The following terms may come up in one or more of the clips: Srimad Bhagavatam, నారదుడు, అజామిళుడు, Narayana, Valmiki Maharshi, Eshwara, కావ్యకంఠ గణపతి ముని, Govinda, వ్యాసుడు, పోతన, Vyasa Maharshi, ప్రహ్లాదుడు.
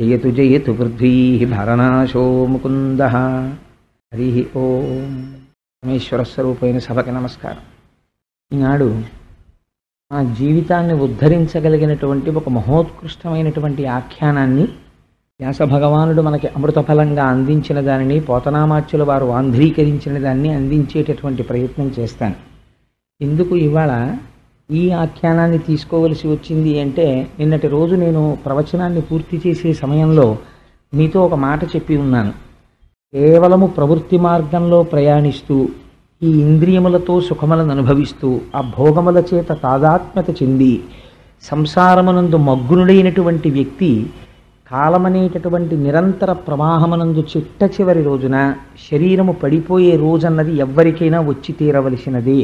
జయతు జయతు పృథ్వీ భరణాశో ముకుంద. హరి ఓం. పరమేశ్వర స్వరూపమైన సభకి నమస్కారం. ఈనాడు మా జీవితాన్ని ఉద్ధరించగలిగినటువంటి ఒక మహోత్కృష్టమైనటువంటి ఆఖ్యానాన్ని వ్యాస భగవానుడు మనకి అమృతఫలంగా అందించిన దానిని, పోతనామాచ్యుల వారు ఆంధ్రీకరించిన దాన్ని అందించేటటువంటి ప్రయత్నం చేస్తాను. ఎందుకు ఇవాళ ఈ ఆఖ్యానాన్ని తీసుకోవలసి వచ్చింది అంటే, నిన్నటి రోజు నేను ప్రవచనాన్ని పూర్తి చేసే సమయంలో మీతో ఒక మాట చెప్పి ఉన్నాను. కేవలము ప్రవృత్తి మార్గంలో ప్రయాణిస్తూ ఈ ఇంద్రియములతో సుఖములను అనుభవిస్తూ ఆ భోగముల చేత తాదాత్మ్యత చెంది సంసారమునందు మగ్గునుడైనటువంటి వ్యక్తి కాలమనేటటువంటి నిరంతర ప్రవాహమునందు చిట్ట చివరి రోజున శరీరము పడిపోయే రోజన్నది ఎవ్వరికైనా వచ్చి తీరవలసినదే.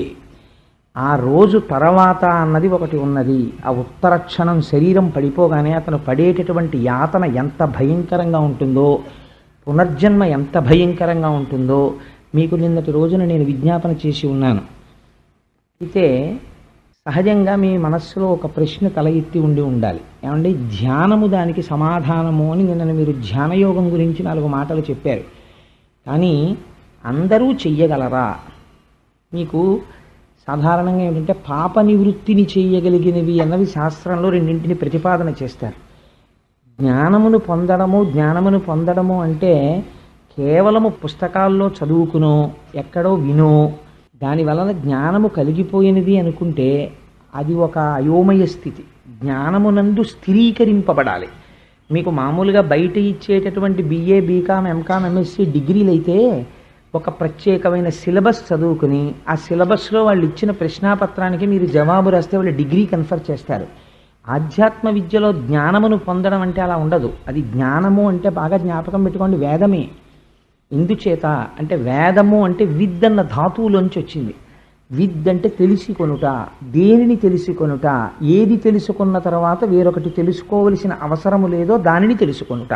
ఆ రోజు తర్వాత అన్నది ఒకటి ఉన్నది. ఆ ఉత్తర క్షణం శరీరం పడిపోగానే అతను పడేటటువంటి యాతన ఎంత భయంకరంగా ఉంటుందో, పునర్జన్మ ఎంత భయంకరంగా ఉంటుందో మీకు నిన్నటి రోజున నేను విజ్ఞాపన చేసి ఉన్నాను. అయితే సహజంగా మీ మనస్సులో ఒక ప్రశ్న తల ఎత్తి ఉండి ఉండాలి. ఏమంటే ధ్యానము దానికి సమాధానము అని నిన్న మీరు ధ్యానయోగం గురించి 4 మాటలు చెప్పారు. కానీ అందరూ చెయ్యగలరా? మీకు సాధారణంగా ఏమిటంటే పాప నివృత్తిని చేయగలిగినవి అన్నవి శాస్త్రంలో రెండింటిని ప్రతిపాదన చేస్తారు. జ్ఞానమును పొందడము అంటే కేవలము పుస్తకాల్లో చదువుకునో ఎక్కడో వినో దానివలన జ్ఞానము కలిగిపోయినది అనుకుంటే అది ఒక అయోమయ స్థితి. జ్ఞానమునందు స్థిరీకరింపబడాలి. మీకు మామూలుగా బయట ఇచ్చేటటువంటి బిఏ, బీకామ్, ఎంకామ్, ఎంఎస్సీ డిగ్రీలు అయితే ఒక ప్రత్యేకమైన సిలబస్ చదువుకుని ఆ సిలబస్లో వాళ్ళు ఇచ్చిన ప్రశ్నాపత్రానికి మీరు జవాబు రాస్తే వాళ్ళు డిగ్రీ కన్ఫర్ చేస్తారు. ఆధ్యాత్మ విద్యలో జ్ఞానమును పొందడం అంటే అలా ఉండదు. అది జ్ఞానము అంటే బాగా జ్ఞాపకం పెట్టుకోండి, వేదమే. ఎందుచేత అంటే వేదము అంటే విద్ అన్న ధాతువులోంచి వచ్చింది. విద్ అంటే తెలిసికొనుట. దేనిని తెలుసుకొనుట? ఏది తెలుసుకున్న తర్వాత వేరొకటి తెలుసుకోవలసిన అవసరము లేదో దానిని తెలుసుకొనుట.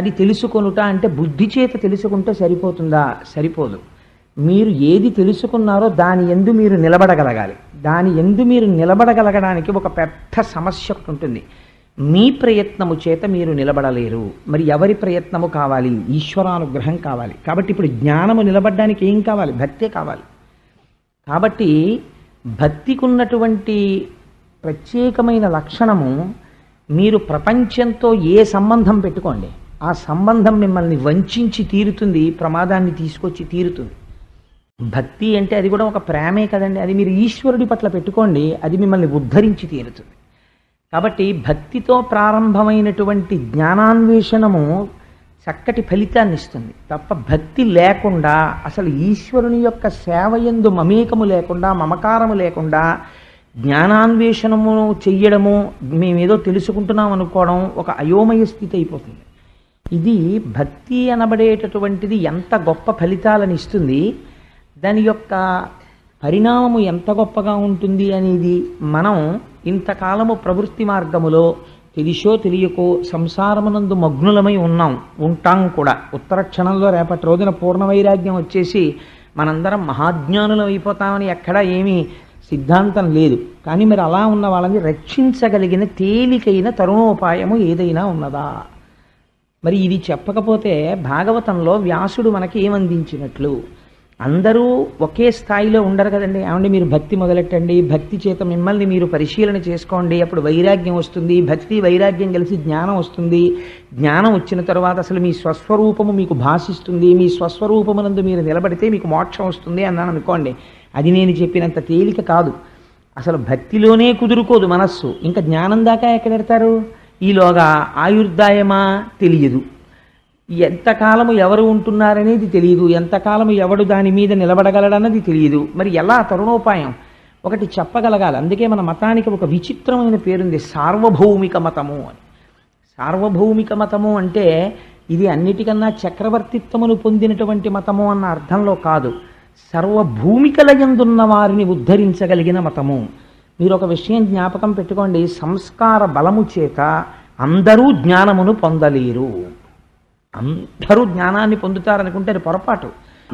అది తెలుసుకొనుట అంటే బుద్ధి చేత తెలుసుకుంటే సరిపోతుందా? సరిపోదు. మీరు ఏది తెలుసుకున్నారో దాని యందు మీరు నిలబడగలగాలి. దాని యందు మీరు నిలబడగలగడానికి ఒక పెద్ద సమస్య ఒకటి ఉంటుంది. మీ ప్రయత్నము చేత మీరు నిలబడలేరు. మరి ఎవరి ప్రయత్నము కావాలి? ఈశ్వరానుగ్రహం కావాలి. కాబట్టి ఇప్పుడు జ్ఞానము నిలబడడానికి ఏం కావాలి? భక్తే కావాలి. కాబట్టి భక్తికున్నటువంటి ప్రత్యేకమైన లక్షణము, మీరు ప్రపంచంతో ఏ సంబంధం పెట్టుకోండి, ఆ సంబంధం మిమ్మల్ని వంచించి తీరుతుంది, ప్రమాదాన్ని తీసుకొచ్చి తీరుతుంది. భక్తి అంటే అది కూడా ఒక ప్రేమే కదండి. అది మీరు ఈశ్వరుడి పట్ల పెట్టుకోండి, అది మిమ్మల్ని ఉద్ధరించి తీరుతుంది. కాబట్టి భక్తితో ప్రారంభమైనటువంటి జ్ఞానాన్వేషణము చక్కటి ఫలితాన్ని ఇస్తుంది. తప్ప భక్తి లేకుండా, అసలు ఈశ్వరుని యొక్క సేవ యందు మమేకము లేకుండా, మమకారము లేకుండా జ్ఞానాన్వేషణము చెయ్యడము, మేమేదో తెలుసుకుంటున్నాం అనుకోవడం ఒక అయోమయ స్థితి అయిపోతుంది. ఇది భక్తి అనబడేటటువంటిది ఎంత గొప్ప ఫలితాలను ఇస్తుంది, దాని యొక్క పరిణామము ఎంత గొప్పగా ఉంటుంది అనేది మనం ఇంతకాలము ప్రవృత్తి మార్గములో తెలిసో తెలియకో సంసారమునందు మగ్నులమై ఉంటాం కూడా. ఉత్తర క్షణంలో రేపటి రోజున పూర్ణవైరాగ్యం వచ్చేసి మనందరం మహాజ్ఞానులం అయిపోతామని ఎక్కడా ఏమీ సిద్ధాంతం లేదు. కానీ మరి అలా ఉన్న వాళ్ళని రక్షించగలిగిన తేలికైన తరుణోపాయము ఏదైనా ఉన్నదా? మరి ఇది చెప్పకపోతే భాగవతంలో వ్యాసుడు మనకి ఏమందించినట్లు? అందరూ ఒకే స్థాయిలో ఉండరు కదండి. ఏమంటే మీరు భక్తి మొదలెట్టండి, భక్తి చేత మిమ్మల్ని మీరు పరిశీలన చేసుకోండి, అప్పుడు వైరాగ్యం వస్తుంది, భక్తి వైరాగ్యం కలిసి జ్ఞానం వస్తుంది, జ్ఞానం వచ్చిన తర్వాత అసలు మీ స్వస్వరూపము మీకు భాషిస్తుంది, మీ స్వస్వరూపమునందు మీరు నిలబడితే మీకు మోక్షం వస్తుంది అన్నాను అనుకోండి. అది నేను చెప్పినంత తేలిక కాదు. అసలు భక్తిలోనే కుదురుకోదు మనస్సు, ఇంకా జ్ఞానం దాకా ఎక్కడెడతారు? ఈలోగా ఆయుర్దాయమా తెలియదు, ఎంతకాలము ఎవరు ఉంటున్నారనేది తెలియదు, ఎంతకాలము ఎవడు దాని మీద నిలబడగలడన్నది తెలియదు. మరి ఎలా తరుణోపాయం? ఒకటి చెప్పగలగాలి. అందుకే మన మతానికి ఒక విచిత్రమైన పేరుంది, సార్వభౌమిక మతము అని. సార్వభౌమిక మతము అంటే ఇది అన్నిటికన్నా చక్రవర్తిత్వమును పొందినటువంటి మతము అన్న అర్థంలో కాదు, సర్వభూమికలయందున్న వారిని ఉద్ధరించగలిగిన మతము. మీరు ఒక విషయం జ్ఞాపకం పెట్టుకోండి, సంస్కార బలము చేత అందరూ జ్ఞానమును పొందలేరు. అందరూ జ్ఞానాన్ని పొందుతారనుకుంటే అది పొరపాటు.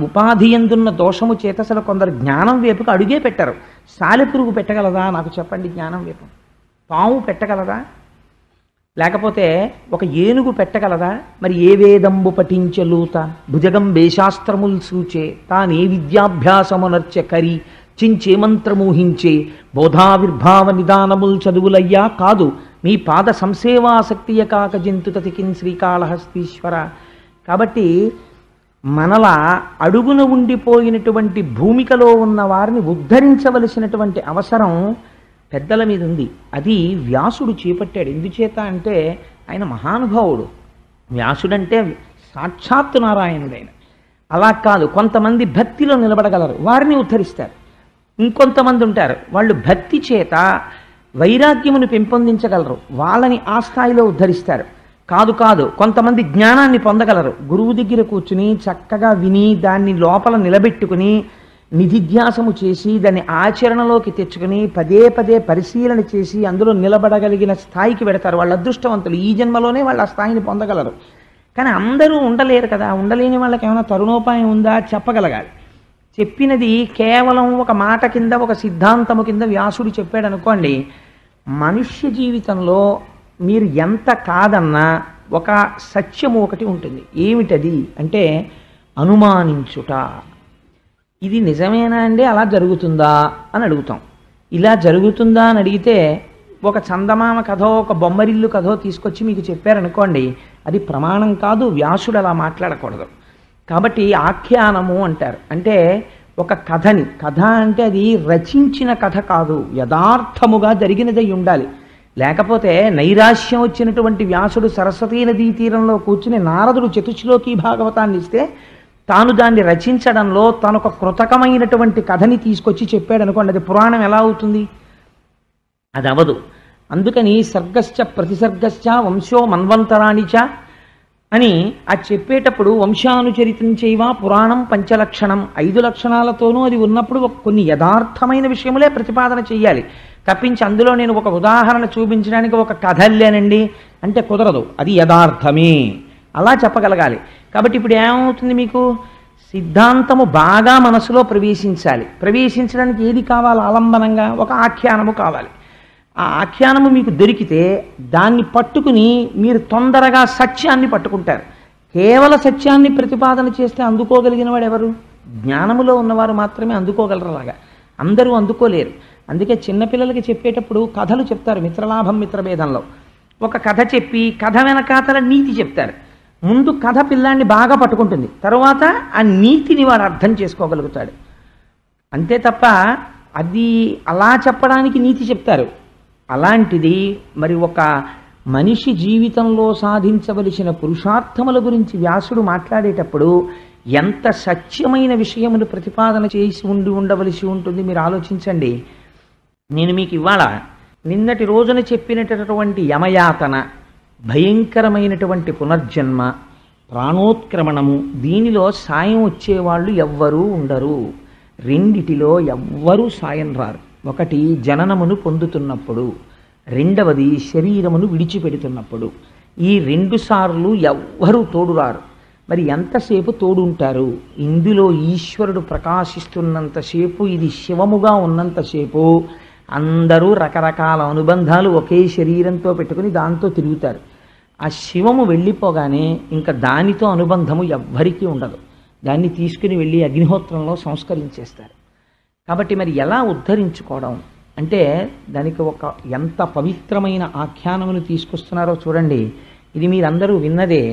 ఉపాధి ఎందున్న దోషము చేత అసలు కొందరు జ్ఞానం వైపుకు అడుగే పెట్టరు. సాలెపురుగు పెట్టగలదా నాకు చెప్పండి జ్ఞానం వైపు? పాము పెట్టగలదా? లేకపోతే ఒక ఏనుగు పెట్టగలదా? మరి ఏ వేదంబు పఠించలూత భుజగం వేశాస్త్రముల్ సూచే తానే విద్యాభ్యాసమునర్చ కరి చించే మంత్రమూహించే బోధావిర్భావ నిదానముల్ చదువులయ్యా కాదు, మీ పాద సంసేవాసక్తియ కాక జంతు తతికిన్ శ్రీకాళహస్తీశ్వర. కాబట్టి మనలా అడుగున ఉండిపోయినటువంటి భూమికలో ఉన్న వారిని ఉద్ధరించవలసినటువంటి అవసరం పెద్దల మీద ఉంది. అది వ్యాసుడు చేపట్టాడు. ఎందుచేత అంటే ఆయన మహానుభావుడు. వ్యాసుడంటే సాక్షాత్తు నారాయణుడైన. అలా కాదు, కొంతమంది భక్తిలో నిలబడగలరు, వారిని ఉద్ధరిస్తారు. ఇంకొంతమంది ఉంటారు, వాళ్ళు భక్తి చేత వైరాగ్యమును పెంపొందించగలరు, వాళ్ళని ఆ స్థాయిలో ఉద్ధరిస్తారు. కాదు కాదు, కొంతమంది జ్ఞానాన్ని పొందగలరు, గురువు దగ్గర కూర్చుని చక్కగా విని దాన్ని లోపల నిలబెట్టుకుని నిధిధ్యాసము చేసి దాన్ని ఆచరణలోకి తెచ్చుకుని పదే పదే పరిశీలన చేసి అందులో నిలబడగలిగిన స్థాయికి పెడతారు. వాళ్ళ అదృష్టవంతులు, ఈ జన్మలోనే వాళ్ళు ఆ స్థాయిని పొందగలరు. కానీ అందరూ ఉండలేరు కదా. ఉండలేని వాళ్ళకి ఏమైనా తరుణోపాయం ఉందా? చెప్పగలగాలి. చెప్పినది కేవలం ఒక మాట కింద, ఒక సిద్ధాంతము కింద వ్యాసుడు చెప్పాడు అనుకోండి, మనుష్య జీవితంలో మీరు ఎంత కాదన్నా ఒక సత్యము ఒకటి ఉంటుంది. ఏమిటది అంటే అనుమానించుట. ఇది నిజమేనా అండి, అలా జరుగుతుందా అని అడుగుతాం. ఇలా జరుగుతుందా అని అడిగితే ఒక చందమామ కథో ఒక బొమ్మరిల్లు కథో తీసుకొచ్చి మీకు చెప్పారనుకోండి, అది ప్రమాణం కాదు. వ్యాసుడు అలా మాట్లాడకూడదు. కాబట్టి ఆఖ్యానము అంటారు. అంటే ఒక కథని, కథ అంటే అది రచించిన కథ కాదు, యథార్థముగా జరిగినదై ఉండాలి. లేకపోతే నైరాశ్యం వచ్చినటువంటి వ్యాసుడు సరస్వతీ నదీ తీరంలో కూర్చుని నారదుడు చతుశ్లోకి భాగవతాన్ని ఇస్తే తాను దాన్ని రచించడంలో తనొక కృతకమైనటువంటి కథని తీసుకొచ్చి చెప్పాడు అనుకోండి, అది పురాణం ఎలా అవుతుంది? అది అవదు. అందుకని సర్గశ్చ ప్రతిసర్గశ్చ వంశో మన్వంతరాణిచ అని ఆ చెప్పేటప్పుడు వంశానుచరితం చేయవా పురాణం పంచలక్షణం, 5 లక్షణాలతోనూ అది ఉన్నప్పుడు కొన్ని యథార్థమైన విషయములే ప్రతిపాదన చేయాలి తప్పించి అందులో నేను ఒక ఉదాహరణ చూపించడానికి ఒక కథ అల్లానండి అంటే కుదరదు. అది యథార్థమే, అలా చెప్పగలగాలి. కాబట్టి ఇప్పుడు ఏమవుతుంది, మీకు సిద్ధాంతము బాగా మనసులో ప్రవేశించాలి. ప్రవేశించడానికి ఏది కావాలి? ఆలంబనంగా ఒక ఆఖ్యానము కావాలి. ఆ ఆఖ్యానము మీకు దొరికితే దాన్ని పట్టుకుని మీరు తొందరగా సత్యాన్ని పట్టుకుంటారు. కేవల సత్యాన్ని ప్రతిపాదన చేస్తే అందుకోగలిగిన వాడు ఎవరు? జ్ఞానములో ఉన్నవారు మాత్రమే అందుకోగలరు. అలాగా అందరూ అందుకోలేరు. అందుకే చిన్నపిల్లలకి చెప్పేటప్పుడు కథలు చెప్తారు మిత్రలాభం మిత్రభేదంలో. ఒక కథ చెప్పి కథ వెనకాతల నీతి చెప్తారు. ముందు కథ పిల్లాన్ని బాగా పట్టుకుంటుంది, తర్వాత ఆ నీతిని వాడు అర్థం చేసుకోగలుగుతాడు. అంతే తప్ప అది అలా చెప్పడానికి నీతి చెప్తారు. అలాంటిది మరి ఒక మనిషి జీవితంలో సాధించవలసిన పురుషార్థముల గురించి వ్యాసుడు మాట్లాడేటప్పుడు ఎంత సత్యమైన విషయమును ప్రతిపాదన చేసి ఉండవలసి ఉంటుంది మీరు ఆలోచించండి. నేను మీకు ఇవాళ నిన్నటి రోజున చెప్పినటువంటి యమయాతన, భయంకరమైనటువంటి పునర్జన్మ, ప్రాణోత్క్రమణము, దీనిలో సాయం వచ్చేవాళ్ళు ఎవ్వరూ ఉండరు. రెండిటిలో ఎవ్వరూ సాయం రారు. ఒకటి జననమును పొందుతున్నప్పుడు, రెండవది శరీరమును విడిచిపెడుతున్నప్పుడు. ఈ 2 సార్లు ఎవ్వరూ తోడురారు. మరి ఎంతసేపు తోడుంటారు? ఇందులో ఈశ్వరుడు ప్రకాశిస్తున్నంతసేపు, ఇది శివముగా ఉన్నంతసేపు అందరూ రకరకాల అనుబంధాలు ఒకే శరీరంతో పెట్టుకుని దాంతో తిరుగుతారు. ఆ శివము వెళ్ళిపోగానే ఇంకా దానితో అనుబంధము ఎవ్వరికీ ఉండదు. దాన్ని తీసుకుని వెళ్ళి అగ్నిహోత్రంలో సంస్కరించేస్తారు. కాబట్టి మరి ఎలా ఉద్ధరించుకోవడం అంటే దానికి ఒక ఎంత పవిత్రమైన ఆఖ్యానమును తీసుకొస్తున్నారో చూడండి. ఇది మీరందరూ విన్నదే,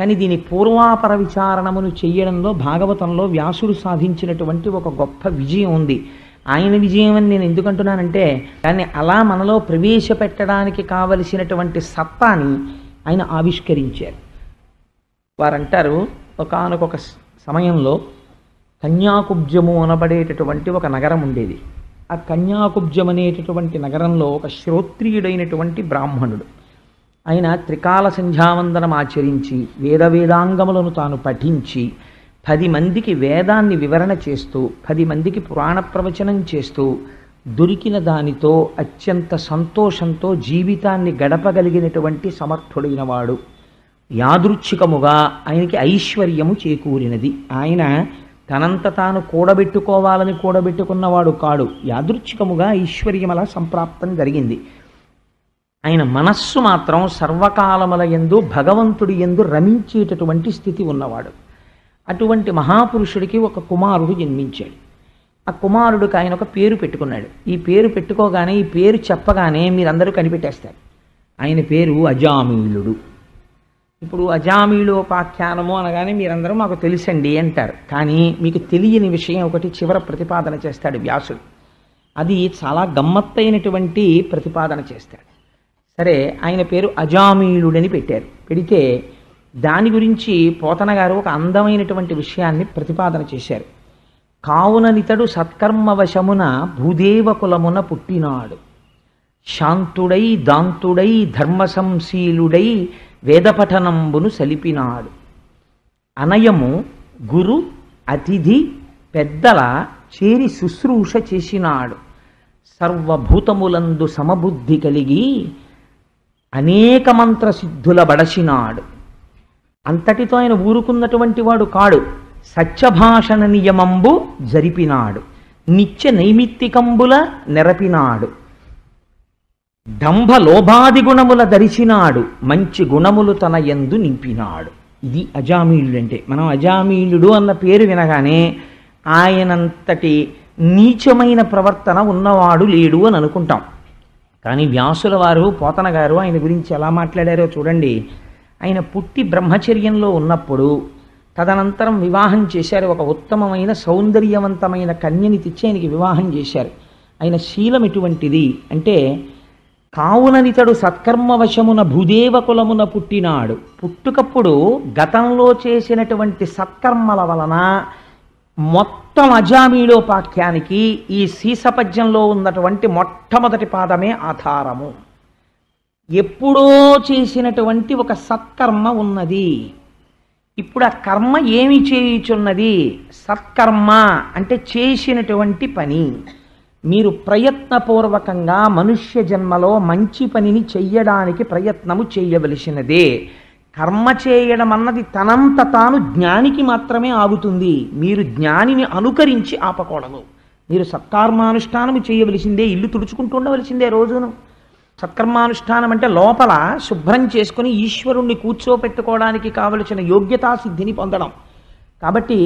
కానీ దీని పూర్వాపర విచారణమును చేయడంలో భాగవతంలో వ్యాసుడు సాధించినటువంటి ఒక గొప్ప విజయం ఉంది. ఆయన విజయం అని నేను ఎందుకంటున్నానంటే దాన్ని అలా మనలో ప్రవేశపెట్టడానికి కావలసినటువంటి సత్తాని ఆయన ఆవిష్కరించారు. వారంటారు ఒకానొక సమయంలో కన్యాకుబ్జము అనబడేటటువంటి ఒక నగరం ఉండేది. ఆ కన్యాకుబ్జం అనేటటువంటి నగరంలో ఒక శ్రోత్రియుడైనటువంటి బ్రాహ్మణుడు ఆయన త్రికాల సంధ్యావందనం ఆచరించి వేద వేదాంగములను తాను పఠించి 10 మందికి వేదాన్ని వివరణ చేస్తూ 10 మందికి పురాణ ప్రవచనం చేస్తూ దొరికిన దానితో అత్యంత సంతోషంతో జీవితాన్ని గడపగలిగినటువంటి సమర్థుడైన వాడు. యాదృచ్ఛికముగా ఆయనకి ఐశ్వర్యము చేకూరినది. ఆయన తనంత తాను కూడబెట్టుకున్నవాడు కాడు. యాదృచ్ఛికముగా ఐశ్వర్యం అలా సంప్రాప్తం జరిగింది. ఆయన మనస్సు మాత్రం సర్వకాలముల యందు భగవంతుడి యందు రమించేటటువంటి స్థితి ఉన్నవాడు. అటువంటి మహాపురుషుడికి ఒక కుమారుడు జన్మించాడు. ఆ కుమారుడికి ఆయన ఒక పేరు పెట్టుకున్నాడు. ఈ పేరు పెట్టుకోగానే, ఈ పేరు చెప్పగానే మీరందరూ కనిపెట్టేస్తారు. ఆయన పేరు అజామిళుడు. ఇప్పుడు అజామిళోపాఖ్యానము అనగానే మీరందరూ మాకు తెలుసండి అంటారు. కానీ మీకు తెలియని విషయం ఒకటి చివర ప్రతిపాదన చేస్తాడు వ్యాసుడు. అది చాలా గమ్మత్తైనటువంటి ప్రతిపాదన చేస్తాడు. సరే, ఆయన పేరు అజామిళుడని పెట్టారు. పెడితే దాని గురించి పోతన గారు ఒక అందమైనటువంటి విషయాన్ని ప్రతిపాదన చేశారు. కావుననితడు సత్కర్మవశమున భూదేవ కులమున పుట్టినాడు. శాంతుడై దాంతుడై ధర్మ సంశీలుడై వేదపఠనంబును సలిపినాడు. అనయము గురు అతిథి పెద్దల చేరి శుశ్రూష చేసినాడు. సర్వభూతములందు సమబుద్ధి కలిగి అనేక మంత్ర సిద్ధుల బడసినాడు. అంతటితో ఆయన ఊరుకున్నటువంటి వాడు కాడు. సత్యభాషణ నియమంబు జరిపినాడు. నిత్య నైమిత్తికంబుల నెరపినాడు. దంభ లోభాది గుణముల దరిచినాడు. మంచి గుణములు తన యందు నింపినాడు. ఇది అజామిళుడు అంటే. మనం అజామిళుడు అన్న పేరు వినగానే ఆయనంతటి నీచమైన ప్రవర్తన ఉన్నవాడు లేడు అని అనుకుంటాం. కానీ వ్యాసుల వారు, పోతన గారు ఆయన గురించి ఎలా మాట్లాడారో చూడండి. ఆయన పుట్టి బ్రహ్మచర్యంలో ఉన్నప్పుడు తదనంతరం వివాహం చేశారు. ఒక ఉత్తమమైన సౌందర్యవంతమైన కన్యని తెచ్చి ఆయనకి వివాహం చేశారు. ఆయన శీలం ఎటువంటిది అంటే, కావుననితడు సత్కర్మవశమున భూదేవ కులమున పుట్టినాడు. పుట్టుకప్పుడు గతంలో చేసినటువంటి సత్కర్మల వలన మొత్తం అజామిళోపాఖ్యానికి ఈ సీసపద్యంలో ఉన్నటువంటి మొట్టమొదటి పాదమే ఆధారము. ఎప్పుడో చేసినటువంటి ఒక సత్కర్మ ఉన్నది. ఇప్పుడు ఆ కర్మ ఏమి చేయుచున్నది? సత్కర్మ అంటే చేసినటువంటి పని. మీరు ప్రయత్నపూర్వకంగా మనుష్య జన్మలో మంచి పనిని చెయ్యడానికి ప్రయత్నము చేయవలసినదే. కర్మ చేయడం అన్నది తనంత తాను జ్ఞానికి మాత్రమే ఆగుతుంది. మీరు జ్ఞానిని అనుకరించి ఆపకూడదు. మీరు సత్కర్మానుష్ఠానము చేయవలసిందే. ఇల్లు తుడుచుకుంటూ ఉండవలసిందే రోజును. సత్కర్మానుష్ఠానం అంటే లోపల శుభ్రం చేసుకుని ఈశ్వరుణ్ణి కూర్చోపెట్టుకోవడానికి కావలసిన యోగ్యతాసిద్ధిని పొందడం. కాబట్టి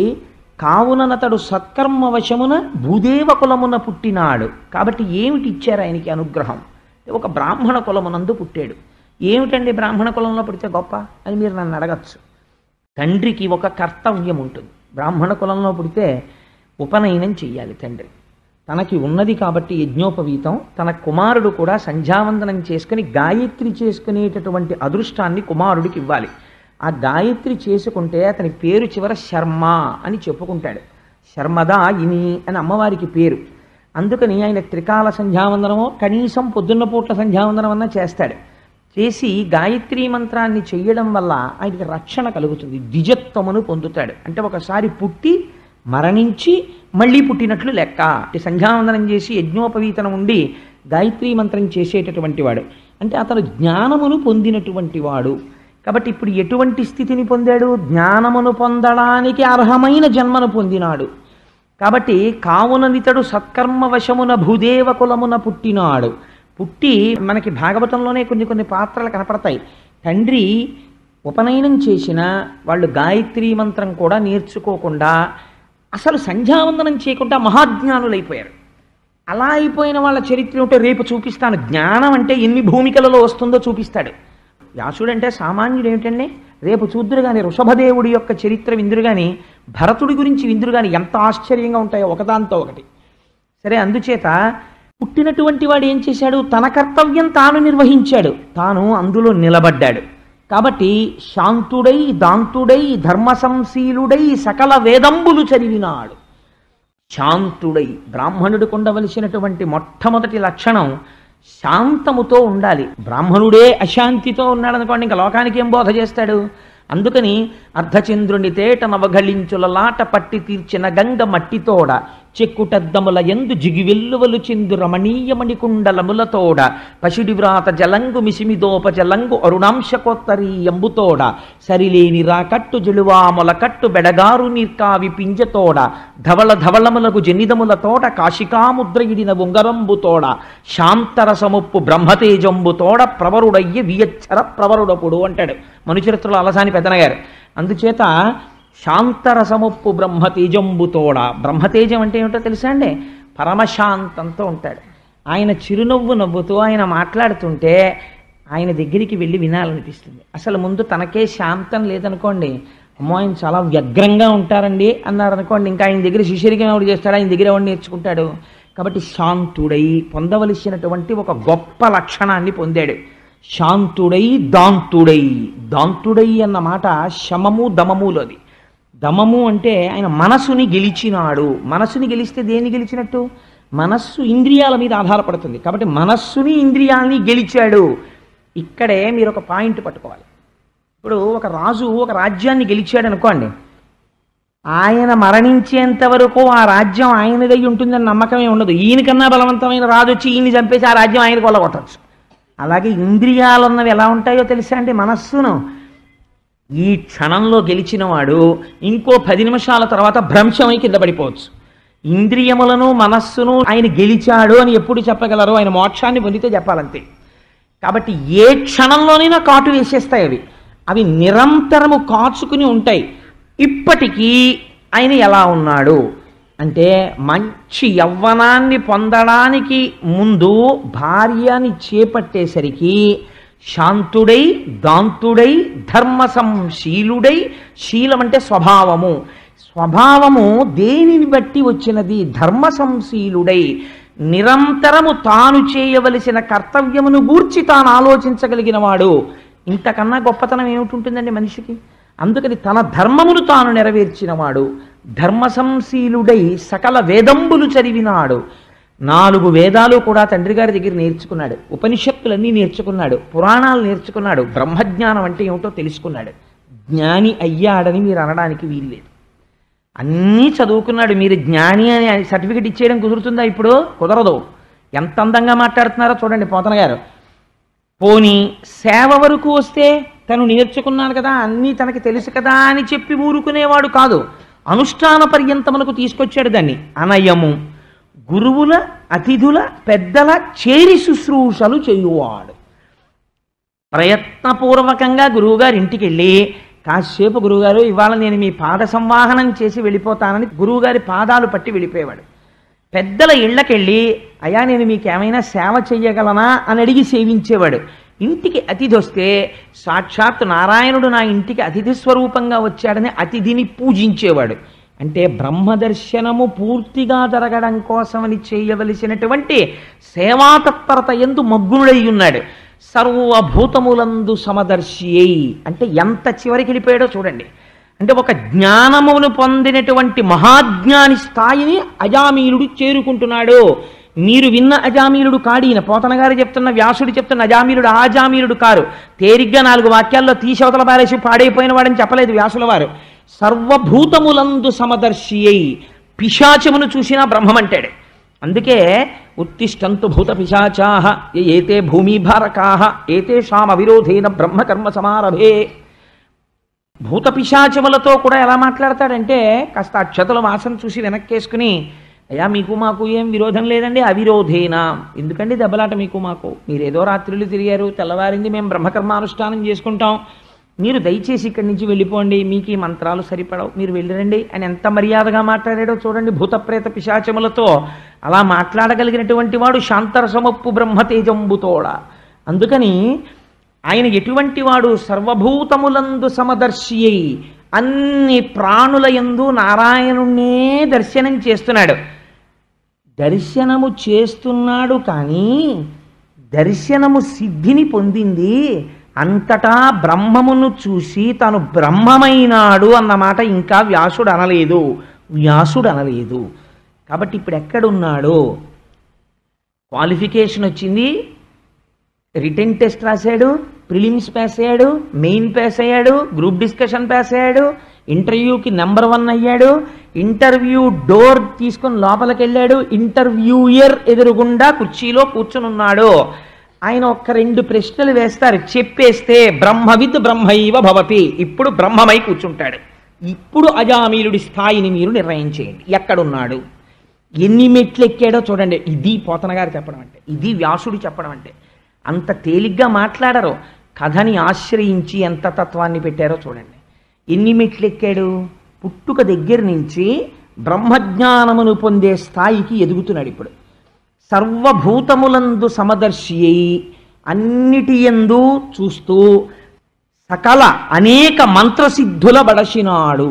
కావుననతడు సత్కర్మవశమున భూదేవ కులమున పుట్టినాడు. కాబట్టి ఏమిటి ఇచ్చారు ఆయనకి అనుగ్రహం? ఒక బ్రాహ్మణ కులమునందు పుట్టాడు. ఏమిటండి బ్రాహ్మణ కులంలో పుడితే గొప్ప అని మీరు నన్ను అడగచ్చు. తండ్రికి ఒక కర్తవ్యం ఉంటుంది. బ్రాహ్మణ కులంలో పుడితే ఉపనయనం చెయ్యాలి తండ్రి. తనకి ఉన్నది కాబట్టి యజ్ఞోపవీతం. తన కుమారుడు కూడా సంధ్యావందనం చేసుకుని గాయత్రి చేసుకునేటటువంటి అదృష్టాన్ని కుమారుడికి ఇవ్వాలి. ఆ గాయత్రి చేసుకుంటే అతని పేరు చివర శర్మ అని చెప్పుకుంటాడు. శర్మదా ఇని అని అమ్మవారికి పేరు. అందుకని ఆయన త్రికాల సంధ్యావందనమో కనీసం పొద్దున్న పూట్ల సంధ్యావందనం అన్నా చేస్తాడు. చేసి గాయత్రీ మంత్రాన్ని చేయడం వల్ల ఆయనకి రక్షణ కలుగుతుంది. ద్విజత్వమును పొందుతాడు. అంటే ఒకసారి పుట్టి మరణించి మళ్ళీ పుట్టినట్లు లెక్క. సంధ్యావందనం చేసి యజ్ఞోపవీతనం ఉండి గాయత్రీ మంత్రం చేసేటటువంటి వాడు అంటే అతను జ్ఞానమును పొందినటువంటి వాడు. కాబట్టి ఇప్పుడు ఎటువంటి స్థితిని పొందాడు? జ్ఞానమును పొందడానికి అర్హమైన జన్మను పొందినాడు. కాబట్టి కావుననితడు సత్కర్మవశమున భూదేవ కులమున పుట్టినాడు. పుట్టి మనకి భాగవతంలోనే కొన్ని కొన్ని పాత్రలు కనపడతాయి. తండ్రి ఉపనయనం చేసిన వాళ్ళు గాయత్రీ మంత్రం కూడా నేర్చుకోకుండా అసలు సంధ్యావందనం చేయకుండా మహాజ్ఞానులైపోయారు. అలా అయిపోయిన వాళ్ళ చరిత్ర ఉంటే రేపు చూపిస్తాను. జ్ఞానం అంటే ఎన్ని భూమికలలో వస్తుందో చూపిస్తాడు వ్యాసుడు. అంటే సామాన్యుడు ఏమిటండి, రేపు చూద్దురు కానీ వృషభదేవుడి యొక్క చరిత్ర విందురు కానీ, భరతుడి గురించి విందురు కానీ ఎంత ఆశ్చర్యంగా ఉంటాయో ఒకదాంతో ఒకటి. సరే, అందుచేత పుట్టినటువంటి వాడు ఏం చేశాడు? తన కర్తవ్యం తాను నిర్వహించాడు. తాను అందులో నిలబడ్డాడు. కాబట్టి శాంతుడై దాంతుడై ధర్మ సంశీలుడై సకల వేదంబులు చదివినాడు. శాంతుడై బ్రాహ్మణుడికి ఉండవలసినటువంటి మొట్టమొదటి లక్షణం శాంతముతో ఉండాలి. బ్రాహ్మణుడే అశాంతితో ఉన్నాడనుకోండి ఇంకా లోకానికి ఏం బోధ చేస్తాడు? అందుకని అర్ధచంద్రుని తేట నవఘళించుల లాట పట్టి తీర్చిన గంగ మట్టితోడ చెక్కుటద్దముల ఎందు జిగివెల్లువలు చెందు రమణీయమణికుండలములతోడ పశుడివ్రాత జలంగు మిసిమిదోప జలంగు అరుణాంశకోత్తరీ ఎంబుతోడ సరిలేని రాకట్టు జలువాముల కట్టు బెడగారు నీర్కావి పింజతోడ ధవళ ధవళములకు జనిదములతోట కాశికాముద్రయుడిన ఉంగరంబుతోడ శాంతరసముప్పు బ్రహ్మతేజంబుతోడ ప్రవరుడయ్య వియచ్చర ప్రవరుడపుడు అంటాడు మనుచరిత్రలో అలసాని పెదనగారు. అందుచేత శాంతరసముప్పు బ్రహ్మతేజంబుతోడ, బ్రహ్మతేజం అంటే ఏమిటో తెలుసా అండి? పరమశాంతంతో ఉంటాడు. ఆయన చిరునవ్వు నవ్వుతూ ఆయన మాట్లాడుతుంటే ఆయన దగ్గరికి వెళ్ళి వినాలనిపిస్తుంది. అసలు ముందు తనకే శాంతం లేదనుకోండి, అమ్మో ఆయన చాలా వ్యగ్రంగా ఉంటారండి అన్నారనుకోండి, ఇంకా ఆయన దగ్గర శిష్యుడిగా ఎవరు చేస్తాడు? ఆయన దగ్గర ఎవరు నేర్చుకుంటాడు? కాబట్టి శాంతుడై పొందవలసినటువంటి ఒక గొప్ప లక్షణాన్ని పొందాడు. శాంతుడై దాంతుడై. దాంతుడై అన్న మాట శమము దమములోది. దమము అంటే ఆయన మనసుని గెలిచినాడు. మనస్సుని గెలిస్తే దేన్ని గెలిచినట్టు? మనస్సు ఇంద్రియాల మీద ఆధారపడుతుంది కాబట్టి మనస్సుని ఇంద్రియాలని గెలిచాడు. ఇక్కడే మీరు ఒక పాయింట్ పట్టుకోవాలి. ఇప్పుడు ఒక రాజు ఒక రాజ్యాన్ని గెలిచాడు అనుకోండి, ఆయన మరణించేంత వరకు ఆ రాజ్యం ఆయనదై ఉంటుందని నమ్మకమే ఉండదు. ఈయనకన్నా బలవంతమైన రాజు వచ్చి ఈయన్ని చంపేసి ఆ రాజ్యం ఆయనకు కొల్లగొట్టచ్చు. అలాగే ఇంద్రియాలు అన్నవి ఎలా ఉంటాయో తెలుసా అండి? మనస్సును ఈ క్షణంలో గెలిచినవాడు ఇంకో 10 నిమిషాల తర్వాత భ్రంశమై కింద పడిపోవచ్చు. ఇంద్రియములను మనస్సును ఆయన గెలిచాడు అని ఎప్పుడు చెప్పగలరు? ఆయన మోక్షాన్ని పొందితే చెప్పాలంతే. కాబట్టి ఏ క్షణంలోనైనా కాటు వేసేస్తాయి అవి. అవి నిరంతరము కాచుకుని ఉంటాయి. ఇప్పటికీ ఆయన ఎలా ఉన్నాడు అంటే మంచి యవ్వనాన్ని పొందడానికి ముందు భార్యని చేపట్టేసరికి శాంతుడై దాంతుడై ధర్మ సంశీలుడై, శీలం అంటే స్వభావము, స్వభావము దేనిని బట్టి వచ్చినది? ధర్మ సంశీలుడై నిరంతరము తాను చేయవలసిన కర్తవ్యమును గూర్చి తాను ఆలోచించగలిగిన వాడు. ఇంతకన్నా గొప్పతనం ఏమిటి మనిషికి? అందుకని తన ధర్మమును తాను నెరవేర్చినవాడు. ధర్మ సంశీలుడై సకల వేదంబులు చదివినాడు. 4 వేదాలు కూడా తండ్రి గారి దగ్గర నేర్చుకున్నాడు. ఉపనిషత్తులన్నీ నేర్చుకున్నాడు, పురాణాలు నేర్చుకున్నాడు, బ్రహ్మజ్ఞానం అంటే ఏమిటో తెలుసుకున్నాడు. జ్ఞాని అయ్యాడని మీరు అనడానికి వీల్లేదు, అన్నీ చదువుకున్నాడు. మీరు జ్ఞాని అని సర్టిఫికెట్ ఇచ్చేయడం కుదురుతుందా? ఇప్పుడు కుదరదు. ఎంత అందంగా మాట్లాడుతున్నారో చూడండి పోతన గారు. పోని సేవ వరకు వస్తే తను నేర్చుకున్నాను కదా, అన్నీ తనకి తెలుసు కదా అని చెప్పి ఊరుకునేవాడు కాదు. అనుష్ఠాన పర్యంతమునకు తీసుకొచ్చాడు దాన్ని. అనయము గురువుల అతిథుల పెద్దల చేరి శుశ్రూషలు చేయువాడు. ప్రయత్నపూర్వకంగా గురువుగారి ఇంటికి వెళ్ళి కాసేపు గురువుగారు ఇవాళ నేను మీ పాద సంవాహనం చేసి వెళ్ళిపోతానని గురువుగారి పాదాలు పట్టి వెళ్ళిపోయేవాడు. పెద్దల ఇళ్ళకెళ్ళి అయ్యా నేను మీకేమైనా సేవ చెయ్యగలనా అని అడిగి సేవించేవాడు. ఇంటికి అతిథి వస్తే సాక్షాత్ నారాయణుడు నా ఇంటికి అతిథి స్వరూపంగా వచ్చాడని అతిథిని పూజించేవాడు. అంటే బ్రహ్మదర్శనము పూర్తిగా జరగడం కోసమని చేయవలసినటువంటి సేవాతత్పరత ఎందు మగ్గునుడై ఉన్నాడు. సర్వభూతములందు సమదర్శి అయి అంటే ఎంత చివరికి వెళ్ళిపోయాడో చూడండి. అంటే ఒక జ్ఞానమును పొందినటువంటి మహాజ్ఞాని స్థాయిని అజామిళుడు చేరుకుంటున్నాడు. మీరు విన్న అజామిళుడు కాడిన పోతన గారు చెప్తున్న వ్యాసుడు చెప్తున్న అజామిళుడు ఆజామిలుడు కారు. తేరిగ్గా 4 వాక్యాల్లో తీసవతల పారేసి పాడైపోయిన వాడని చెప్పలేదు వ్యాసుల వారు. సర్వభూతములందు సమదర్శి అయి పిశాచమును చూసినా బ్రహ్మమంటాడు. అందుకే ఉత్తిష్టంతు భూత పిశాచాహ ఏతే భూమిభారకాహ ఏతేషాం అవిరోధేన బ్రహ్మకర్మ సమారభే. భూత పిశాచములతో కూడా ఎలా మాట్లాడతాడంటే కాస్త అక్షతల వాసన చూసి వెనక్కేసుకుని అయ్యా మీకు మాకు ఏం విరోధం లేదండి. అవిరోధేనా ఎందుకండి దెబ్బలాట మీకు మాకు? మీరేదో రాత్రులు తిరిగారు, తెల్లవారింది, మేము బ్రహ్మకర్మానుష్ఠానం చేసుకుంటాం, మీరు దయచేసి ఇక్కడి నుంచి వెళ్ళిపోండి, మీకు ఈ మంత్రాలు సరిపడవు, మీరు వెళ్ళిరండి అని ఎంత మర్యాదగా మాట్లాడాడో చూడండి. భూతప్రేత పిశాచములతో అలా మాట్లాడగలిగినటువంటి వాడు శాంతరసమప్పు బ్రహ్మతేజంబుతోడ. అందుకని ఆయన ఎటువంటి వాడు? సర్వభూతములందు సమదర్శి అయి అన్ని ప్రాణుల యందు నారాయణుణ్ణే దర్శనం చేస్తున్నాడు. దర్శనము చేస్తున్నాడు కానీ దర్శనము సిద్ధిని పొందింది అంతటా బ్రహ్మమును చూసి తాను బ్రహ్మమైనాడు అన్నమాట ఇంకా వ్యాసుడు అనలేదు. కాబట్టి ఇప్పుడు ఎక్కడున్నాడు? క్వాలిఫికేషన్ వచ్చింది, రిటర్న్ టెస్ట్ రాశాడు, ప్రిలిమ్స్ పాస్ అయ్యాడు, మెయిన్ పాస్ అయ్యాడు, గ్రూప్ డిస్కషన్ పాస్ అయ్యాడు, ఇంటర్వ్యూకి నంబర్ 1 అయ్యాడు, ఇంటర్వ్యూ డోర్ తీసుకొని లోపలికి వెళ్ళాడు, ఇంటర్వ్యూయర్ ఎదురుగుండా కుర్చీలో కూర్చునున్నాడు. ఆయన ఒక్క 2 ప్రశ్నలు వేస్తారు, చెప్పేస్తే బ్రహ్మవిద్ బ్రహ్మైవ భవతి, ఇప్పుడు బ్రహ్మమై కూర్చుంటాడు. ఇప్పుడు అజామిలుడి స్థాయిని మీరు నిర్ణయం చేయండి, ఎక్కడున్నాడు, ఎన్ని మెట్లు ఎక్కాడో చూడండి. ఇది పోతనగారు చెప్పడం అంటే, ఇది వ్యాసుడు చెప్పడం అంటే. అంత తేలిగ్గా మాట్లాడరు, కథని ఆశ్రయించి ఎంత తత్వాన్ని పెట్టారో చూడండి. ఎన్ని మెట్లు ఎక్కాడు, పుట్టుక దగ్గర నుంచి బ్రహ్మజ్ఞానమును పొందే స్థాయికి ఎదుగుతున్నాడు. ఇప్పుడు సర్వభూతములందు సమదర్శి అయి అన్నిటి యందు చూస్తూ సకల అనేక మంత్రసిద్ధుల బడసినాడు.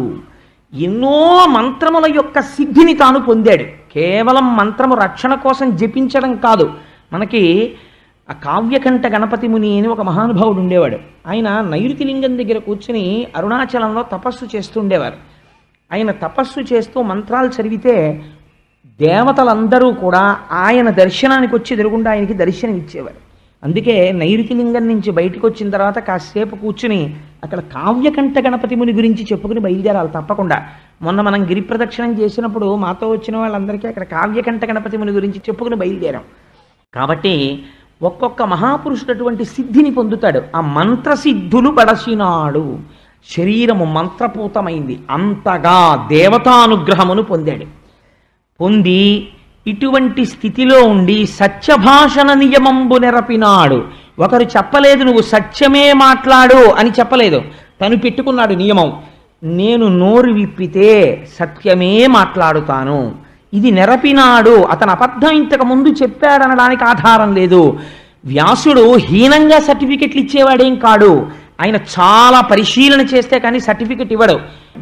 ఎన్నో మంత్రముల యొక్క సిద్ధిని తాను పొందాడు. కేవలం మంత్రము రక్షణ కోసం జపించడం కాదు. మనకి ఆ కావ్యకంఠ గణపతి ముని అని ఒక మహానుభావుడు ఉండేవాడు. ఆయన నైరుతిలింగం దగ్గర కూర్చుని అరుణాచలంలో తపస్సు చేస్తూ ఉండేవారు. ఆయన తపస్సు చేస్తూ మంత్రాలు చదివితే దేవతలందరూ కూడా ఆయన దర్శనానికి వచ్చి ఎదురుగుండా ఆయనకి దర్శనం ఇచ్చేవారు. అందుకే నైరుతిలింగం నుంచి బయటకు వచ్చిన తర్వాత కాసేపు కూర్చుని అక్కడ కావ్యకంఠ గణపతి ముని గురించి చెప్పుకుని బయలుదేరాలి తప్పకుండా. మొన్న మనం గిరి ప్రదక్షిణం చేసినప్పుడు మాతో వచ్చిన వాళ్ళందరికీ అక్కడ కావ్యకంఠ గణపతి ముని గురించి చెప్పుకుని బయలుదేరాం. కాబట్టి ఒక్కొక్క మహాపురుషుడు అటువంటి సిద్ధిని పొందుతాడు. ఆ మంత్రసిద్ధులు పడసినాడు, శరీరము మంత్రపూతమైంది, అంతగా దేవతానుగ్రహమును పొందాడు. పొంది ఇటువంటి స్థితిలో ఉండి సత్యభాషణ నియమంబు నెరపినాడు. ఒకరు చెప్పలేదు నువ్వు సత్యమే మాట్లాడు అని చెప్పలేదు, తను పెట్టుకున్నాడు నియమం, నేను నోరు విప్పితే సత్యమే మాట్లాడుతాను, ఇది నెరపినాడు. అతను అబద్ధం ఇంతకుముందు చెప్పాడనడానికి ఆధారం లేదు. వ్యాసుడు హీనంగా సర్టిఫికెట్లు ఇచ్చేవాడేం కాడు, ఆయన చాలా పరిశీలన చేస్తే కానీ సర్టిఫికెట్ ఇవ్వడు.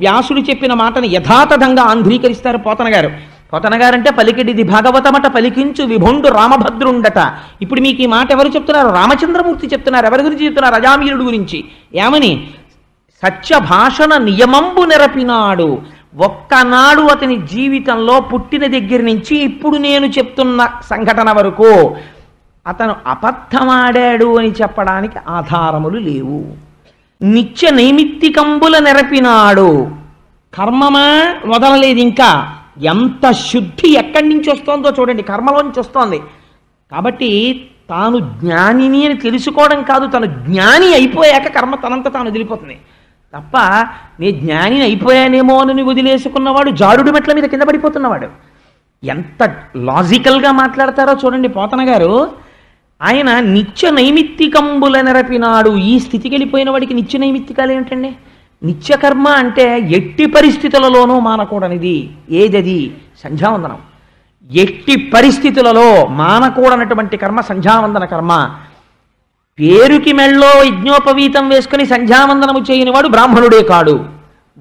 వ్యాసుడు చెప్పిన మాటను యథాతథంగా ఆంధ్రీకరిస్తారు పోతనగారు. పోతనగారంటే పలికిడిది భాగవతమట పలికించు విభుండు రామభద్రుండట. ఇప్పుడు మీకు ఈ మాట ఎవరు చెప్తున్నారు? రామచంద్రమూర్తి చెప్తున్నారు. ఎవరి గురించి చెప్తున్నారు? అజామిలుడు గురించి. ఏమని? సత్యభాషణ నియమంబు నెరపినాడు. ఒక్కనాడు అతని జీవితంలో పుట్టిన దగ్గర నుంచి ఇప్పుడు నేను చెప్తున్న సంఘటన వరకు అతను అబద్ధమాడాడు అని చెప్పడానికి ఆధారములు లేవు. నిత్య నైమిత్తికంబుల నెరపినాడు. కర్మమా వదలలేదు ఇంకా. ఎంత శుద్ధి ఎక్కడి నుంచి వస్తోందో చూడండి, కర్మలోంచి వస్తోంది. కాబట్టి తాను జ్ఞానిని అని తెలుసుకోవడం కాదు, తను జ్ఞాని అయిపోయాక కర్మ తనంత తాను వదిలిపోతుంది తప్ప, నే జ్ఞాని అయిపోయానేమో అని వదిలేసుకున్నవాడు జారుడు మెట్ల మీద కింద పడిపోతున్నవాడు. ఎంత లాజికల్గా మాట్లాడతారో చూడండి పోతన గారు. ఆయన నిత్య నైమిత్తికంబుల నెరపినాడు. ఈ స్థితికి వెళ్ళిపోయిన వాడికి నిత్య నైమిత్తికాలు ఏమిటండి? నిత్యకర్మ అంటే ఎట్టి పరిస్థితులలోనూ మానకూడనిది. ఏదది? సంధ్యావందనం. ఎట్టి పరిస్థితులలో మానకూడనటువంటి కర్మ సంధ్యావందన కర్మ. పేరుకి మెళ్ళో యజ్ఞోపవీతం వేసుకుని సంధ్యావందనము చేయని వాడు బ్రాహ్మణుడే కాడు,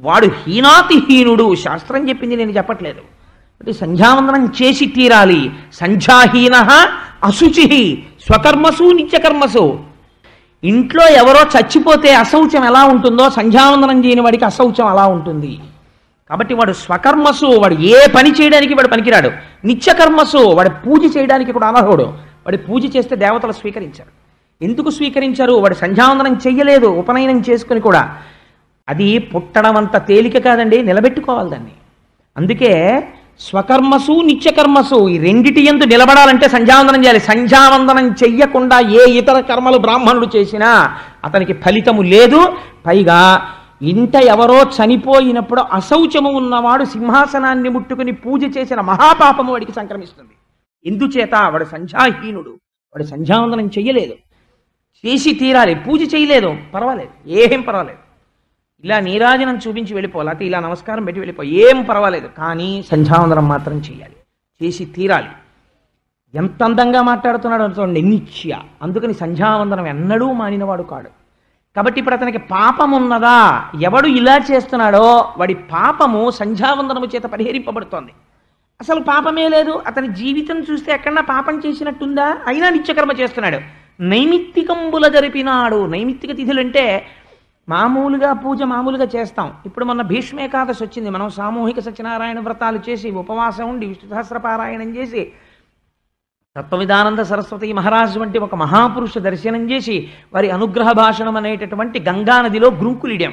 వాడు హీనాతిహీనుడు. శాస్త్రం చెప్పింది, నేను చెప్పట్లేదు. అంటే సంధ్యావందనం చేసి తీరాలి. సంధ్యాహీన అశుచి స్వకర్మసు నిత్యకర్మసు. ఇంట్లో ఎవరో చచ్చిపోతే అశౌచం ఎలా ఉంటుందో సంధ్యావందనం చేయని వాడికి అశౌచం అలా ఉంటుంది. కాబట్టి వాడు స్వకర్మసు, వాడు ఏ పని చేయడానికి వాడు పనికిరాడు. నిత్యకర్మసు, వాడు పూజ చేయడానికి కూడా అనర్హుడు. వాడు పూజ చేస్తే దేవతలు స్వీకరించారు. ఎందుకు స్వీకరించారు? వాడు సంధ్యావందనం చెయ్యలేదు, ఉపనయనం చేసుకుని కూడా. అది పుట్టడం అంత తేలిక కాదండి, నిలబెట్టుకోవాలి దాన్ని. అందుకే స్వకర్మసు నిత్యకర్మసు ఈ రెండిటి యందు నిలబడాలంటే సంధ్యావందనం చేయాలి. సంధ్యావందనం చెయ్యకుండా ఏ ఇతర కర్మలు బ్రాహ్మణుడు చేసినా అతనికి ఫలితము లేదు. పైగా ఇంట ఎవరో చనిపోయినప్పుడు అశౌచము ఉన్నవాడు సింహాసనాన్ని ముట్టుకుని పూజ చేసిన మహాపాపము వాడికి సంక్రమిస్తుంది. ఎందుచేత? వాడు సంధ్యాహీనుడు, వాడు సంధ్యావందనం చెయ్యలేదు. చేసి తీరాలి. పూజ చేయలేదు పర్వాలేదు, ఏం పర్వాలేదు, ఇలా నీరాజనం చూపించి వెళ్ళిపోవాలి, అయితే ఇలా నమస్కారం పెట్టి వెళ్ళిపోయి ఏం పర్వాలేదు. కానీ సంధ్యావందనం మాత్రం చేయాలి, చేసి తీరాలి. ఎంత అందంగా మాట్లాడుతున్నాడు అనుకోండి, నిత్య. అందుకని సంధ్యావందనం ఎన్నడూ మానినవాడు కాడు. కాబట్టి ఇప్పుడు అతనికి పాపం ఉన్నదా? ఎవడు ఇలా చేస్తున్నాడో వాడి పాపము సంధ్యావందనము చేత పరిహరింపబడుతోంది. అసలు పాపమే లేదు. అతని జీవితం చూస్తే ఎక్కడన్నా పాపం చేసినట్టుందా? అయినా నిత్యకర్మ చేస్తున్నాడు. నైమిత్తికంబుల జరిపినాడు. నైమిత్తిక తిథులు అంటే మామూలుగా పూజ మామూలుగా చేస్తాం. ఇప్పుడు మొన్న భీష్మేకాదశి వచ్చింది, మనం సామూహిక సత్యనారాయణ వ్రతాలు చేసి ఉపవాసం ఉండి విష్ణు సహస్రపారాయణం చేసి తత్వవిధానంద సరస్వతి మహారాజు వంటి ఒక మహాపురుష దర్శనం చేసి వారి అనుగ్రహ భాషణం అనేటటువంటి గంగానదిలో గ్రుంకులిడాం.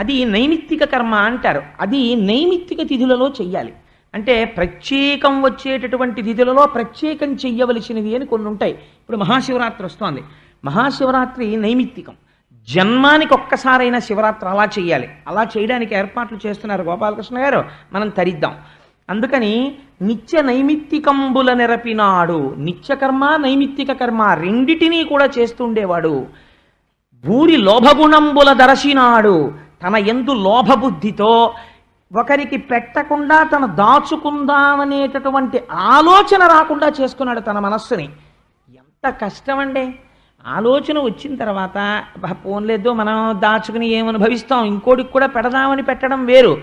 అది నైమిత్తిక కర్మ అంటారు. అది నైమిత్తిక తిథులలో చెయ్యాలి. అంటే ప్రత్యేకం వచ్చేటటువంటి తిథులలో ప్రత్యేకం చెయ్యవలసినవి అని కొన్ని ఉంటాయి. ఇప్పుడు మహాశివరాత్రి వస్తోంది. మహాశివరాత్రి నైమిత్తికం. జన్మానికి ఒక్కసారైనా శివరాత్రి అలా చేయాలి. అలా చేయడానికి ఏర్పాట్లు చేస్తున్నారు గోపాలకృష్ణ గారు, మనం తరిద్దాం. అందుకని నిత్య నైమిత్తికంబుల నిరపినాడు, నిత్యకర్మ నైమిత్తిక కర్మ రెండిటినీ కూడా చేస్తుండేవాడు. భూరి లోభగుణంబుల దర్శినాడు, తన యందు లోభబుద్ధితో ఒకరికి పెట్టకుండా తన దాచుకుందామనేటటువంటి ఆలోచన రాకుండా చేసుకున్నాడు తన మనస్సుని. ఎంత కష్టమండి. ఆలోచన వచ్చిన తర్వాత పోన్లేదు మనం దాచుకుని ఏమనుభవిస్తాం, ఇంకోటికి కూడా పెడదామని పెట్టడం వేరు.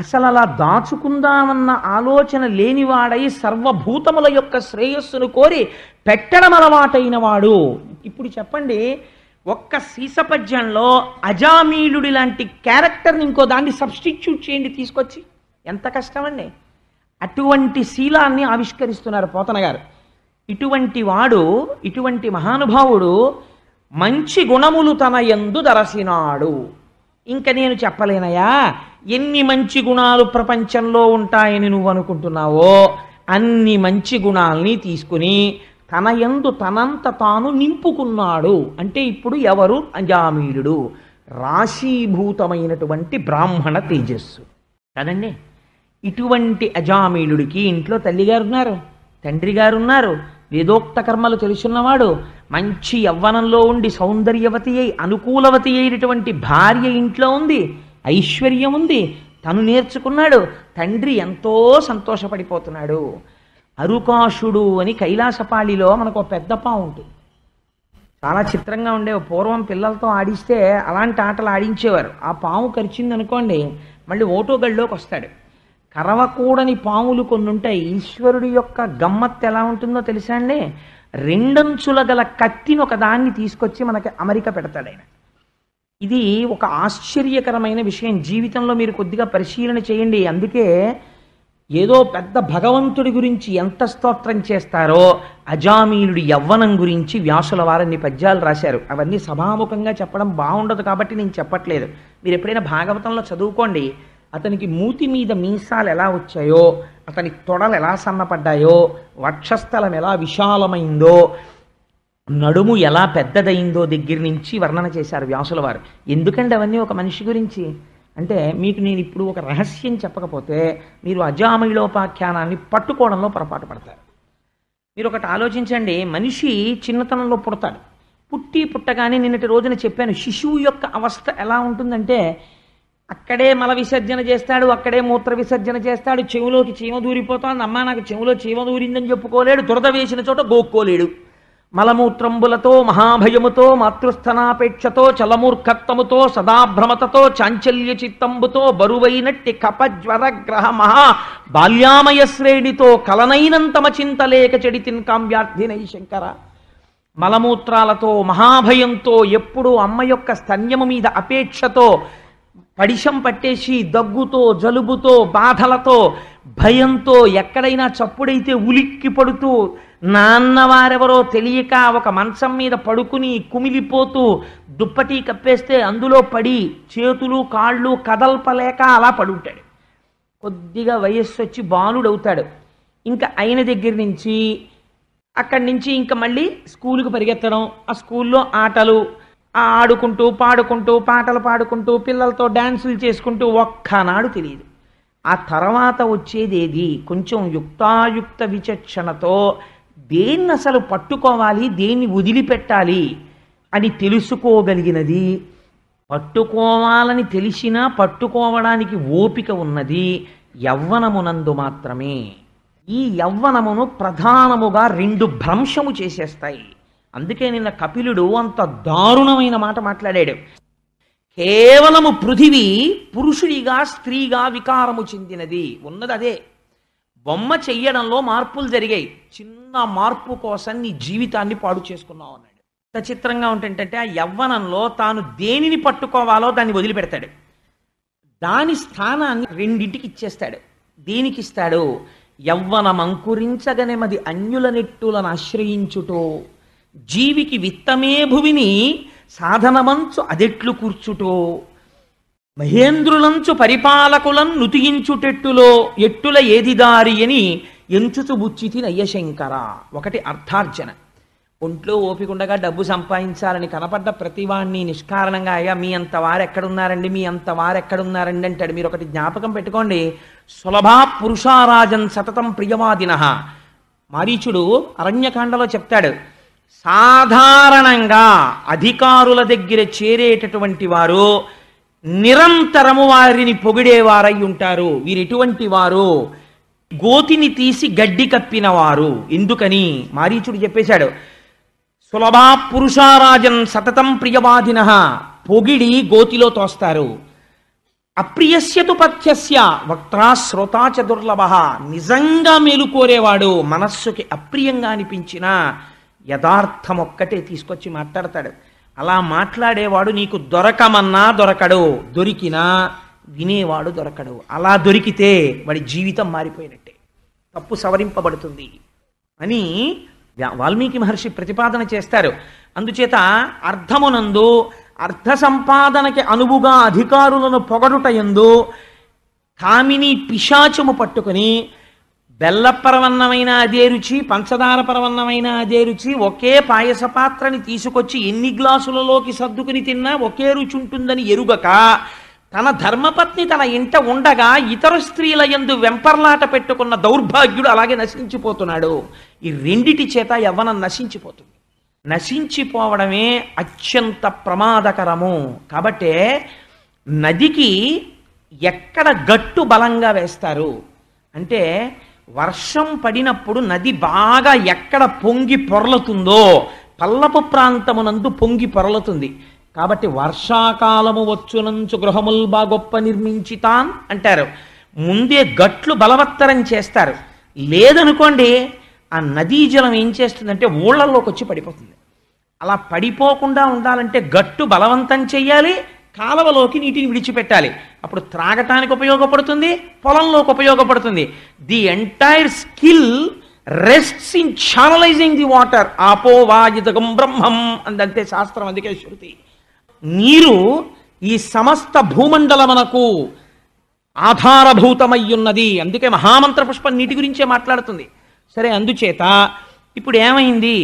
అసలు అలా దాచుకుందామన్న ఆలోచన లేనివాడై సర్వభూతముల యొక్క శ్రేయస్సును కోరి పెట్టడం అలవాటైన వాడు. ఇప్పుడు చెప్పండి, ఒక్క సీసపద్యంలో అజామిళుడి లాంటి క్యారెక్టర్ని ఇంకో దాన్ని సబ్స్టిట్యూట్ చేయండి తీసుకొచ్చి, ఎంత కష్టమండి. అటువంటి శీలాన్ని ఆవిష్కరిస్తున్నారు పోతన గారు. ఇటువంటి వాడు, ఇటువంటి మహానుభావుడు మంచి గుణములు తన యందు దరసినాడు. ఇంక నేను చెప్పలేనయా, ఎన్ని మంచి గుణాలు ప్రపంచంలో ఉంటాయని నువ్వు అనుకుంటున్నావో అన్ని మంచి గుణాలని తీసుకుని తన యందు తనంత తాను నింపుకున్నాడు. అంటే ఇప్పుడు ఎవరు? అజామిళుడు, రాశీభూతమైనటువంటి బ్రాహ్మణ తేజస్సు కదండి. ఇటువంటి అజామిళుడికి ఇంట్లో తల్లిగారు ఉన్నారు, తండ్రి గారు ఉన్నారు, వేదోక్త కర్మలు తెలుసున్నవాడు, మంచి యవ్వనంలో ఉండి సౌందర్యవతి అయి అనుకూలవతి అయినటువంటి భార్య ఇంట్లో ఉంది, ఐశ్వర్యం ఉంది, తను నేర్చుకున్నాడు, తండ్రి ఎంతో సంతోషపడిపోతున్నాడు. అరుకాశుడు అని కైలాసపాళిలో మనకు ఒక పెద్ద పాము ఉంటుంది. చాలా చిత్రంగా ఉండే, పూర్వం పిల్లలతో ఆడిస్తే అలాంటి ఆటలు ఆడించేవారు. ఆ పాము కరిచిందనుకోండి, మళ్ళీ ఓటో గడిలోకి వస్తాడు. కరవకూడని పాములు కొన్ని ఉంటాయి. ఈశ్వరుడి యొక్క గమ్మత్తు ఎలా ఉంటుందో తెలుసా అండి. రెండంచుల గల కత్తిని ఒకదాన్ని తీసుకొచ్చి మనకి అమరిక పెడతాడు ఆయన. ఇది ఒక ఆశ్చర్యకరమైన విషయం, జీవితంలో మీరు కొద్దిగా పరిశీలన చేయండి. అందుకే ఏదో పెద్ద భగవంతుడి గురించి ఎంత స్తోత్రం చేస్తారో అజామిలుడి యవ్వనం గురించి వ్యాసుల వారన్ని పద్యాలు రాశారు. అవన్నీ సభాముఖంగా చెప్పడం బాగుండదు కాబట్టి నేను చెప్పట్లేదు. మీరు ఎప్పుడైనా భాగవతంలో చదువుకోండి, అతనికి మూతి మీద మీసాలు ఎలా వచ్చాయో, అతని తొడలు ఎలా సన్నపడ్డాయో, వక్షస్థలం ఎలా విశాలమైందో, నడుము ఎలా పెద్దదైందో దగ్గర నుంచి వర్ణన చేశారు వ్యాసుల వారు. ఎందుకంటే అవన్నీ ఒక మనిషి గురించి. అంటే మీకు నేను ఇప్పుడు ఒక రహస్యం చెప్పకపోతే మీరు అజామిళోపాఖ్యానాన్ని పట్టుకోవడంలో పొరపాటు పడతారు. మీరు ఒకటి ఆలోచించండి, మనిషి చిన్నతనంలో పుడతాడు. పుట్టగానే నిన్నటి రోజున చెప్పాను, శిశువు యొక్క అవస్థ ఎలా ఉంటుందంటే అక్కడే మల విసర్జన చేస్తాడు, అక్కడే మూత్ర విసర్జన చేస్తాడు, చెవులోకి చీమ దూరిపోతుంది. అమ్మ నాకు చెవులో చీమ దూరిందని చెప్పుకోలేడు, దురద వేసిన చోట గోక్కోలేడు. మలమూత్రంబులతో మహాభయముతో మాతృస్థనాపేక్షతో చలమూర్ఖత్వముతో సదాభ్రమతతో చాంచల్య చిత్తంబుతో బరువైనట్టి కపజ్వరగ్రహ మహా బాల్యామయ శ్రేణితో కలనైనంతమ చింతలేక చెడితిన్ కామ్యార్థినై శంకర. మలమూత్రాలతో మహాభయంతో ఎప్పుడూ అమ్మ యొక్క స్తన్యము మీద అపేక్షతో పడిశం పట్టేసి దగ్గుతో జలుబుతో బాధలతో భయంతో ఎక్కడైనా చప్పుడైతే ఉలిక్కి పడుతూ నాన్నవారెవరో తెలియక ఒక మంచం మీద పడుకుని కుమిలిపోతూ దుప్పటి కప్పేస్తే అందులో పడి చేతులు కాళ్ళు కదల్పలేక అలా పడుంటాడు. కొద్దిగా వయస్సు వచ్చి బాలుడవుతాడు. ఇంకా ఆయన దగ్గర నుంచి అక్కడి నుంచి ఇంకా మళ్ళీ స్కూలుకు పరిగెత్తడం, ఆ స్కూల్లో ఆటలు ఆడుకుంటూ పాడుకుంటూ పాటలు పాడుకుంటూ పిల్లలతో డ్యాన్సులు చేసుకుంటూ ఒక్కనాడు తెలియదు. ఆ తర్వాత వచ్చేదేది? కొంచెం యుక్తాయుక్త విచక్షణతో దేన్ని అసలు పట్టుకోవాలి, దేన్ని వదిలిపెట్టాలి అని తెలుసుకోగలిగినది, పట్టుకోవాలని తెలిసినా పట్టుకోవడానికి ఓపిక ఉన్నది యవ్వనమునందు మాత్రమే. ఈ యవ్వనమును ప్రధానముగా రెండు భ్రంశము చేసేస్తాయి. అందుకే నిన్న కపిలుడు అంత దారుణమైన మాట మాట్లాడాడు. కేవలము పృథివీ పురుషుడిగా స్త్రీగా వికారము చెందినది. ఉన్నది అదే. బొమ్మ చెయ్యడంలో మార్పులు జరిగాయి, చిన్న మార్పు కోసం నీ జీవితాన్ని పాడు చేసుకున్నావు అన్నాడు. ఎంత చిత్రంగా ఉంటుందంటే ఆ యవ్వనంలో తాను దేనిని పట్టుకోవాలో దాన్ని వదిలిపెడతాడు, దాని స్థానాన్ని రెండింటికి ఇచ్చేస్తాడు. దేనికి ఇస్తాడు? యవ్వనమంకురించగనెమది అన్యుల నెట్టులను ఆశ్రయించుటో. జీవికి విత్తమే భువిని సాధనమంచు అదెట్లు కూర్చుటో. మహేంద్రులంచు పరిపాలకులం నుతియించుటెట్టులో ఎట్టుల ఏది దారి అని ఎంచుచు బుచ్చితి నయ్యశంకర. ఒకటి అర్థార్జన. ఒంట్లో ఓపికండగా డబ్బు సంపాదించాలని కనపడ్డ ప్రతివాణ్ణి నిష్కారణంగా అయ్యా మీ అంత వారు ఎక్కడున్నారండి, మీ అంత వారు ఎక్కడున్నారండి అంటాడు. మీరు ఒకటి జ్ఞాపకం పెట్టుకోండి, సులభా పురుషారాజన్ సతతం ప్రియవాదిన. మారీచుడు అరణ్యకాండలో చెప్తాడు, సాధారణంగా అధికారుల దగ్గర చేరేటటువంటి వారు నిరంతరము వారిని పొగిడేవారై ఉంటారు. వీరెటువంటి వారు? గోతిని తీసి గడ్డి కప్పినవారు. ఎందుకని? మారీచుడు చెప్పేశాడు, సులభా పురుషారాజన్ సతతం ప్రియవాదిన, పొగిడి గోతిలో తోస్తారు. అప్రియస్యతు పథ్యస్య వక్త్రా శ్రోతా చ దుర్లభ. నిజంగా మేలుకోరేవాడు మనస్సుకి అప్రియంగా అనిపించిన యథార్థం ఒక్కటే తీసుకొచ్చి మాట్లాడతాడు. అలా మాట్లాడేవాడు నీకు దొరకమన్నా దొరకడు, దొరికినా వినేవాడు దొరకడు. అలా దొరికితే వాడి జీవితం మారిపోయినట్టే, తప్పు సవరింపబడుతుంది అని వాల్మీకి మహర్షి ప్రతిపాదన చేస్తారు. అందుచేత అర్థమునందు, అర్థ సంపాదనకి అనువుగా అధికారులను పొగడుటయందు కామిని పిశాచము పట్టుకుని బెల్లపరవన్నమైన అదే రుచి, పంచదార పరవన్నమైన అదే రుచి, ఒకే పాయసపాత్రని తీసుకొచ్చి ఎన్ని గ్లాసులలోకి సర్దుకుని తిన్నా ఒకే రుచి ఉంటుందని ఎరుగక తన ధర్మపత్ని తన ఇంట ఉండగా ఇతర స్త్రీల యందు వెంపర్లాట పెట్టుకున్న దౌర్భాగ్యుడు అలాగే నశించిపోతున్నాడు. ఈ రెండిటి చేత యవ్వనం నశించిపోతుంది. నశించిపోవడమే అత్యంత ప్రమాదకరము. కాబట్టే నదికి ఎక్కడ గట్టు బలంగా వేస్తారు అంటే, వర్షం పడినప్పుడు నది బాగా ఎక్కడ పొంగి పొరలుతుందో పల్లపు ప్రాంతమునందు పొంగి పొరలుతుంది. కాబట్టి వర్షాకాలము వచ్చునంచు గృహముల్ బాగొప్ప నిర్మించితాన్ అంటారు. ముందే గట్లు బలవత్తరం చేస్తారు. లేదనుకోండి, ఆ నదీ జలం ఏం చేస్తుందంటే ఊళ్ళల్లోకి వచ్చి పడిపోతుంది. అలా పడిపోకుండా ఉండాలంటే గట్టు బలవంతం చేయాలి, కాలవలోకి నీటిని విడిచిపెట్టాలి. అప్పుడు త్రాగటానికి ఉపయోగపడుతుంది, పొలంలోకి ఉపయోగపడుతుంది. The entire skill rests in channelising the water. ఆపో వాయుదగం బ్రహ్మం అందంతే శాస్త్రం, అందుకే శృతి. నీరు ఈ సమస్త భూమండలమునకు ఆధారభూతమయ్యున్నది. అందుకే మహామంత్ర పుష్పం నీటి గురించే మాట్లాడుతుంది. సరే, అందుచేత ఇప్పుడు ఏమైంది?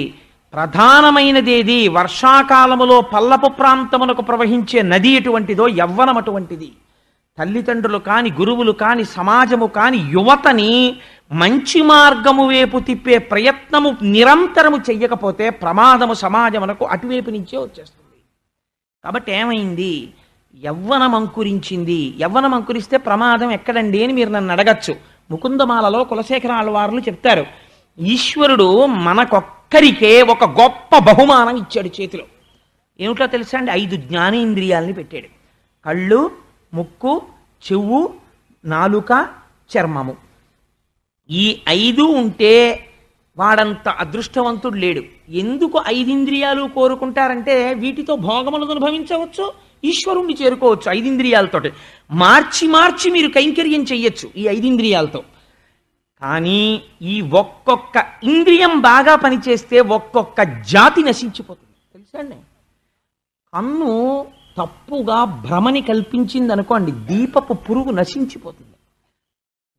ప్రధానమైనదేది వర్షాకాలములో పల్లపు ప్రాంతమునకు ప్రవహించే నది ఎటువంటిదో యవ్వనం అటువంటిది. తల్లిదండ్రులు కాని, గురువులు కాని, సమాజము కాని యువతని మంచి మార్గము వైపు తిప్పే ప్రయత్నము నిరంతరము చెయ్యకపోతే ప్రమాదము సమాజమునకు అటువైపు నుంచే వచ్చేస్తుంది. కాబట్టి ఏమైంది? యవ్వనం అంకురించింది. యవ్వనం అంకురిస్తే ప్రమాదం ఎక్కడండి అని మీరు నన్ను అడగచ్చు. ముకుందమాలలో కులశేఖర ఆళ్వార్లు చెప్తారు, ఈశ్వరుడు మనకొక్కరికే ఒక గొప్ప బహుమానం ఇచ్చాడు చేతిలో. ఏమిటో తెలుసా అండి? 5 జ్ఞానేంద్రియాలని పెట్టాడు. కళ్ళు, ముక్కు, చెవు, నాలుక, చర్మము. ఈ 5 ఉంటే వాడంత అదృష్టవంతుడు లేడు. ఎందుకు 5 ఇంద్రియాలు కోరుకుంటారంటే వీటితో భోగములను అనుభవించవచ్చు, ఈశ్వరుణ్ణి చేరుకోవచ్చు. 5 ఇంద్రియాలతోటి మార్చి మార్చి మీరు కైంకర్యం చెయ్యొచ్చు ఈ 5 ఇంద్రియాలతో. కానీ ఈ ఒక్కొక్క ఇంద్రియం బాగా పనిచేస్తే ఒక్కొక్క జాతి నశించిపోతుంది. తెలుసండి, కన్ను తప్పుగా భ్రమని కల్పించింది అనుకోండి, దీపపు పురుగు నశించిపోతుంది.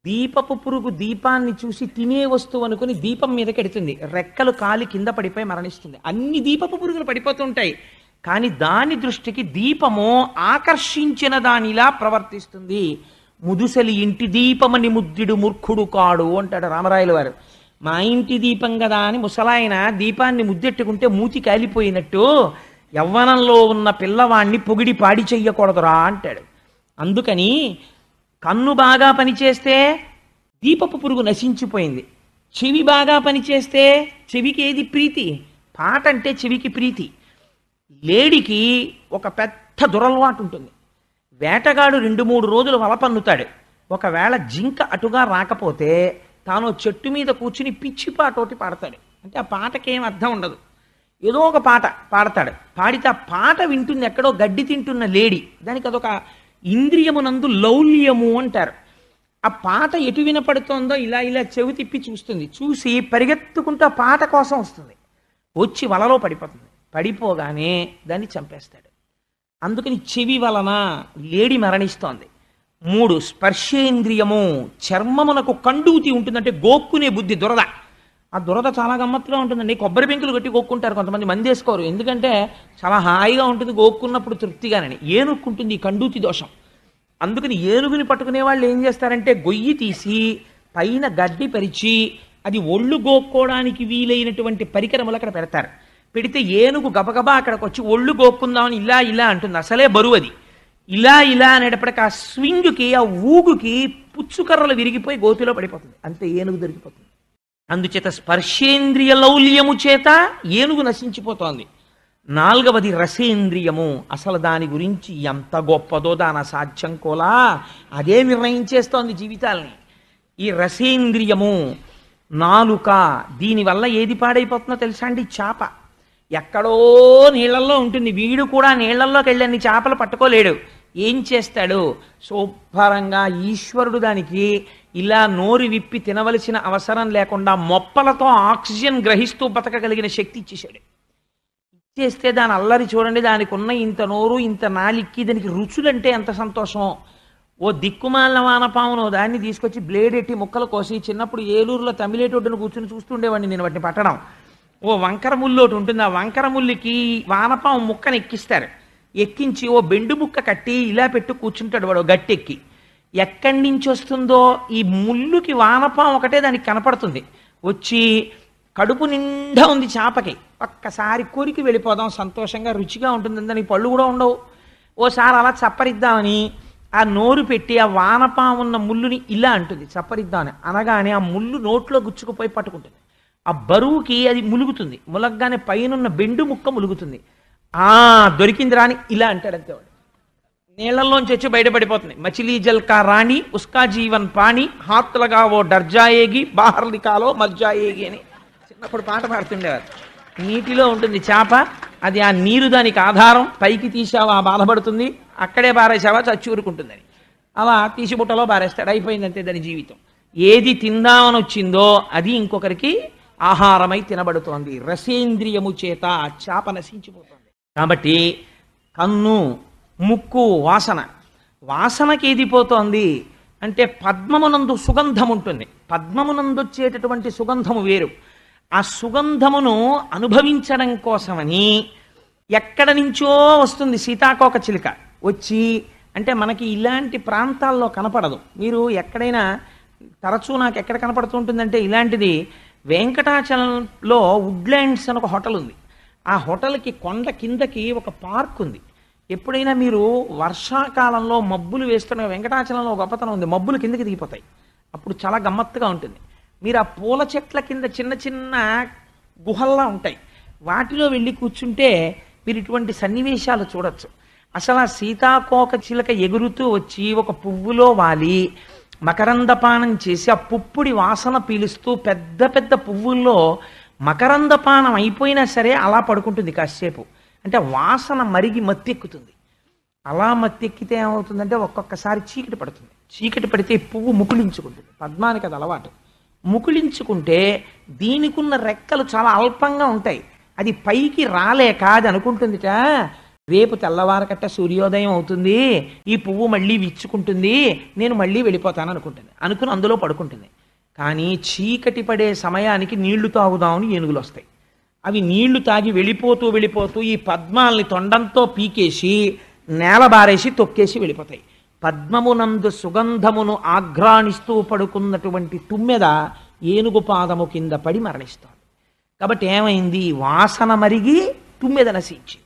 దీపపు పురుగు దీపాన్ని చూసి తినే వస్తువు అనుకుని దీపం మీద కడుతుంది, రెక్కలు కాలి కింద పడిపోయి మరణిస్తుంది. అన్ని దీపపు పురుగులు పడిపోతూ ఉంటాయి, కానీ దాని దృష్టికి దీపము ఆకర్షించిన దానిలా ప్రవర్తిస్తుంది. ముదుసలి ఇంటి దీపమని ముద్దుడు మూర్ఖుడు కాడు అంటాడు రామరాయలు వారు. మా ఇంటి దీపం కదా అని ముసలాయన దీపాన్ని ముద్దెట్టుకుంటే మూతి కాలిపోయినట్టు యవ్వనంలో ఉన్న పిల్లవాణ్ణి పొగిడి పాడి చెయ్యకూడదురా అంటాడు. అందుకని కన్ను బాగా పనిచేస్తే దీపపు పురుగు నశించిపోయింది. చెవి బాగా పనిచేస్తే చెవికి ఏది ప్రీతి? పాట అంటే చెవికి ప్రీతి. లేడికి ఒక పెద్ద దురలవాటు ఉంటుంది. వేటగాడు 2-3 రోజులు వల పన్నుతాడు. ఒకవేళ జింక అటుగా రాకపోతే తాను చెట్టు మీద కూర్చుని పిచ్చి పాటోటి పాడతాడు. అంటే ఆ పాటకేం అర్థం ఉండదు, ఏదో ఒక పాట పాడతాడు. పాడితే ఆ పాట వింటుంది ఎక్కడో గడ్డి తింటున్న లేడి. దానికి అదొక ఇంద్రియమునందు లౌల్యము అంటారు. ఆ పాట ఎటు వినపడుతోందో ఇలా ఇలా చెవి తిప్పి చూస్తుంది. చూసి పరిగెత్తుకుంటూ ఆ పాట కోసం వస్తుంది. వచ్చి వలలో పడిపోతుంది. పడిపోగానే దాన్ని చంపేస్తాడు. అందుకని చెవి వలన లేడి మరణిస్తోంది. 3 స్పర్శేంద్రియము, చర్మమునకు కండూతి ఉంటుందంటే గోక్కునే బుద్ధి, దురద. ఆ దురద చాలా గమ్మత్తుగా ఉంటుందండి. కొబ్బరి బెంకులు కట్టి గోక్కుంటారు కొంతమంది, మందేసుకోరు, ఎందుకంటే చాలా హాయిగా ఉంటుంది గోక్కున్నప్పుడు తృప్తిగానని. ఏనుక్కుంటుంది ఈ కండూతి దోషం. అందుకని ఏనుగుని పట్టుకునే వాళ్ళు ఏం చేస్తారంటే గొయ్యి తీసి పైన గడ్డి పరిచి అది ఒళ్ళు గోక్కోవడానికి వీలైనటువంటి పరికరములు అక్కడ పెడతారు. పెడితే ఏనుగు గబగబా అక్కడికి వచ్చి ఒళ్ళు గోక్కుందామని ఇలా ఇలా అంటుంది. అసలే బరువు అది. ఇలా ఇలా అనేటప్పటికి ఆ స్వింగుకి, ఆ ఊగుకి పుచ్చుకర్రలు విరిగిపోయి గోతిలో పడిపోతుంది. అంతే, ఏనుగు దొరికిపోతుంది. అందుచేత స్పర్శేంద్రియ లౌల్యము చేత ఏనుగు నశించిపోతోంది. 4వది రసేంద్రియము. అసలు దాని గురించి ఎంత గొప్పదో, దాని అసాధ్యం కోలా, అదే నిర్ణయించేస్తోంది జీవితాల్ని. ఈ రసేంద్రియము, నాలుక, దీనివల్ల ఏది పాడైపోతుందో తెలుసా అండి? చేప. ఎక్కడో నీళ్ళల్లో ఉంటుంది, వీడు కూడా నీళ్లల్లోకి వెళ్ళని చేపలు పట్టుకోలేడు. ఏం చేస్తాడు? శుభ్రంగా ఈశ్వరుడు దానికి ఇలా నోరు విప్పి తినవలసిన అవసరం లేకుండా మొప్పలతో ఆక్సిజన్ గ్రహిస్తూ బతకగలిగిన శక్తి ఇచ్చేశాడు. ఇచ్చేస్తే దాని అల్లరి చూడండి. దానికి ఉన్న ఇంత నోరు, ఇంత నాలిక్కి, దానికి రుచులంటే ఎంత సంతోషం. ఓ దిక్కుమాలిన వానపామును దాన్ని తీసుకొచ్చి బ్లేడ్ ఎట్టి ముక్కలు కోసి, చిన్నప్పుడు ఏలూరులో తమిళేటొడ్డును కూర్చుని చూస్తుండేవాడిని నేను వాటిని పట్టడం. ఓ వంకర ముళ్ళు ఒకటి ఉంటుంది. ఆ వంకర ముళ్ళుకి వానపాము ముక్కను ఎక్కిస్తారు. ఎక్కించి ఓ బెండు ముక్క కట్టి ఇలా పెట్టు కూర్చుంటాడు వాడు గట్టెక్కి. ఎక్కడి నుంచి వస్తుందో ఈ ముళ్ళుకి వానపాము ఒకటే దానికి కనపడుతుంది. వచ్చి కడుపు నిండా ఉంది చేపకి, ఒక్కసారి కోరికి వెళ్ళిపోదాం సంతోషంగా, రుచిగా ఉంటుంది, దానికి పళ్ళు కూడా ఉండవు. ఓసారి అలా చప్పరిద్దామని ఆ నోరు పెట్టి ఆ వానపాము ఉన్న ముళ్ళుని ఇలా అంటుంది. చప్పరిద్దామని అనగానే ఆ ముళ్ళు నోట్లో గుచ్చుకుపోయి పట్టుకుంటుంది. ఆ బరువుకి అది ములుగుతుంది. ములగ్గానే పైనున్న బెండు ముక్క ములుగుతుంది. ఆ దొరికిందిరా అని ఇలా అంటాడు. అంతేవాడు నీళ్లలోంచి వచ్చి బయటపడిపోతుంది. మచిలీ జల్కా రాణి ఉస్కా జీవన్ పాణి హాత్లగా ఓ డర్జాయేగి బాహర్లికాలో మర్జాయేగి అని చిన్నప్పుడు పాట పాడుతుండేవారు. నీటిలో ఉంటుంది చేప, అది ఆ నీరు దానికి ఆధారం. పైకి తీసావా బాధపడుతుంది, అక్కడే పారేసావా చచ్చూరుకుంటుందని. అలా తీసి బుట్టలో పారేస్తాడు. అయిపోయిందంతే దాని జీవితం. ఏది తిందామని వచ్చిందో అది ఇంకొకరికి ఆహారమై తినబడుతోంది. రసేంద్రియము చేత చేప నశించిపోతుంది. కాబట్టి కన్ను, ముక్కు, వాసన. వాసనకి ఏది పోతోంది అంటే పద్మమునందు సుగంధం ఉంటుంది. పద్మమునందు వచ్చేటటువంటి సుగంధము వేరు. ఆ సుగంధమును అనుభవించడం కోసమని ఎక్కడ నుంచో వస్తుంది సీతాకోక చిలుక వచ్చి. అంటే మనకి ఇలాంటి ప్రాంతాల్లో కనపడదు. మీరు ఎక్కడైనా తరచూ నాకు ఎక్కడ కనపడుతుంటుందంటే ఇలాంటిది వెంకటాచలంలో వుడ్లాండ్స్ అని ఒక హోటల్ ఉంది. ఆ హోటల్కి కొండ కిందకి ఒక పార్క్ ఉంది. ఎప్పుడైనా మీరు వర్షాకాలంలో మబ్బులు వేస్తున్న వెంకటాచలంలో గొప్పతనం ఉంది, మబ్బులు కిందకి దిగిపోతాయి, అప్పుడు చాలా గమ్మత్తుగా ఉంటుంది. మీరు ఆ పూల చెట్ల కింద చిన్న చిన్న గుహల్లా ఉంటాయి, వాటిలో వెళ్ళి కూర్చుంటే మీరు ఇటువంటి సన్నివేశాలు చూడొచ్చు. అసలు ఆ సీతాకోక చిలక ఎగురుతూ వచ్చి ఒక పువ్వులో వాలి మకరందపానం చేసి ఆ పుప్పుడి వాసన పీలుస్తూ పెద్ద పెద్ద పువ్వుల్లో మకరందపానం అయిపోయినా సరే అలా పడుకుంటుంది కాసేపు. అంటే వాసన మరిగి మత్తెక్కుతుంది. అలా మత్తెక్కితే ఏమవుతుందంటే ఒక్కొక్కసారి చీకటి పడుతుంది. చీకటి పడితే పువ్వు ముకుళించుకుంటుంది. పద్మానికి అది అలవాటు. ముకుళించుకుంటే దీనికున్న రెక్కలు చాలా అల్పంగా ఉంటాయి. అది పైకి రాలేక అది అనుకుంటుందిట, రేపు తెల్లవారకట్ట సూర్యోదయం అవుతుంది, ఈ పువ్వు మళ్ళీ విచ్చుకుంటుంది, నేను మళ్ళీ వెళ్ళిపోతాను అనుకుంటుంది. అనుకుని అందులో పడుకుంటుంది. కానీ చీకటి పడే సమయానికి నీళ్లు తాగుదామని ఏనుగులు వస్తాయి. అవి నీళ్లు తాగి వెళ్ళిపోతూ వెళ్ళిపోతూ ఈ పద్మాల్ని తొండంతో పీకేసి నేల బారేసి తొక్కేసి వెళ్ళిపోతాయి. పద్మమునందు సుగంధమును ఆఘ్రాణిస్తూ పడుకున్నటువంటి తుమ్మెద ఏనుగు పాదము కింద పడి మరణిస్తాడు. కాబట్టి ఏమైంది? వాసన మరిగి తుమ్మెద నశించింది.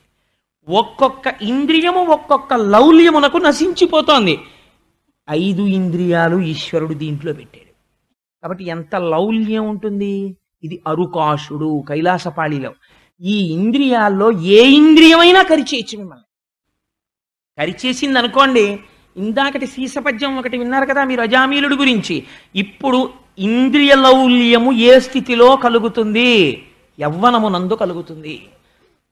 ఒక్కొక్క ఇంద్రియము ఒక్కొక్క లౌల్యమునకు నశించిపోతోంది. 5 ఇంద్రియాలు ఈశ్వరుడు దీంట్లో పెట్టాడు. కాబట్టి ఎంత లౌల్యం ఉంటుంది! ఇది అరుకాసుడు కైలాసపాళిలో. ఈ ఇంద్రియాల్లో ఏ ఇంద్రియమైనా కరిచేయచ్చు మిమ్మల్ని. కరిచేసింది అనుకోండి. ఇందాకటి సీసపద్యం ఒకటి విన్నారు కదా మీరు అజామిళుడు గురించి. ఇప్పుడు ఇంద్రియ లౌల్యము ఏ స్థితిలో కలుగుతుంది? యవ్వనమునందు కలుగుతుంది.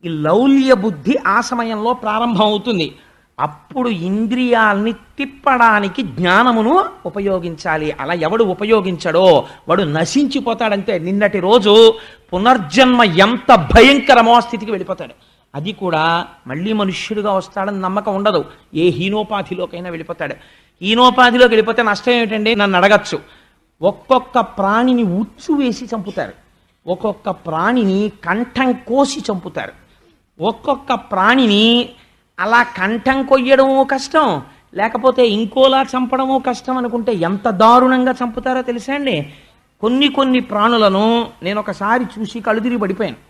ఈ లౌల్య బుద్ధి ఆ సమయంలో ప్రారంభం అవుతుంది. అప్పుడు ఇంద్రియాల్ని తిప్పడానికి జ్ఞానమును ఉపయోగించాలి. అలా ఎవడు ఉపయోగించడో వాడు నశించిపోతాడంతే. నిన్నటి రోజు పునర్జన్మ ఎంత భయంకరమో స్థితికి వెళ్ళిపోతాడు. అది కూడా మళ్ళీ మనుష్యుడిగా వస్తాడని నమ్మకం ఉండదు. ఏ హీనోపాధిలోకైనా వెళ్ళిపోతాడు. హీనోపాధిలోకి వెళ్ళిపోతే నష్టం ఏమిటండి నన్ను అడగచ్చు. ఒక్కొక్క ప్రాణిని ఉచ్చు వేసి చంపుతారు, ఒక్కొక్క ప్రాణిని కంఠం కోసి చంపుతారు, ఒక్కొక్క ప్రాణిని అలా కంఠం కొయ్యడమో కష్టం, లేకపోతే ఇంకోలా చంపడమో కష్టం అనుకుంటే ఎంత దారుణంగా చంపుతారో తెలుసా అండి. కొన్ని ప్రాణులను నేను ఒకసారి చూసి కలుదిరి పడిపోయాను.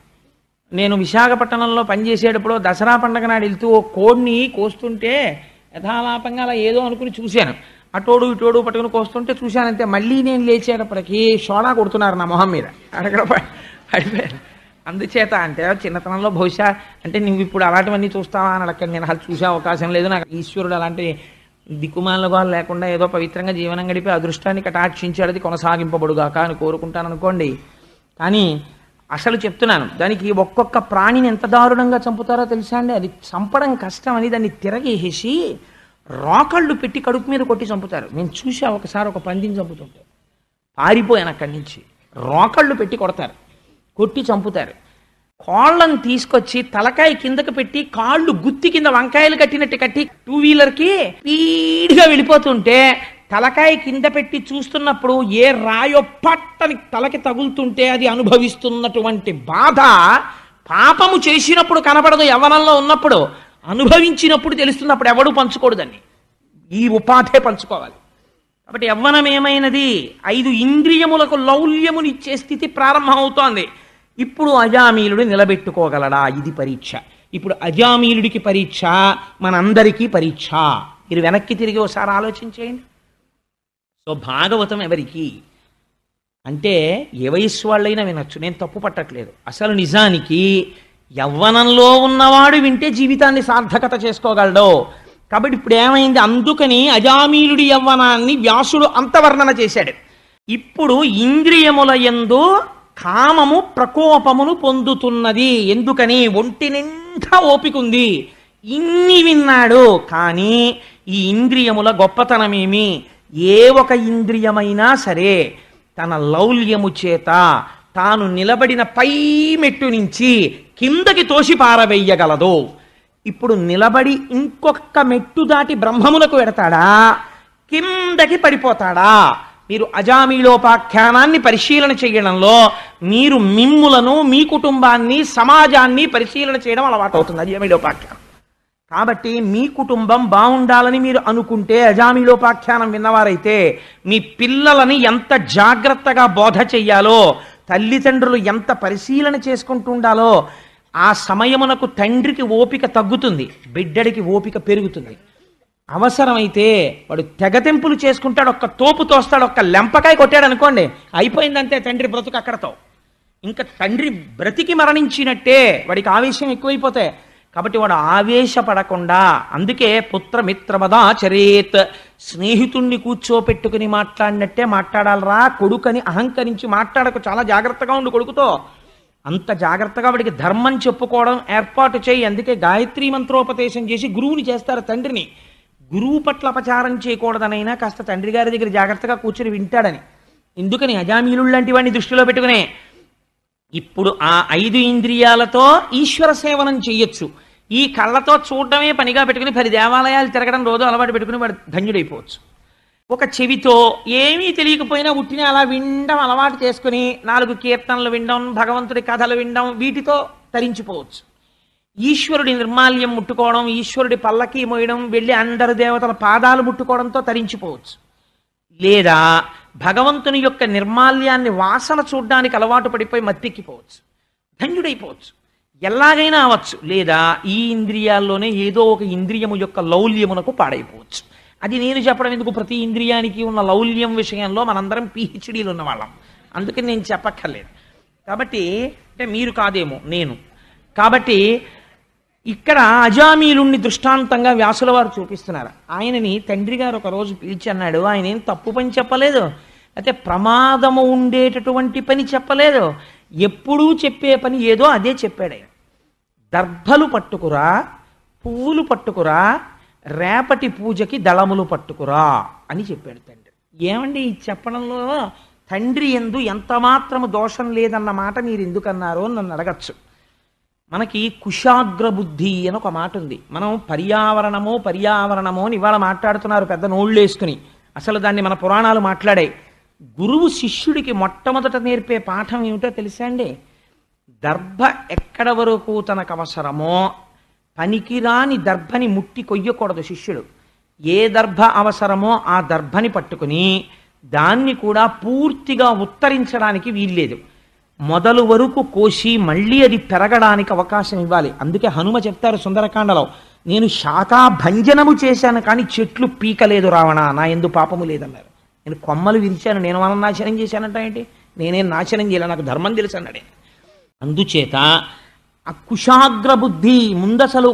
నేను విశాఖపట్నంలో పనిచేసేటప్పుడు దసరా పండగ నాడు వెళ్తూ ఓ కోడిని కోస్తుంటే యథాలాపంగా అలా ఏదో అనుకుని చూశాను. అటోడు ఇటోడు పట్టుకుని కోస్తుంటే చూశానంతే. మళ్ళీ నేను లేచేటప్పటికీ షోడా కొడుతున్నారు నా మొహం మీద, అడగడ పడిపోయాను. అందుచేత అంటే చిన్నతనంలో బహుశా అంటే నువ్వు ఇప్పుడు అలాంటివన్నీ చూస్తావా అని అక్కడ నేను అసలు చూసే అవకాశం లేదు. నాకు ఈశ్వరుడు అలాంటి దిక్కుమాలుగా లేకుండా ఏదో పవిత్రంగా జీవనం గడిపే అదృష్టాన్ని కటాక్షించేది కొనసాగింపబడుగాక అని కోరుకుంటాను అనుకోండి. కానీ అసలు చెప్తున్నాను, దానికి ఒక్కొక్క ప్రాణిని ఎంత దారుణంగా చంపుతారో తెలుసా అండి. అది చంపడం కష్టం అని దాన్ని తిరగేసి రాకళ్ళు పెట్టి కడుపు మీద కొట్టి చంపుతారు. నేను చూసా ఒకసారి ఒక పందిని చంపుతుంటారు, పారిపోయాను అక్కడి నుంచి. రాకళ్ళు పెట్టి కొడతారు, కొట్టి చంపుతారు. కాళ్ళను తీసుకొచ్చి తలకాయ కిందకు పెట్టి కాళ్ళు గుత్తి కింద వంకాయలు కట్టినట్టు కట్టి టూ వీలర్కి పీడిగా వెళ్ళిపోతుంటే తలకాయ కింద పెట్టి చూస్తున్నప్పుడు ఏ రాయో పట్టని తలకి తగులుతుంటే అది అనుభవిస్తున్నటువంటి బాధ పాపము చేసినప్పుడు కనపడదు, యవ్వనంలో ఉన్నప్పుడు అనుభవించినప్పుడు తెలుస్తున్నప్పుడు ఎవడూ పంచుకోడుదని. ఈ ఉపాధే పంచుకోవాలి. కాబట్టి యవ్వనమేమైనది 5 ఇంద్రియములకు లౌల్యమునిచ్చే స్థితి ప్రారంభమవుతోంది. ఇప్పుడు అజామిలుడు నిలబెట్టుకోగలడా, ఇది పరీక్ష. ఇప్పుడు అజామిలుడికి పరీక్ష, మనందరికీ పరీక్ష. మీరు వెనక్కి తిరిగి ఒకసారి ఆలోచించేయండి. సో భాగవతం ఎవరికి అంటే ఏ వయస్సు వాళ్ళైనా వినొచ్చు, నేను తప్పు పట్టట్లేదు. అసలు నిజానికి యవ్వనంలో ఉన్నవాడు వింటే జీవితాన్ని సార్థకత చేసుకోగలడు. కాబట్టి ఇప్పుడు ఏమైంది, అందుకని అజామిలుడి యవ్వనాన్ని వ్యాసుడు అంత వర్ణన చేశాడు. ఇప్పుడు ఇంద్రియముల యందు కామము ప్రకోపమును పొందుతున్నది, ఎందుకని ఒంటి నిండా ఓపికంది, ఇన్ని విన్నాడు. కానీ ఈ ఇంద్రియముల గొప్పతనమేమి, ఏ ఒక ఇంద్రియమైనా సరే తన లౌల్యము చేత తాను నిలబడిన పై మెట్టు నుంచి కిందకి తోసి పారవేయగలదు. ఇప్పుడు నిలబడి ఇంకొక మెట్టు దాటి బ్రహ్మములకు వెడతాడా, కిందకి పడిపోతాడా? మీరు అజామిళోపాఖ్యానాన్ని పరిశీలన చేయడంలో మీరు మిమ్ములను, మీ కుటుంబాన్ని, సమాజాన్ని పరిశీలన చేయడం అలవాటు అవుతుంది అజామిళోపాఖ్యానం. కాబట్టి మీ కుటుంబం బాగుండాలని మీరు అనుకుంటే అజామిళోపాఖ్యానం విన్నవారైతే మీ పిల్లలని ఎంత జాగ్రత్తగా బోధ చెయ్యాలో, తల్లిదండ్రులు ఎంత పరిశీలన చేసుకుంటుండాలో ఆ సమయమునకు తండ్రికి ఓపిక తగ్గుతుంది, బిడ్డడికి ఓపిక పెరుగుతుంది. అవసరమైతే వాడు తెగతెంపులు చేసుకుంటాడు, ఒక్క తోపు తోస్తాడు, ఒక్క లెంపకాయ కొట్టాడు అనుకోండి, అయిపోయిందంటే తండ్రి బ్రతుకు అక్కడతో. ఇంకా తండ్రి బ్రతికి మరణించినట్టే, వాడికి ఆవేశం ఎక్కువైపోతే. కాబట్టి వాడు ఆవేశపడకుండా, అందుకే పుత్రమిత్రమదా చరేత్, స్నేహితుణ్ణి కూర్చోపెట్టుకుని మాట్లాడినట్టే మాట్లాడాలరా కొడుకని అహంకరించి మాట్లాడకు, చాలా జాగ్రత్తగా ఉండు కొడుకుతో, అంత జాగ్రత్తగా వాడికి ధర్మం చెప్పుకోవడం ఏర్పాటు చేయి. అందుకే గాయత్రీ మంత్రోపదేశం చేసి గురువుని చేస్తారు తండ్రిని. గురువు పట్ల అపచారం చేయకూడదనైనా కాస్త తండ్రి గారి దగ్గర జాగ్రత్తగా కూర్చుని వింటాడని. ఎందుకని అజామిలుడు లాంటి వాడిని దృష్టిలో పెట్టుకునే ఇప్పుడు ఆ 5 ఇంద్రియాలతో ఈశ్వర సేవనం చేయొచ్చు. ఈ కళ్ళతో చూడడమే పనిగా పెట్టుకుని 10 దేవాలయాలు తిరగడం రోజు అలవాటు పెట్టుకుని వాడు ధన్యుడైపోవచ్చు. ఒక చెవితో ఏమీ తెలియకపోయినా ఉట్టిన అలా వినడం అలవాటు చేసుకుని 4 కీర్తనలు వినడం, భగవంతుడి కథలు వినడం, వీటితో తరించిపోవచ్చు. ఈశ్వరుడి నిర్మాల్యం ముట్టుకోవడం, ఈశ్వరుడి పల్లకి మోయడం, వెళ్ళి అందరు దేవతల పాదాలు ముట్టుకోవడంతో తరించిపోవచ్చు. లేదా భగవంతుని యొక్క నిర్మాల్యాన్ని వాసన చూడడానికి అలవాటు పడిపోయి మత్తెక్కిపోవచ్చు, ధన్యుడైపోవచ్చు. ఎలాగైనా అవచ్చు. లేదా ఈ ఇంద్రియాల్లోనే ఏదో ఒక ఇంద్రియము యొక్క లౌల్యమునకు పాడైపోవచ్చు. అది నేను చెప్పడం ఎందుకు, ప్రతి ఇంద్రియానికి ఉన్న లౌల్యం విషయంలో మనందరం పిహెచ్డీలు ఉన్నవాళ్ళం, అందుకని నేను చెప్పక్కర్లేదు. కాబట్టి అంటే మీరు కాదేమో నేను. కాబట్టి ఇక్కడ అజామిలుణ్ణి దృష్టాంతంగా వ్యాసుల వారు చూపిస్తున్నారు. ఆయనని తండ్రి గారు ఒకరోజు పిలిచి అన్నాడు, ఆయన ఏం తప్పు పని చెప్పలేదు, అయితే ప్రమాదము ఉండేటటువంటి పని చెప్పలేదు, ఎప్పుడూ చెప్పే పని ఏదో అదే చెప్పాడు ఆయన. దర్భలు పట్టుకురా, పువ్వులు పట్టుకురా, రేపటి పూజకి దళములు పట్టుకురా అని చెప్పాడు తండ్రి. ఏమండి ఈ చెప్పడంలో తండ్రి ఎందు ఎంత మాత్రము దోషం లేదన్న మాట మీరు ఎందుకన్నారో నన్ను అడగచ్చు. మనకి కుశాగ్ర బుద్ధి అని ఒక మాట ఉంది. మనం పర్యావరణమో పర్యావరణమో అని ఇవాళ మాట్లాడుతున్నారు పెద్ద నోళ్ళు వేసుకుని. అసలు దాన్ని మన పురాణాలు మాట్లాడాయి. గురువు శిష్యుడికి మొట్టమొదట నేర్పే పాఠం ఏమిటో తెలుసా అండి? దర్భ ఎక్కడ వరకు తనకు అవసరమో, పనికిరాని దర్భని ముట్టి కొయ్యకూడదు శిష్యుడు. ఏ దర్భ అవసరమో ఆ దర్భని పట్టుకుని దాన్ని కూడా పూర్తిగా ఉత్తరించడానికి వీల్లేదు. మొదలు వరకు కోసి మళ్ళీ అది పెరగడానికి అవకాశం ఇవ్వాలి. అందుకే హనుమ చెప్తారు సుందరకాండలో, నేను శాఖాభంజనము చేశాను కానీ చెట్లు పీకలేదు రావణ, నా ఎందు పాపము లేదన్నారు. నేను కొమ్మలు విరిచాను, నేను మనం నాశనం చేశానంట ఏంటి? నేనేం నాశనం చేయలే, నాకు ధర్మం తెలుసు అన్నాడే. అందుచేత ఆ కుశాగ్ర బుద్ధి ముందసలు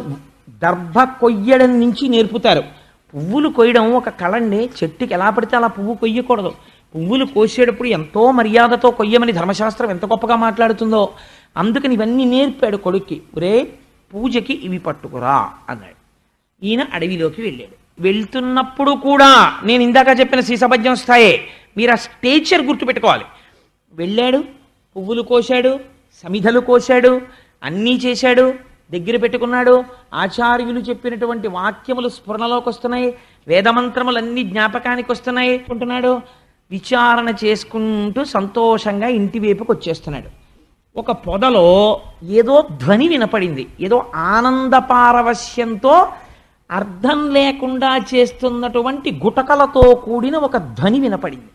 దర్భ కొయ్యడం నుంచి నేర్పుతారు. పువ్వులు కొయ్యడం ఒక కళండి. చెట్టుకి ఎలా పడితే అలా పువ్వు కొయ్యకూడదు. పువ్వులు కోసేటప్పుడు ఎంతో మర్యాదతో కొయ్యమని ధర్మశాస్త్రం ఎంత గొప్పగా మాట్లాడుతుందో. అందుకని ఇవన్నీ నేర్పాడు కొడుక్కి. ఒరే పూజకి ఇవి పట్టుకురా అన్నాడు. ఈయన అడవిలోకి వెళ్ళాడు. వెళ్తున్నప్పుడు కూడా నేను ఇందాక చెప్పిన సీసభజ్యం స్థాయే. మీరు ఆ స్టేచర్ గుర్తుపెట్టుకోవాలి. వెళ్ళాడు, పువ్వులు కోశాడు, సమిధలు కోశాడు, అన్నీ చేశాడు, దగ్గర పెట్టుకున్నాడు. ఆచార్యులు చెప్పినటువంటి వాక్యములు స్ఫురణలోకి వస్తున్నాయి, వేదమంత్రములన్నీ జ్ఞాపకానికి వస్తున్నాయి అనుకుంటున్నాడు. విచారణ చేసుకుంటూ సంతోషంగా ఇంటి వైపుకి వచ్చేస్తున్నాడు. ఒక పొదలో ఏదో ధ్వని వినపడింది. ఏదో ఆనంద పారవశ్యంతో అర్థం లేకుండా చేస్తున్నటువంటి గుటకలతో కూడిన ఒక ధ్వని వినపడింది.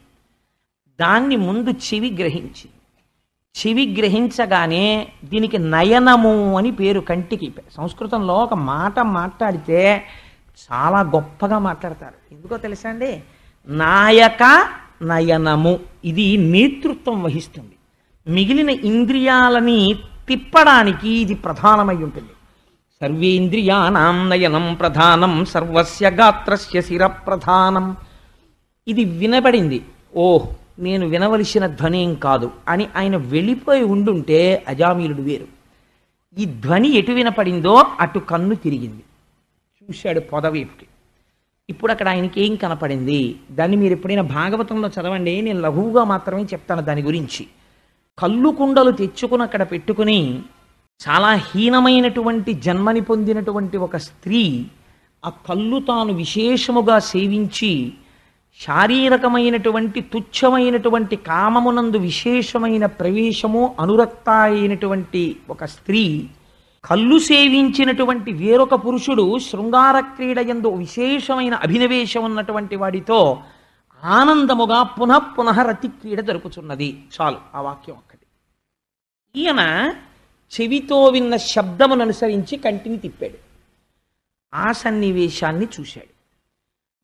దాన్ని ముందు చెవి గ్రహించింది. చెవి గ్రహించగానే దీనికి నయనము అని పేరు. కంటికి సంస్కృతంలో ఒక మాట మాట్లాడితే చాలా గొప్పగా మాట్లాడతారు. ఎందుకో తెలుసా అండి? నాయక నయనము. ఇది నేతృత్వం వహిస్తుంది. మిగిలిన ఇంద్రియాలని తిప్పడానికి ఇది ప్రధానమై ఉంటుంది. సర్వేంద్రియానాం నయనం ప్రధానం, సర్వస్య గాత్రస్య శిర ప్రధానం. ఇది వినబడింది. ఓహ్, నేను వినవలసిన ధ్వనేం కాదు అని ఆయన వెళ్ళిపోయి ఉండుంటే అజామిలుడు వేరు. ఈ ధ్వని ఎటు వినపడిందో అటు కన్ను తిరిగింది. చూశాడు పొదవైపుకి. ఇప్పుడు అక్కడ ఆయనకి ఏం కనపడింది? దాన్ని మీరు ఎప్పుడైనా భాగవతంలో చదవండి. నేను లఘువుగా మాత్రమే చెప్తాను దాని గురించి. కళ్ళు కుండలు తెచ్చుకుని అక్కడ పెట్టుకుని చాలా హీనమైనటువంటి జన్మని పొందినటువంటి ఒక స్త్రీ ఆ కళ్ళు తాను విశేషముగా సేవించి శారీరకమైనటువంటి తుచ్చమైనటువంటి కామమునందు విశేషమైన ప్రవేశము అనురక్త అయినటువంటి ఒక స్త్రీ కళ్ళు సేవించినటువంటి వేరొక పురుషుడు శృంగార క్రీడ యందు విశేషమైన అభినవేశం ఉన్నటువంటి వాడితో ఆనందముగా పునః రతి క్రీడ జరుపుచున్నది. చాలు ఆ వాక్యం ఒక్కటి. ఈయన చెవితో విన్న శబ్దమును అనుసరించి కంటిని తిప్పాడు. ఆ సన్నివేశాన్ని చూశాడు.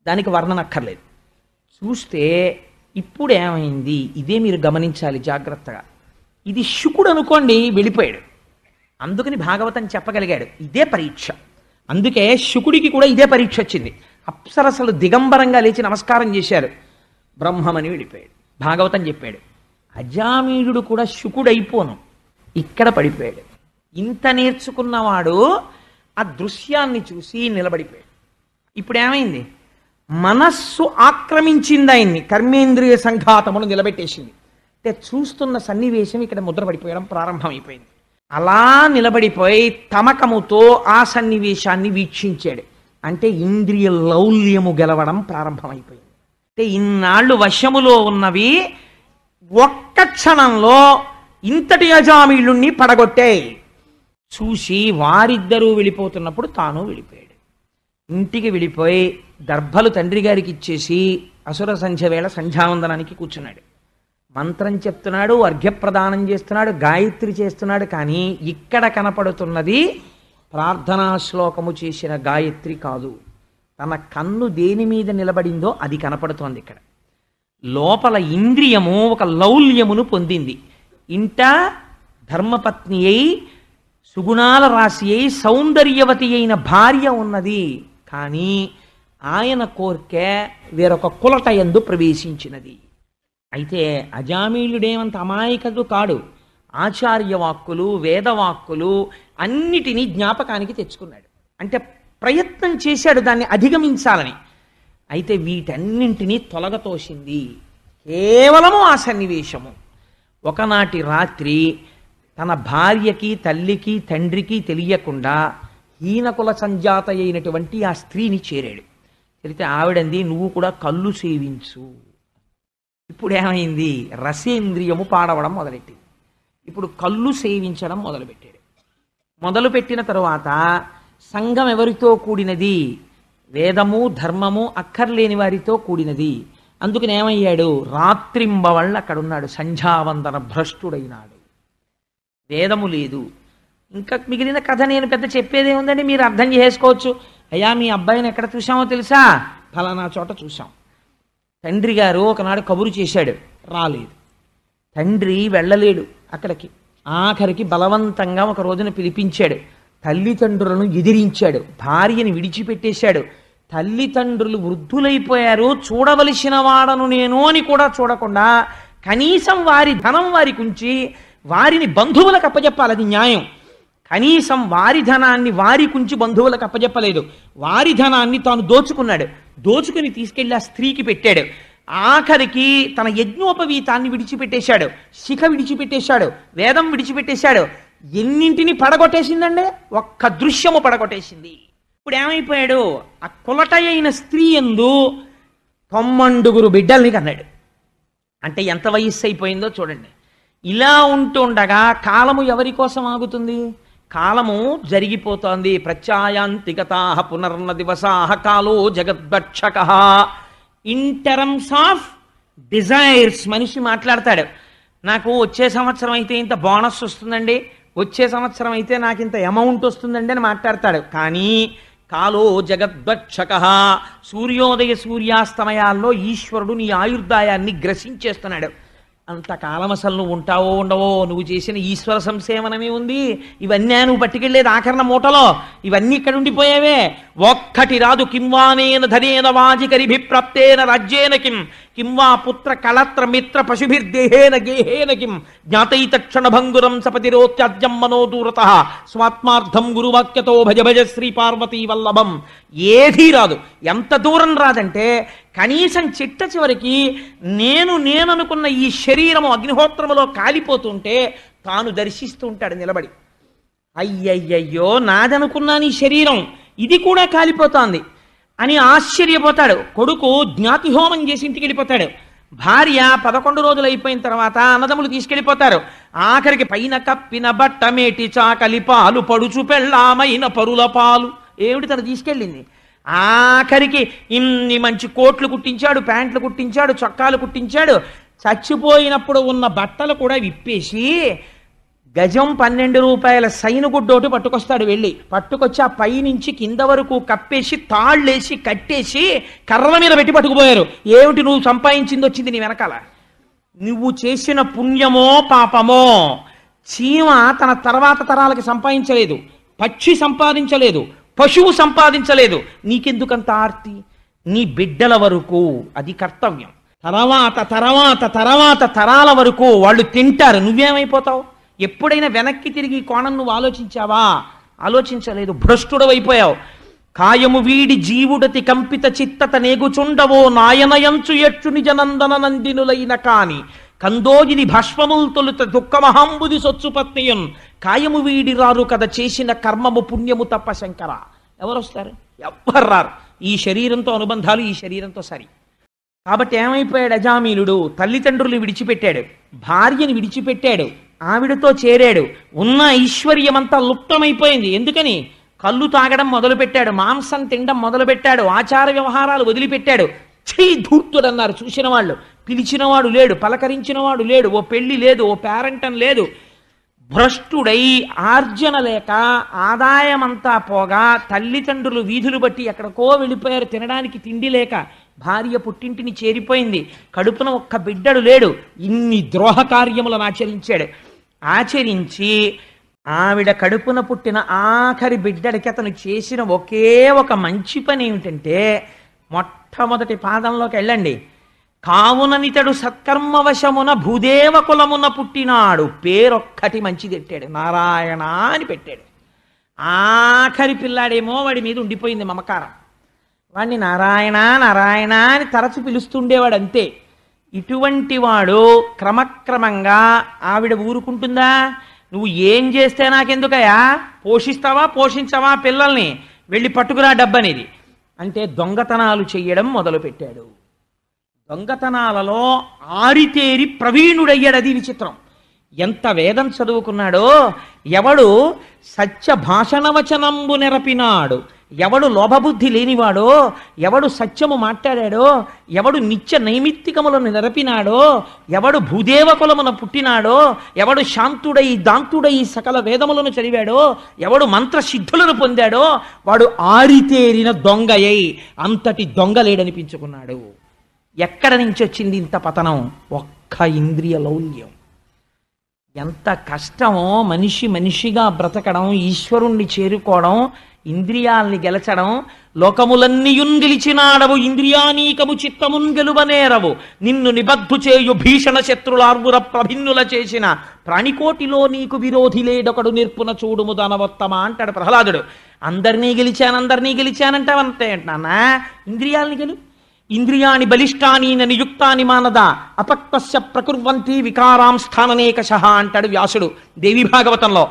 దానికి వర్ణన అక్కర్లేదు. చూస్తే ఇప్పుడు ఏమైంది? ఇదే మీరు గమనించాలి జాగ్రత్తగా. ఇది శుకుడు అనుకోండి, వెళ్ళిపోయాడు. అందుకని భాగవతం చెప్పగలిగాడు. ఇదే పరీక్ష. అందుకే శుకుడికి కూడా ఇదే పరీక్ష వచ్చింది. అప్సరసలు దిగంబరంగా లేచి నమస్కారం చేశారు. బ్రహ్మమని వెళ్ళిపోయాడు. భాగవతం చెప్పాడు. అజామిళుడు కూడా శుకుడైపోను, ఇక్కడ పడిపోయాడు. ఇంత నేర్చుకున్నవాడు ఆ దృశ్యాన్ని చూసి నిలబడిపోయాడు. ఇప్పుడు ఏమైంది? మనస్సు ఆక్రమించింది ఆయన్ని. కర్మేంద్రియ సంఘాతమును నిలబెట్టేసింది. అంటే చూస్తున్న సన్నివేశం ఇక్కడ ముద్రపడిపోయడం ప్రారంభమైపోయింది. అలా నిలబడిపోయి తమకముతో ఆ సన్నివేశాన్ని వీక్షించాడు. అంటే ఇంద్రియ లౌల్యము గెలవడం ప్రారంభమైపోయింది. అంటే ఇన్నాళ్ళు వశములో ఉన్నవి ఒక్క క్షణంలో ఇంతటి అజామిళుణ్ణి పడగొట్టాయి. చూసి వారిద్దరూ వెళ్ళిపోతున్నప్పుడు తాను వెళ్ళిపోయాడు. ఇంటికి వెళ్ళిపోయి దర్భలు తండ్రి గారికి ఇచ్చేసి అసుర సంధ్య వేళ సంధ్యావందనానికి కూర్చున్నాడు. మంత్రం చెప్తున్నాడు, అర్ఘ్యప్రదానం చేస్తున్నాడు, గాయత్రి చేస్తున్నాడు. కానీ ఇక్కడ కనపడుతున్నది ప్రార్థనా శ్లోకము చేసిన గాయత్రి కాదు. తన కన్ను దేని మీద నిలబడిందో అది కనపడుతోంది. ఇక్కడ లోపల ఇంద్రియము ఒక లౌల్యమును పొందింది. ఇంట ధర్మపత్ని అయి సుగుణాల రాశి అయి సౌందర్యవతి అయిన భార్య ఉన్నది. కానీ ఆయన కోరికే వేరొక కులట యందు ప్రవేశించినది. అయితే అజామిళుడేమంత అమాయకుడు కాడు. ఆచార్య వాక్కులు, వేదవాక్కులు అన్నిటినీ జ్ఞాపకానికి తెచ్చుకున్నాడు. అంటే ప్రయత్నం చేశాడు దాన్ని అధిగమించాలని. అయితే వీటన్నింటినీ తొలగతోసింది కేవలము ఆ సన్నివేశము. ఒకనాటి రాత్రి తన భార్యకి, తల్లికి, తండ్రికి తెలియకుండా హీనకుల సంజాత అయినటువంటి ఆ స్త్రీని చేరాడు. తెలితే ఆవిడంది, నువ్వు కూడా కళ్ళు సేవించు. ఇప్పుడు ఏమైంది, రసేంద్రియము పాడవడం మొదలెట్టింది. ఇప్పుడు కళ్ళు సేవించడం మొదలుపెట్టాడు. మొదలుపెట్టిన తరువాత సంఘం ఎవరితో కూడినది, వేదము ధర్మము అక్కర్లేని వారితో కూడినది. అందుకని ఏమయ్యాడు, రాత్రింబవళ్ళు అక్కడున్నాడు, సంధ్యావందన భ్రష్టుడైనాడు. వేదము లేదు. ఇంకా మిగిలిన కథ నేను పెద్ద చెప్పేదే ఉందండి, మీరు అర్థం చేసుకోవచ్చు. అయ్యా, మీ అబ్బాయిని ఎక్కడ చూసామో తెలుసా, ఫలానా చోట చూసాం. తండ్రి గారు ఒకనాడు కబురు చేశాడు, రాలేదు. తండ్రి వెళ్ళలేడు అక్కడికి. ఆఖరికి బలవంతంగా ఒక రోజున పిలిపించాడు. తల్లిదండ్రులను ఎదిరించాడు, భార్యని విడిచిపెట్టేశాడు. తల్లిదండ్రులు వృద్ధులైపోయారు, చూడవలసిన వాడను నేను అని కూడా చూడకుండా కనీసం వారి ధనం వారికి ఉంచి వారిని బంధువులకు అప్పజెప్పాలి, అది న్యాయం. కనీసం వారి ధనాన్ని వారికి ఉంచి బంధువులకు అప్పజెప్పలేదు. వారి ధనాన్ని తాను దోచుకున్నాడు. దోచుకుని తీసుకెళ్లి ఆ స్త్రీకి పెట్టాడు. ఆఖరికి తన యజ్ఞోపవీతాన్ని విడిచిపెట్టేశాడు, శిఖ విడిచిపెట్టేశాడు, వేదం విడిచిపెట్టేశాడు. ఎన్నింటిని పడగొట్టేసిందండి, ఒక్క దృశ్యము పడగొట్టేసింది. ఇప్పుడు ఏమైపోయాడు, ఆ కులట అయిన స్త్రీ యందు 9 బిడ్డల్ని కన్నాడు. అంటే ఎంత వయస్సు అయిపోయిందో చూడండి. ఇలా ఉంటుండగా కాలము ఎవరి కోసం ఆగుతుంది, కాలము జరిగిపోతోంది. ప్రత్యాయాంతికతా పునర్న దివసాహ కాలో జగద్భక్షక. ఇన్ టర్మ్స్ ఆఫ్ డిజైర్స్ మనిషి మాట్లాడతాడు. నాకు వచ్చే సంవత్సరం అయితే ఇంత బోనస్ వస్తుందండి, వచ్చే సంవత్సరం అయితే నాకు ఇంత అమౌంట్ వస్తుందండి అని మాట్లాడతాడు. కానీ కాలో జగద్భక్షక, సూర్యోదయ సూర్యాస్తమయాల్లో ఈశ్వరుడు నీ ఆయుర్దాయాన్ని గ్రసించేస్తున్నాడు. అంతకాలం అసలు నువ్వు ఉంటావో ఉండవో, నువ్వు చేసిన ఈశ్వర సంసేవనమే ఉంది. ఇవన్నీ నువ్వు పట్టుకెళ్లేదు ఆఖరణ మూటలో, ఇవన్నీ ఇక్కడ ఉండిపోయావే. ఒక్కటి రాదు. కింవానేన ధనేన వాజికరిభి ప్రాప్తేన రాజ్యేన కిం, కింవా పుత్ర కళత్ర మిత్ర పశుభిర్దేహేన గేహేన కిం, జ్ఞాతైత క్షణభంగురం సపతిరోత్యాజ్యం మనోదూరత స్వాత్మార్థం గురువాక్యతో భజ భజ శ్రీ పార్వతీ వల్లభం. ఏదీ రాదు. ఎంత దూరం రాదంటే కనీసం చిట్ట చివరికి నేననుకున్న ఈ శరీరము అగ్నిహోత్రములో కాలిపోతుంటే తాను దర్శిస్తూ ఉంటాడు నిలబడి, అయ్యయ్యో నాదనుకున్నాను ఈ శరీరం, ఇది కూడా కాలిపోతోంది అని ఆశ్చర్యపోతాడు. కొడుకు జ్ఞాతి హోమం చేసి ఇంటికి వెళ్ళిపోతాడు. భార్య 11 రోజులు అయిపోయిన తర్వాత అన్నదమ్ములు తీసుకెళ్ళిపోతారు. ఆఖరికి పైన కప్పిన బట్టమేటి చాకలి పాలు పడుచు పెళ్ళామైన పరుల పాలు, ఏమిటి తను తీసుకెళ్ళింది. ఆఖరికి ఇన్ని మంచి కోట్లు కుట్టించాడు, ప్యాంట్లు కుట్టించాడు, చొక్కాలు కుట్టించాడు. చచ్చిపోయినప్పుడు ఉన్న బట్టలు కూడా విప్పేసి గజం 12 రూపాయల సైనుగుడ్డోటి పట్టుకొస్తాడు. వెళ్ళి పట్టుకొచ్చి ఆ పైనుంచి కింద వరకు కప్పేసి తాళ్ళేసి కట్టేసి కర్ర మీద పెట్టి పట్టుకుపోయారు. ఏమిటి, నువ్వు సంపాదించింది వచ్చింది నీ వెనకాల, నువ్వు చేసిన పుణ్యమో పాపమో. చీమ తన తర్వాత తరాలకి సంపాదించలేదు, పక్షి సంపాదించలేదు, పశువు సంపాదించలేదు. నీకెందుకంత ఆర్తి, నీ బిడ్డల వరకు అది కర్తవ్యం. తర్వాత తరాల వరకు వాళ్ళు తింటారు, నువ్వేమైపోతావు. ఎప్పుడైనా వెనక్కి తిరిగి కోణం నువ్వు ఆలోచించావా, ఆలోచించలేదు, భ్రష్టుడవైపోయావు. కాయము వీడి జీవుడతి కంపిత చిత్తత నేగుచుండవో నాయనయంచు ఎచ్చు నిజనందన నందినులైన కాని కందోగిని భస్వముల్ తొలుత దుఃఖమహాంబుది సొచ్చు పత్నియున్ కాయము వీడి రారు కదా చేసిన కర్మము పుణ్యము తప్ప శంకర. ఎవరొస్తారు, ఎవ్వరు రారు. ఈ శరీరంతో అనుబంధాలు, ఈ శరీరంతో సరి. కాబట్టి ఏమైపోయాడు అజామిలుడు, తల్లిదండ్రులు విడిచిపెట్టాడు, భార్యని విడిచిపెట్టాడు, ఆవిడతో చేరాడు. ఉన్న ఐశ్వర్యమంతా లుప్తమైపోయింది. ఎందుకని, కళ్ళు తాగడం మొదలుపెట్టాడు, మాంసం తినడం మొదలుపెట్టాడు, ఆచార వ్యవహారాలు వదిలిపెట్టాడు. చెయ్యి ధూర్తుడన్నారు చూసిన వాళ్ళు, పిలిచినవాడు లేడు, పలకరించినవాడు లేడు, ఓ పెళ్లి లేదు, ఓ పేరెంటం లేదు. భ్రష్టుడై ఆర్జన లేక ఆదాయమంతా పోగా తల్లిదండ్రులు వీధులు బట్టి ఎక్కడికో వెళ్ళిపోయారు. తినడానికి తిండి లేక భార్య పుట్టింటిని చేరిపోయింది, కడుపున ఒక్క బిడ్డడు లేడు. ఇన్ని ద్రోహ కార్యములను ఆచరించాడు. ఆచరించి ఆవిడ కడుపున పుట్టిన ఆఖరి బిడ్డడికి అతను చేసిన ఒకే ఒక మంచి పని ఏమిటంటే, మొట్టమొదటి పాదంలోకి వెళ్ళండి. కావుననితడు సత్కర్మవశమున భూదేవ కులమున పుట్టినాడు, పేరొక్కటి మంచి పెట్టాడు, నారాయణ అని పెట్టాడు. ఆఖరి పిల్లాడేమో వాడి మీద ఉండిపోయింది మమకారం. వాడిని నారాయణ నారాయణ అని తరచు పిలుస్తుండేవాడు అంతే. ఇటువంటి వాడు క్రమక్రమంగా ఆవిడ ఊరుకుంటుందా? నువ్వు ఏం చేస్తే నాకెందుకయా, పోషిస్తావా పోషించవా పిల్లల్ని, వెళ్ళి పట్టుకురా డబ్బనేది. అంటే దొంగతనాలు చెయ్యడం మొదలుపెట్టాడు. దొంగతనాలలో ఆరితేరి ప్రవీణుడయ్యాడది విచిత్రం. ఎంత వేదం చదువుకున్నాడో, ఎవడు సత్య భాషణవచనంబు నెరపినాడు, ఎవడు లోభబుద్ధి లేనివాడో, ఎవడు సత్యము మాట్లాడాడో, ఎవడు నిత్య నైమిత్తికములను నెరపినాడో, ఎవడు భూదేవకులమున పుట్టినాడో, ఎవడు శాంతుడై దాంతుడై సకల వేదములను చదివాడో, ఎవడు మంత్రసిద్ధులను పొందాడో, వాడు ఆరితేరిన దొంగయ్యై అంతటి దొంగ లేడనిపించుకున్నాడు. ఎక్కడ నుంచి వచ్చింది ఇంత పతనం? ఒక్క ఇంద్రియ లౌల్యం. ఎంత కష్టమో మనిషి మనిషిగా బ్రతకడం, ఈశ్వరుణ్ణి చేరుకోవడం, ఇంద్రియాల్ని గెలచడం. లోకములన్నీయున్ గెలిచినాడవు ఇంద్రియానీకము చిత్తమున్ గెలువనేరవు, నిన్ను నిబద్ధు చేయు భీషణ శత్రులార్వుర ప్రభిన్నుల చేసిన ప్రాణికోటిలో నీకు విరోధి లేడొకడు నిర్పున చూడుము దానవత్తమా అంటాడు ప్రహ్లాదుడు. అందరినీ గెలిచాను అందరినీ గెలిచానంటావంతే అంటున్నా, ఇంద్రియాల్ని గెలు. ఇంద్రియాణి బలిష్టాని నియుక్తాని మానద అపక్వస్య ప్రకుర్వంతి వికారాం స్థాననేకష అంటాడు వ్యాసుడు దేవి భాగవతంలో.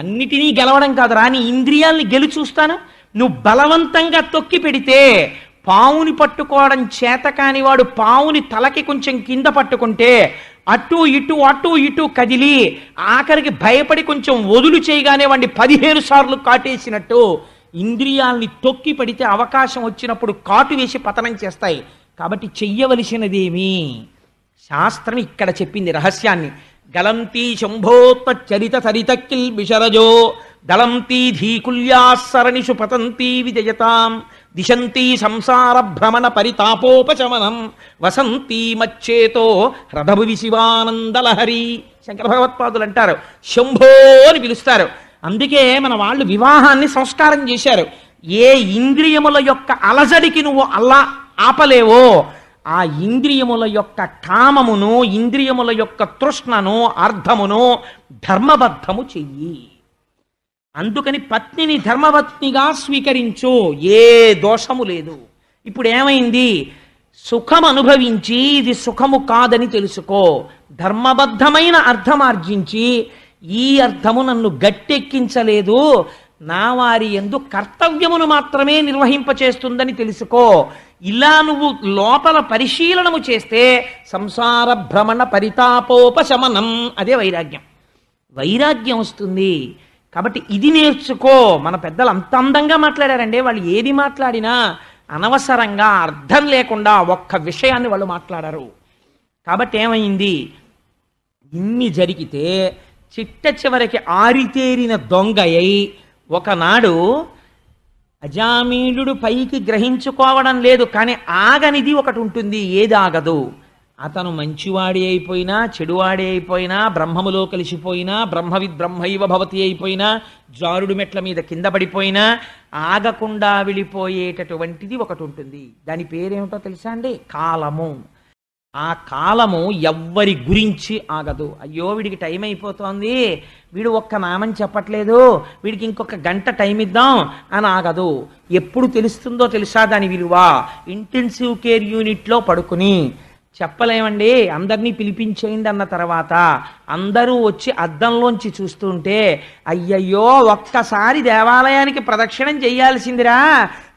అన్నిటినీ గెలవడం కాదురా, నీ ఇంద్రియాల్ని గెలిచూస్తాను. నువ్వు బలవంతంగా తొక్కి పెడితే, పావుని పట్టుకోవడం చేత కానివాడు పావుని తలకి కొంచెం కింద పట్టుకుంటే అటు ఇటు అటు ఇటు కదిలి ఆఖరికి భయపడి కొంచెం వదులు చేయగానే వాడిని 15 సార్లు కాటేసినట్టు ఇంద్రియాల్ని తొక్కి పడితే అవకాశం వచ్చినప్పుడు కాటు వేసి పతనం చేస్తాయి. కాబట్టి చెయ్యవలసినదేమి? శాస్త్రం ఇక్కడ చెప్పింది రహస్యాన్ని. గలంతి శంభోత్పచ్చరిత సరితక్కిల్ విశరజో దళంతి ధీకుల్యాసరణిషు పతంతి విజయతాం దిశంతి సంసార భ్రమణ పరితాపోపశమనం వసంతి మచ్చేతో హ్రదభువి శివానందలహరి. శంకర భగవత్పాదులు అంటారు శంభో అని పిలుస్తారు. అందుకే మన వాళ్ళు వివాహాన్ని సంస్కారం చేశారు. ఏ ఇంద్రియముల యొక్క అలజడికి నువ్వు అలా ఆపలేవో ఆ ఇంద్రియముల యొక్క కామమును, ఇంద్రియముల యొక్క తృష్ణను, అర్థమును ధర్మబద్ధము చెయ్యి. అందుకని పత్నిని ధర్మపత్నిగా స్వీకరించు, ఏ దోషము లేదు. ఇప్పుడు ఏమైంది? సుఖం అనుభవించి ఇది సుఖము కాదని తెలుసుకో, ధర్మబద్ధమైన అర్థం ఆర్జించి ఈ అర్థము నన్ను గట్టెక్కించలేదు, నా వారి యందు కర్తవ్యమును మాత్రమే నిర్వహింపచేస్తుందని తెలుసుకో. ఇలా నువ్వు లోపల పరిశీలనము చేస్తే సంసార భ్రమణ పరితాపోపశమనం, అదే వైరాగ్యం, వైరాగ్యం వస్తుంది. కాబట్టి ఇది నేర్చుకో. మన పెద్దలు అంత అందంగా మాట్లాడారండి, వాళ్ళు ఏది మాట్లాడినా అనవసరంగా అర్థం లేకుండా ఒక్క విషయాన్ని వాళ్ళు మాట్లాడారు. కాబట్టి ఏమైంది? ఇన్ని జరిగితే చిట్ట చివరికి ఆరితేరిన దొంగయ్యై ఒకనాడు అజామిళుడు పైకి గ్రహించుకోవడం లేదు, కానీ ఆగనిది ఒకటి ఉంటుంది, ఏది ఆగదు. అతను మంచివాడి అయిపోయినా చెడువాడి అయిపోయినా, బ్రహ్మములో కలిసిపోయినా, బ్రహ్మవిద్ బ్రహ్మైవ భవతి అయిపోయినా, జారుడు మెట్ల మీద కింద పడిపోయినా ఆగకుండా వెళ్ళిపోయేటటువంటిది ఒకటి ఉంటుంది. దాని పేరేమిటో తెలుసా అండి? కాలము. ఆ కాలము ఎవ్వరి గురించి ఆగదు. అయ్యో వీడికి టైం అయిపోతోంది, వీడు ఒక్క నామం చెప్పట్లేదు, వీడికి ఇంకొక గంట టైం ఇద్దాం అని ఆగదు. ఎప్పుడు తెలుస్తుందో తెలుసా దాని విలువ? ఇంటెన్సివ్ కేర్ యూనిట్లో పడుకుని. చెప్పలేమండి, అందరినీ పిలిపించేయండి అన్న తర్వాత అందరూ వచ్చి అద్దంలోంచి చూస్తుంటే అయ్యయ్యో ఒక్కసారి దేవాలయానికి ప్రదక్షిణం చేయాల్సిందిరా,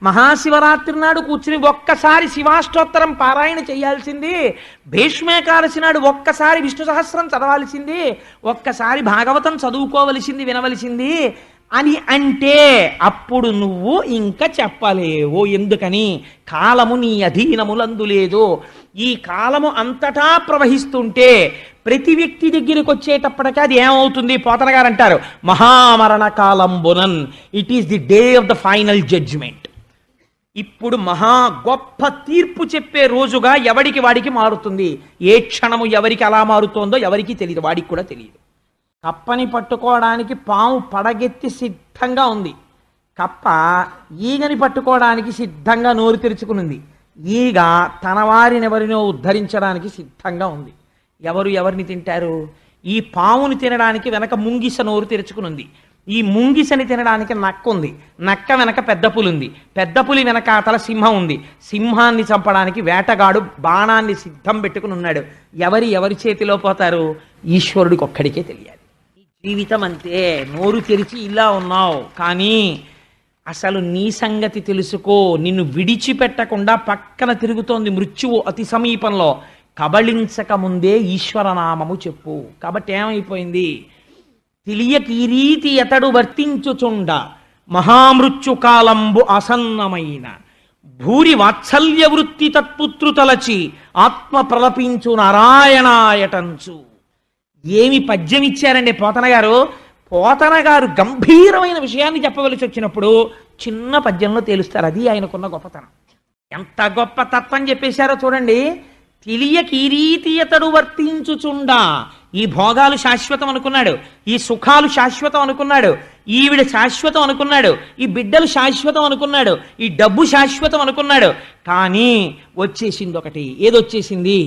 మహాశివరాత్రి నాడు కూర్చుని ఒక్కసారి శివాష్టోత్తరం పారాయణ చేయాల్సింది, భీష్మేకాదశి నాడు ఒక్కసారి విష్ణు సహస్రం చదవాల్సింది, ఒక్కసారి భాగవతం చదువుకోవలసింది, వినవలసింది అని అంటే అప్పుడు నువ్వు ఇంకా చెప్పలేవు. ఎందుకని? కాలము నీ అధీనములందు లేదు. ఈ కాలము అంతటా ప్రవహిస్తుంటే ప్రతి వ్యక్తి దగ్గరికి వచ్చేటప్పటికీ అది ఏమవుతుంది? పోతన గారు అంటారు మహామరణ కాలం బునన్, it is the day of the final judgement. ఇప్పుడు మహా గొప్ప తీర్పు చెప్పే రోజుగా ఎవడికి వాడికి మారుతుంది. ఏ క్షణము ఎవరికి అలా మారుతోందో ఎవరికి తెలియదు, వాడికి కూడా తెలియదు. కప్పని పట్టుకోవడానికి పాము పడగెత్తి సిద్ధంగా ఉంది, కప్ప ఈగని పట్టుకోవడానికి సిద్ధంగా నోరు తెరుచుకునింది, ఈగ తన వారినెవరినో ఉద్ధరించడానికి సిద్ధంగా ఉంది. ఎవరు ఎవరిని తింటారు? ఈ పాముని తినడానికి వెనక ముంగిస నోరు తెరుచుకునింది, ఈ ముంగిసని తినడానికి నక్క ఉంది, నక్క వెనక పెద్ద పులి ఉంది, పెద్ద పులి వెనక అతల సింహం ఉంది, సింహాన్ని చంపడానికి వేటగాడు బాణాన్ని సిద్ధం పెట్టుకుని ఉన్నాడు. ఎవరి చేతిలో పోతారు? ఈశ్వరుడికి ఒక్కడికే తెలియాలి. జీవితం అంతే, నోరు తెరిచి ఇలా ఉన్నావు కానీ అసలు నీ సంగతి తెలుసుకో. నిన్ను విడిచిపెట్టకుండా పక్కన తిరుగుతోంది మృత్యువు, అతి సమీపంలో. కబళించకముందే ఈశ్వరనామము చెప్పు. కాబట్టి ఏమైపోయింది? తెలియక ఈ రీతి ఎతడు వర్తించుచుండ మహామృత్యుకాలంబు ఆసన్నమైన భూరి వాత్సల్య వృత్తి తత్పుత్రుతలచి ఆత్మ ప్రలపించు నారాయణాయటంచు. ఏమి పద్యం ఇచ్చారండి పోతన గారు. పోతన గారు గంభీరమైన విషయాన్ని చెప్పవలసి వచ్చినప్పుడు చిన్న పద్యంలో తేలుస్తారు. అది ఆయనకున్న గొప్పతనం. ఎంత గొప్ప తత్వం చెప్పేశారో చూడండి. తెలియక ఈ రీతి ఎతడు వర్తించుచుండ, ఈ భోగాలు శాశ్వతం అనుకున్నాడు, ఈ సుఖాలు శాశ్వతం అనుకున్నాడు, ఈవిడ శాశ్వతం అనుకున్నాడు, ఈ బిడ్డలు శాశ్వతం అనుకున్నాడు, ఈ డబ్బు శాశ్వతం అనుకున్నాడు. కానీ వచ్చేసింది ఒకటి. ఏదొచ్చేసింది?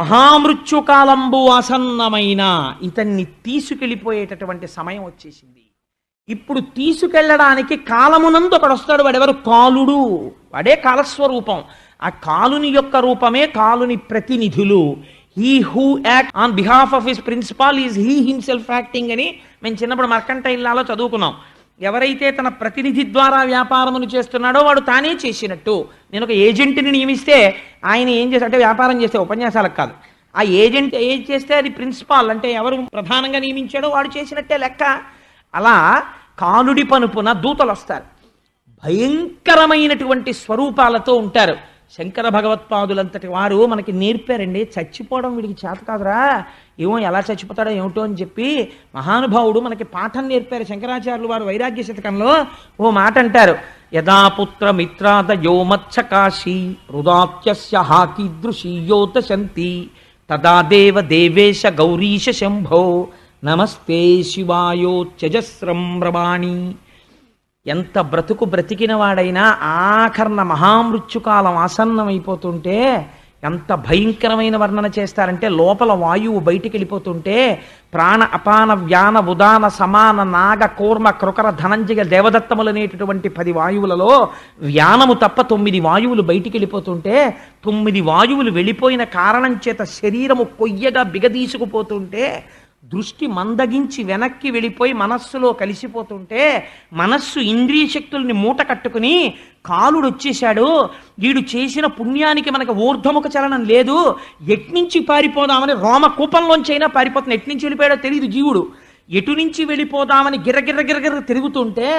మహామృత్యుకాలంబు ఆసన్నమైన ఇతన్ని తీసుకెళ్ళిపోయేటటువంటి సమయం వచ్చేసింది. ఇప్పుడు తీసుకెళ్లడానికి కాలమునందు ఒకడు వస్తాడు. వాడెవరు? కాలుడు. వాడే కాలస్వరూపం. ఆ కాలుని యొక్క రూపమే కాలుని ప్రతినిధులు. He who act on behalf of his principal is he himself acting అని మేము చిన్నప్పుడు మర్కంటైల్లాలో చదువుకున్నాం. ఎవరైతే తన ప్రతినిధి ద్వారా వ్యాపారమును చేస్తున్నాడో వాడు తానే చేసినట్టు. నేను ఒక ఏజెంట్ని నియమిస్తే ఆయన ఏం చేస్తా అంటే, వ్యాపారం చేస్తే, ఉపన్యాసాలకు కాదు, ఆ ఏజెంట్ ఏం చేస్తే అది ప్రిన్సిపాల్ అంటే ఎవరు ప్రధానంగా నియమించాడో వాడు చేసినట్టే లెక్క. అలా కాలుడి పనుపున దూతలు వస్తారు. భయంకరమైనటువంటి స్వరూపాలతో ఉంటారు. శంకర భగవత్పాదులంతటి వారు మనకి నేర్పారండి, చచ్చిపోవడం వీడికి చేత కాదురా, ఏమో ఎలా చచ్చిపోతాడో ఏమిటో అని చెప్పి మహానుభావుడు మనకి పాఠం నేర్పారు. శంకరాచార్యులు వారు వైరాగ్య శతకంలో ఓ మాట అంటారు, యదా పుత్ర మిత్రాదయో మత్సకాశీ రుదాత్యస్య హాకీదృశీయోత శంతి తదా దేవ దేవేశ గౌరీశ శంభో నమస్తే శివాయోత్యజస్రంభ్రవాణి. ఎంత బ్రతుకు బ్రతికిన వాడైనా ఆఖరణ మహామృత్యుకాలం ఆసన్నమైపోతుంటే ఎంత భయంకరమైన వర్ణన చేస్తారంటే, లోపల వాయువు బయటికి వెళ్ళిపోతుంటే ప్రాణ అపాన వ్యాన ఉదాన సమాన నాగ కూర్మ కృకర ధనంజయ దేవదత్తములనేటటువంటి 10 వాయువులలో వ్యానము తప్ప 9 వాయువులు బయటికి వెళ్ళిపోతుంటే, 9 వాయువులు వెళ్ళిపోయిన కారణం చేత శరీరము కొయ్యగా బిగదీసుకుపోతుంటే, దృష్టి మందగించి వెనక్కి వెళ్ళిపోయి మనస్సులో కలిసిపోతుంటే, మనస్సు ఇంద్రియ శక్తుల్ని మూట కట్టుకుని కాలుడు వచ్చేశాడు, వీడు చేసిన పుణ్యానికి మనకు ఊర్ధముఖ చలనం లేదు, ఎట్నుంచి పారిపోదామని రోమ కూపంలోంచైనా పారిపోతుంది. ఎట్నుంచి వెళ్ళిపోయాడో తెలియదు జీవుడు. ఎటు నుంచి వెళ్ళిపోదామని గిర్రగిర్ర గిర్రగిర్ర తిరుగుతుంటే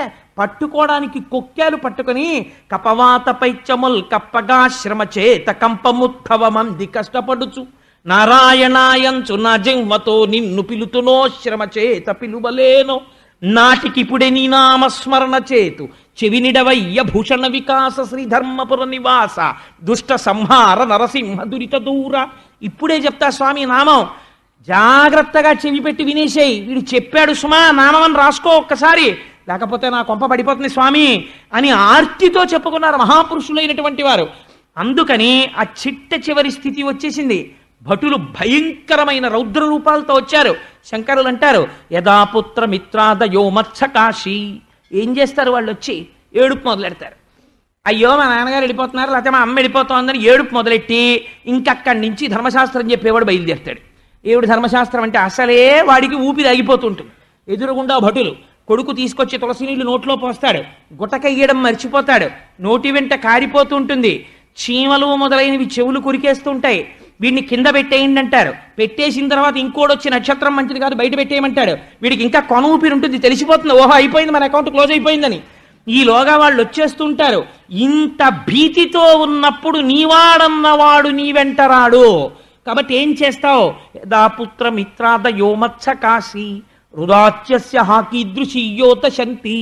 పట్టుకోవడానికి కొక్కాలు పట్టుకుని కపవాత పైచముల్ కప్పగా శ్రమ చేత కంపముద్భవమంది కష్టపడుచు నారాయణాయంచు నా జన్మతో నిన్ను పిలుతునో శ్రమ చేత పిలువలేనో నాటికిపుడే నీ నామస్మరణ చేతు చెవినిడవయ్య భూషణ వికాస శ్రీధర్మపుర నివాస దుష్ట సంహార నరసింహ దురిత దూర. ఇప్పుడే చెప్తా స్వామి నామం, జాగ్రత్తగా చెవి పెట్టి వినేసేయి. వీడు చెప్పాడు సుమా నామం రాసుకో ఒక్కసారి, లేకపోతే నా కొంప పడిపోతుంది స్వామి అని ఆర్తితో చెప్పుకున్నారు మహాపురుషులైనటువంటి వారు. అందుకని ఆ చిట్ట చివరి స్థితి వచ్చేసింది. భటులు భయంకరమైన రౌద్ర రూపాలతో వచ్చారు. శంకరులు అంటారు, యదా పుత్ర మిత్రాదయో మత్సకాశీ. ఏం చేస్తారు వాళ్ళు? వచ్చి ఏడుపు మొదలెడతారు. అయ్యో మా నాన్నగారు వెళ్ళిపోతున్నారు, లేకపోతే మా అమ్మ వెళ్ళిపోతుందని ఏడుపు మొదలెట్టి ఇంకక్కడి నుంచి ధర్మశాస్త్రం చెప్పేవాడు బయలుదేరుతాడు. ఏడు ధర్మశాస్త్రం అంటే అసలే వాడికి ఊపిరి ఆగిపోతుంటుంది. ఎదురుగుండా భటులు, కొడుకు తీసుకొచ్చి తులసి నీళ్లు నోట్లో పోస్తాడు, గుటకయ్యడం మర్చిపోతాడు, నోటి వెంట కారిపోతుంటుంది, చీమలు మొదలైనవి చెవులు కొరికేస్తుంటాయి. వీడిని కింద పెట్టేయండి అంటారు. పెట్టేసిన తర్వాత ఇంకోటి వచ్చి నక్షత్రం మంచిది కాదు బయట పెట్టేయమంటాడు. వీడికి ఇంకా కొన ఊపిరి ఉంటుంది, తెలిసిపోతుంది, ఓహో అయిపోయింది మన అకౌంట్ క్లోజ్ అయిపోయిందని. ఈలోగా వాళ్ళు వచ్చేస్తుంటారు. ఇంత భీతితో ఉన్నప్పుడు నీవాడన్నవాడు నీ వెంట రాడు. కాబట్టి ఏం చేస్తావు? యదా పుత్ర మిత్రాద యోమత్స కాశీ రుదాచ్యస్య హాకీదృశీయోత శంతి.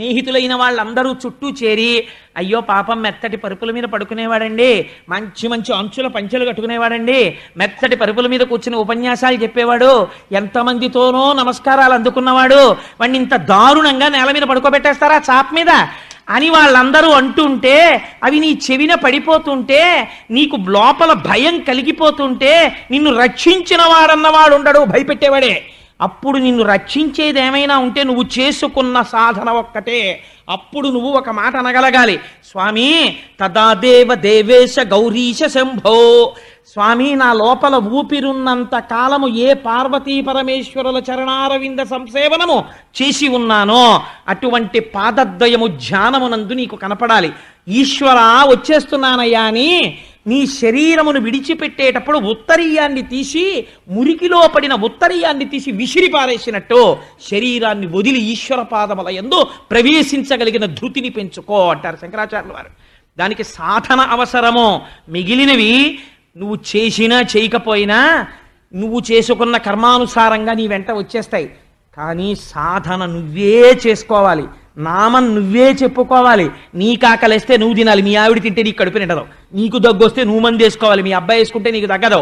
స్నేహితులైన వాళ్ళందరూ చుట్టూ చేరి, అయ్యో పాపం మెత్తటి పరుపుల మీద పడుకునేవాడండి, మంచి మంచి అంచుల పంచెలు కట్టుకునేవాడండి, మెత్తటి పరుపుల మీద కూర్చుని ఉపన్యాసాలు చెప్పేవాడు, ఎంతమందితోనో నమస్కారాలు అందుకున్నవాడు, వాడిని ఇంత దారుణంగా నేల మీద పడుకోబెట్టేస్తారా చాప మీద అని వాళ్ళందరూ అంటుంటే, అవి నీ చెవిన పడిపోతుంటే, నీకు లోపల భయం కలిగిపోతుంటే, నిన్ను రక్షించిన వాడన్నవాడు ఉండడు, భయపెట్టేవాడే. అప్పుడు నిన్ను రక్షించేది ఏమైనా ఉంటే నువ్వు చేసుకున్న సాధన ఒక్కటే. అప్పుడు నువ్వు ఒక మాట అనగలగాలి, స్వామి తదాదేవ దేవేశ గౌరీశ శంభో, స్వామి నా లోపల ఊపిరున్నంత కాలము ఏ పార్వతీ పరమేశ్వరుల చరణారవింద సంసేవనము చేసి ఉన్నానో అటువంటి పాదద్వయము ధ్యానమునందు నీకు కనపడాలి. ఈశ్వర వచ్చేస్తున్నానయ్యా అని నీ శరీరమును విడిచిపెట్టేటప్పుడు ఉత్తరీయాన్ని తీసి, మురికిలో పడిన ఉత్తరీయాన్ని తీసి విసిరి పారేసినట్టు శరీరాన్ని వదిలి ఈశ్వర పాదముల యందు ప్రవేశించగలిగిన ధృతిని పెంచుకో అంటారు శంకరాచార్యుల వారు. దానికి సాధన అవసరము. మిగిలినవి నువ్వు చేసినా చేయకపోయినా నువ్వు చేసుకున్న కర్మానుసారంగా నీ వెంట వచ్చేస్తాయి. కానీ సాధన నువ్వే చేసుకోవాలి, నామం నువ్వే చెప్పుకోవాలి. నీ కాకలేస్తే నువ్వు తినాలి, మీ ఆవిడ తింటే నీకు కడుపు నిండదు, నీకు దగ్గు వస్తే నువ్వు మంది వేసుకోవాలి, మీ అబ్బాయి వేసుకుంటే నీకు తగ్గదు.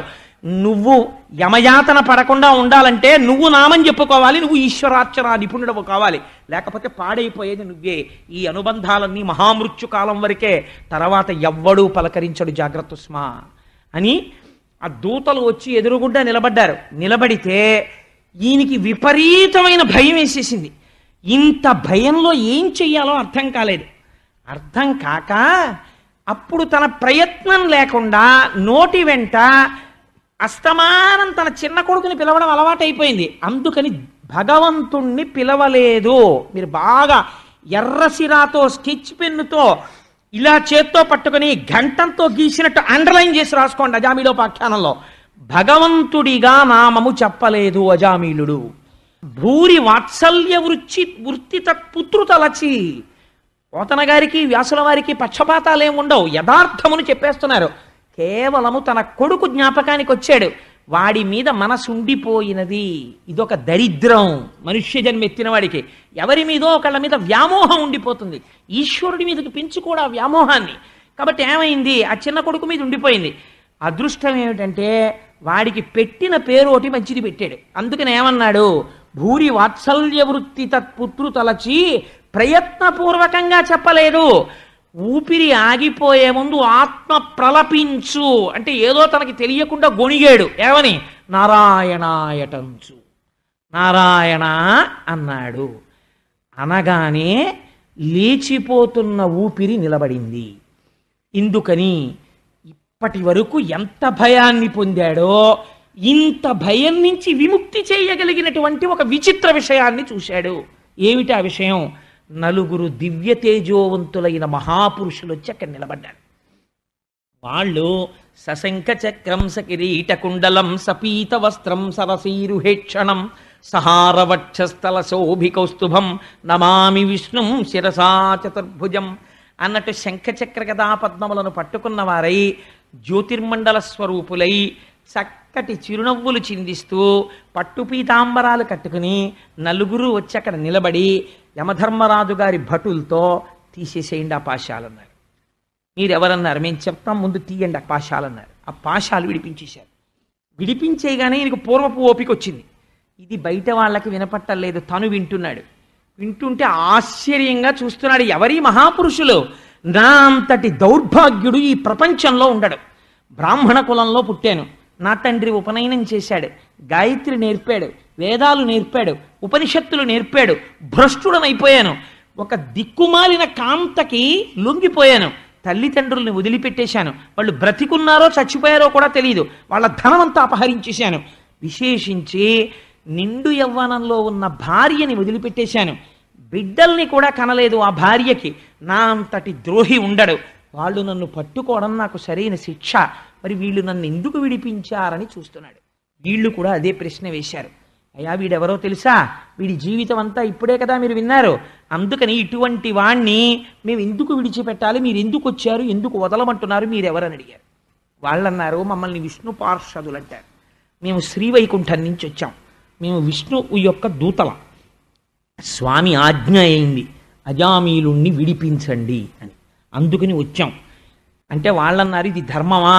నువ్వు యమయాతన పడకుండా ఉండాలంటే నువ్వు నామం చెప్పుకోవాలి, నువ్వు ఈశ్వరార్చన నిపుణుడవు కావాలి, లేకపోతే పాడైపోయేది నువ్వే. ఈ అనుబంధాలన్నీ మహామృత్యు కాలం వరకే, తర్వాత ఎవ్వడూ పలకరించడు జాగ్రత్త స్మా అని ఆ దూతలు వచ్చి ఎదురుగుండా నిలబడ్డారు. నిలబడితే ఈయనకి విపరీతమైన భయం వేసేసింది. ఇంత భయంలో ఏం చెయ్యాలో అర్థం కాలేదు. అర్థం కాక అప్పుడు తన ప్రయత్నం లేకుండా నోటి వెంట అస్తమానం తన చిన్న కొడుకుని పిలవడం అలవాటైపోయింది. అందుకని భగవంతుణ్ణి పిలవలేదు. మీరు బాగా ఎర్రసిరాతో స్కెచ్ పెన్నుతో ఇలా చేత్తో పట్టుకుని గంటంతో గీసినట్టు అండర్లైన్ చేసి రాసుకోండి. అజామిళోపాఖ్యానంలో భగవంతుడిగా నామము చెప్పలేదు అజామిళుడు. భూరి వాత్సల్య వృత్తి వృత్తిత పుత్రుతలచి, పోతన గారికి వ్యాసుల వారికి పక్షపాతాలేమి ఉండవు, యథార్థమును చెప్పేస్తున్నారు. కేవలము తన కొడుకు జ్ఞాపకానికి వచ్చాడు, వాడి మీద మనసు ఉండిపోయినది. ఇదొక దరిద్రం మనుష్య జన్మ ఎత్తిన వాడికి. ఎవరి మీదో ఒకళ్ళ మీద వ్యామోహం ఉండిపోతుంది, ఈశ్వరుడి మీదకి పెంచుకోడు ఆ వ్యామోహాన్ని. కాబట్టి ఏమైంది, ఆ చిన్న కొడుకు మీద ఉండిపోయింది. అదృష్టం ఏమిటంటే వాడికి పెట్టిన పేరు ఒకటి మంచిది పెట్టాడు. అందుకని ఏమన్నాడు, భూరి వాత్సల్య వృత్తి తత్పుత్రు తలచి, ప్రయత్నపూర్వకంగా చెప్పలేదు. ఊపిరి ఆగిపోయే ముందు ఆత్మ ప్రలపించు అంటే ఏదో తనకి తెలియకుండా గొణిగాడు. ఏమని, నారాయణాయటంచు, నారాయణ అన్నాడు. అనగానే లేచిపోతున్న ఊపిరి నిలబడింది. ఇందుకని ఇప్పటి వరకు ఎంత భయాన్ని పొందాడో ఇంత భయం నుంచి విముక్తి చేయగలిగినటువంటి ఒక విచిత్ర విషయాన్ని చూశాడు. ఏమిటి ఆ విషయం? నలుగురు దివ్య తేజోవంతులైన మహాపురుషులు వచ్చి అక్కడ నిలబడ్డారు. వాళ్ళు సశంఖ చక్రం సకిరీట కుండలం సపీత వస్త్రం సరసీరుహేక్షణం సహార వక్షస్థల శోభి కౌస్తుభం నమామి విష్ణుం శిరసా చతుర్భుజం అన్నట్టు శంఖచక్ర గదా పద్మములను పట్టుకున్న వారై జ్యోతిర్మండల స్వరూపులై చక్కటి చిరునవ్వులు చిందిస్తూ పట్టుపీతాంబరాలు కట్టుకుని నలుగురు వచ్చి అక్కడ నిలబడి యమధర్మరాజు గారి భటులతో తీసేసేయండి ఆ పాశాలన్నారు. మీరెవరన్నారు? మేము చెప్తాం, ముందు తీయండి ఆ పాశాలన్నారు. ఆ పాశాలు విడిపించేశారు. విడిపించేయగానే ఈయనకు పూర్వపు ఓపిక వచ్చింది. ఇది బయట వాళ్ళకి వినపట్టలేదు, తను వింటున్నాడు. వింటుంటే ఆశ్చర్యంగా చూస్తున్నాడు. ఎవరి మహాపురుషులు? నా అంతటి దౌర్భాగ్యుడు ఈ ప్రపంచంలో ఉండడు. బ్రాహ్మణ కులంలో పుట్టాను, నా తండ్రి ఉపనయనం చేశాడు, గాయత్రి నేర్పాడు, వేదాలు నేర్పాడు, ఉపనిషత్తులు నేర్పాడు, భ్రష్టుడనైపోయాను, ఒక దిక్కుమాలిన కాంతకి లొంగిపోయాను, తల్లిదండ్రుల్ని వదిలిపెట్టేశాను, వాళ్ళు బ్రతికున్నారో చచ్చిపోయారో కూడా తెలియదు, వాళ్ళ ధనమంతా అపహరించేశాను, విశేషించి నిండు యవ్వనంలో ఉన్న భార్యని వదిలిపెట్టేశాను, బిడ్డల్ని కూడా కనలేదు. ఆ భార్యకి నా అంతటి ద్రోహి ఉండడు. వాళ్ళు నన్ను పట్టుకోవడం నాకు సరైన శిక్ష. మరి వీళ్ళు నన్ను ఎందుకు విడిపించారని చూస్తున్నాడు. వీళ్ళు కూడా అదే ప్రశ్న వేశారు. అయ్యా వీడెవరో తెలుసా? వీడి జీవితం అంతా ఇప్పుడే కదా మీరు విన్నారు. అందుకని ఇటువంటి వాణ్ణి మేము ఎందుకు విడిచిపెట్టాలి? మీరు ఎందుకు వచ్చారు? ఎందుకు వదలమంటున్నారు? మీరెవరని అడిగారు. వాళ్ళన్నారు, మమ్మల్ని విష్ణు పార్షదులు అంటారు, మేము శ్రీవైకుంఠం నుంచి వచ్చాం, మేము విష్ణువు యొక్క దూతలం, స్వామి ఆజ్ఞ అయింది అజామీలుణ్ణి విడిపించండి అని, అందుకని వచ్చాం అంటే. వాళ్ళన్నారు, ఇది ధర్మమా?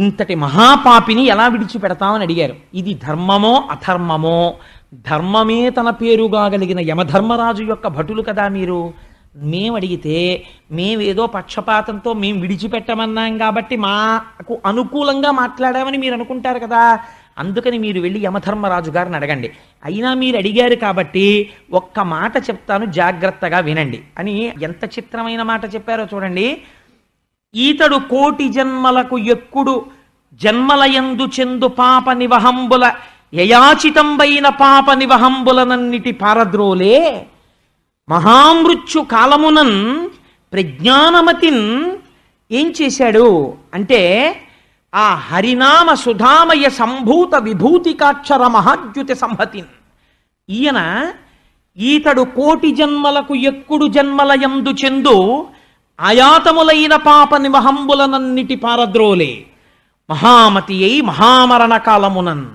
ఇంతటి మహాపాపిని ఎలా విడిచిపెడతామని అడిగారు. ఇది ధర్మమో అధర్మమో? ధర్మమే తన పేరుగా కలిగిన యమధర్మరాజు యొక్క భటులు కదా మీరు. మేమడిగితే మేమేదో పక్షపాతంతో మేము విడిచిపెట్టమన్నాం కాబట్టి మాకు అనుకూలంగా మాట్లాడామని మీరు అనుకుంటారు కదా. అందుకని మీరు వెళ్ళి యమధర్మరాజు గారిని అడగండి. అయినా మీరు అడిగారు కాబట్టి ఒక్క మాట చెప్తాను, జాగ్రత్తగా వినండి అని ఎంత చిత్రమైన మాట చెప్పారో చూడండి. ఈతడు 1,000,000 జన్మలకు ఎక్కుడు జన్మలయందు చెందు పాప నివహంబుల యయాచితంబైన పాప నివహంబులనన్నిటి పారద్రోలే మహామృత్యు కాలమునన్ ప్రజ్ఞానమతిన్. ఏం చేశాడు అంటే ఆ హరినామ సుధామయ సంభూత విభూతికాక్షర మహాద్యుతి సంహతిన్. ఈయన ఈతడు 1,000,000 జన్మలకు ఎక్కుడు జన్మలయందు చెందు ఆయాతములైన పాప నివహంబులనన్నిటి పారద్రోలే మహామతి అయి మహామరణ కాలమునన్.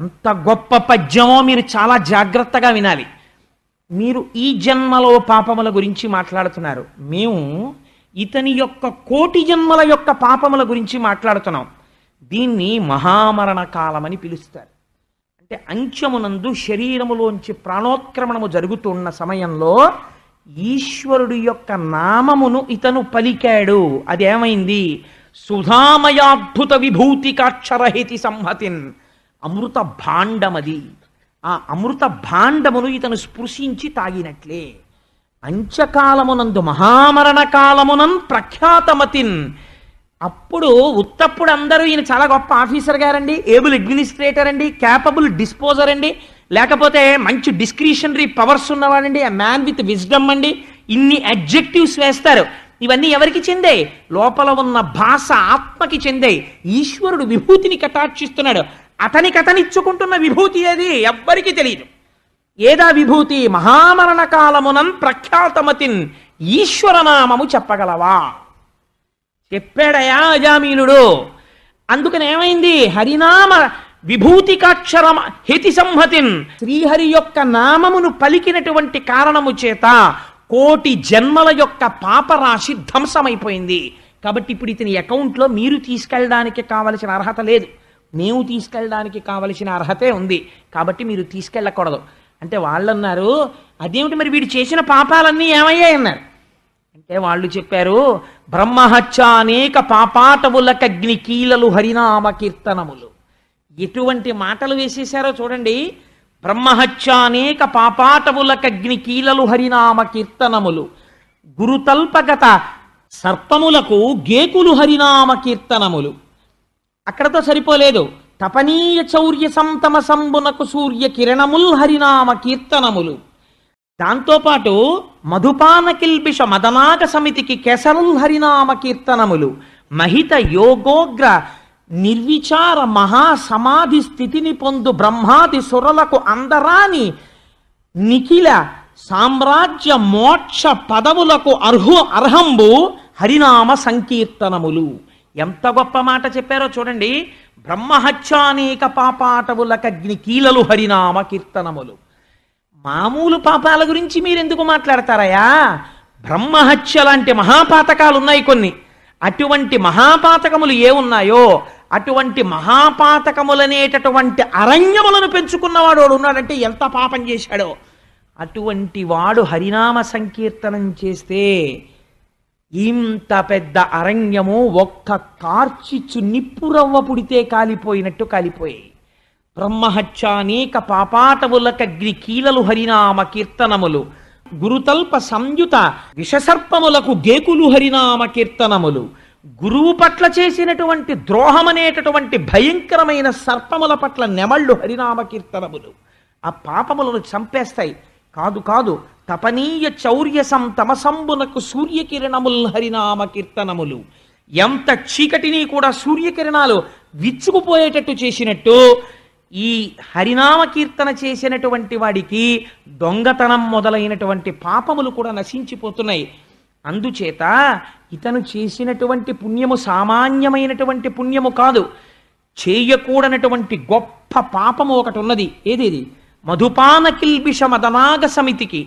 ఎంత గొప్ప పద్యమో మీరు చాలా జాగ్రత్తగా వినాలి. మీరు ఈ జన్మలో పాపముల గురించి మాట్లాడుతున్నారు, మేము ఇతని యొక్క 1,000,000 జన్మల యొక్క పాపముల గురించి మాట్లాడుతున్నాం. దీన్ని మహామరణ కాలమని పిలుస్తారు. అంటే అంత్యమునందు శరీరములోంచి ప్రాణోత్క్రమణము జరుగుతున్న సమయంలో ఈశ్వరుడు యొక్క నామమును ఇతను పలికాడు. అదేమైంది? సుధామయాద్భుత విభూతికాక్షరహితి సంహతిన్. అమృత భాండమది. ఆ అమృత భాండమును ఇతను స్పృశించి తాగినట్లే అంత్యకాలమునందు మహామరణ కాలమునన్ ప్రఖ్యాతమతిన్. అప్పుడు ఉత్తప్పుడు అందరూ ఈయన చాలా గొప్ప ఆఫీసర్ గారండి, ఏబుల్ అడ్మినిస్ట్రేటర్ అండి, క్యాపబుల్ డిస్పోజర్ అండి, లేకపోతే మంచి డిస్క్రిషనరీ పవర్స్ ఉన్నవాడండి, ఆ మ్యాన్ విత్ విజ్డమ్ అండి, ఇన్ని అడ్జెక్టివ్స్ వేస్తారు. ఇవన్నీ ఎవరికి చెందాయి? లోపల ఉన్న భాష ఆత్మకి చెందాయి. ఈశ్వరుడు విభూతిని కటాక్షిస్తున్నాడు. అతనికి అతనిచ్చుకుంటున్న విభూతి అది ఎవ్వరికీ తెలియదు. ఏదా విభూతి? మహామరణ కాలమునం ప్రఖ్యాతమతిన్. ఈశ్వరనామము చెప్పగలవా? చెప్పాడయా అజామిలుడు. అందుకనేమైంది? హరినామ విభూతికాక్షరం హితి సంహతిన్. శ్రీహరి యొక్క నామమును పలికినటువంటి కారణము చేత 1,000,000 జన్మల యొక్క పాపరాశి ధ్వంసమైపోయింది. కాబట్టి ఇప్పుడు ఇతని అకౌంట్లో మీరు తీసుకెళ్ళడానికి కావలసిన అర్హత లేదు, మేము తీసుకెళ్ళడానికి కావలసిన అర్హతే ఉంది. కాబట్టి మీరు తీసుకెళ్ళకూడదు అంటే వాళ్ళు అన్నారు, అదేమిటి మరి వీడు చేసిన పాపాలన్నీ ఏమయ్యాయన్నారు. అంటే వాళ్ళు చెప్పారు, బ్రహ్మహత్య అనేక పాపాటములకు అగ్ని కీలలు హరినామ కీర్తనములు. ఎటువంటి మాటలు వేసేశారో చూడండి. బ్రహ్మహత్య అనేక పాపాటములకు అగ్ని కీలలు హరినామ కీర్తనములు. గురుతల్పగత సర్పములకు గేకులు హరినామ కీర్తనములు. అక్కడతో సరిపోలేదు. తపనీయ చౌర్య సంతమ సంబునకు సూర్య కిరణముల్ హరినామ కీర్తనములు. దాంతోపాటు మధుపాన కిల్బిష మదనాగ సమితికి కేసరుల్ హరినామ కీర్తనములు. మహిత యోగోగ్ర నిర్విచార మహాసమాధి స్థితిని పొందు బ్రహ్మాది సురలకు అందరాని నిఖిల సామ్రాజ్య మోక్ష పదములకు అర్హంబు హరినామ సంకీర్తనములు. ఎంత గొప్ప మాట చెప్పారో చూడండి. బ్రహ్మహత్యానేక పాపాటములకు అగ్ని కీలలు హరినామ కీర్తనములు. మామూలు పాపాల గురించి మీరెందుకు మాట్లాడతారయా? బ్రహ్మహత్య లాంటి మహాపాతకాలు ఉన్నాయి కొన్ని. అటువంటి మహాపాతకములు ఏమున్నాయో అటువంటి మహాపాతకములనేటటువంటి అరణ్యములను పెంచుకున్నవాడు ఉన్నాడంటే ఎంత పాపం చేశాడో. అటువంటి వాడు హరినామ సంకీర్తనం చేస్తే ఇంత పెద్ద అరణ్యము ఒక్క కార్చిచ్చు నిప్పురవ్వ పుడితే కాలిపోయినట్టు కాలిపోయాయి. బ్రహ్మహత్య అనేక పాపాటములకు అగ్ని కీలలు హరినామ కీర్తనములు. గురుతల్ప సంయుత విషసర్పములకు గేకులు హరినామ కీర్తనములు. గురువు పట్ల చేసినటువంటి ద్రోహమనేటటువంటి భయంకరమైన సర్పముల పట్ల నెమళ్ళు హరినామ కీర్తనములు. ఆ పాపములను చంపేస్తాయి. కాదు కాదు, తపనీయ చౌర్యసం తమసంబునకు సూర్యకిరణముల్ హరినామ కీర్తనములు. ఎంత చీకటిని కూడా సూర్యకిరణాలు విచ్చుకుపోయేటట్టు చేసినట్టు ఈ హరినామ కీర్తన చేసినటువంటి వాడికి దొంగతనం మొదలైనటువంటి పాపములు కూడా నశించిపోతున్నాయి. అందుచేత ఇతను చేసినటువంటి పుణ్యము సామాన్యమైనటువంటి పుణ్యము కాదు. చేయకూడనటువంటి గొప్ప పాపము ఒకటి ఉన్నది. ఏదేది? మధుపాన కిల్బిష మదనాగ సమితికి.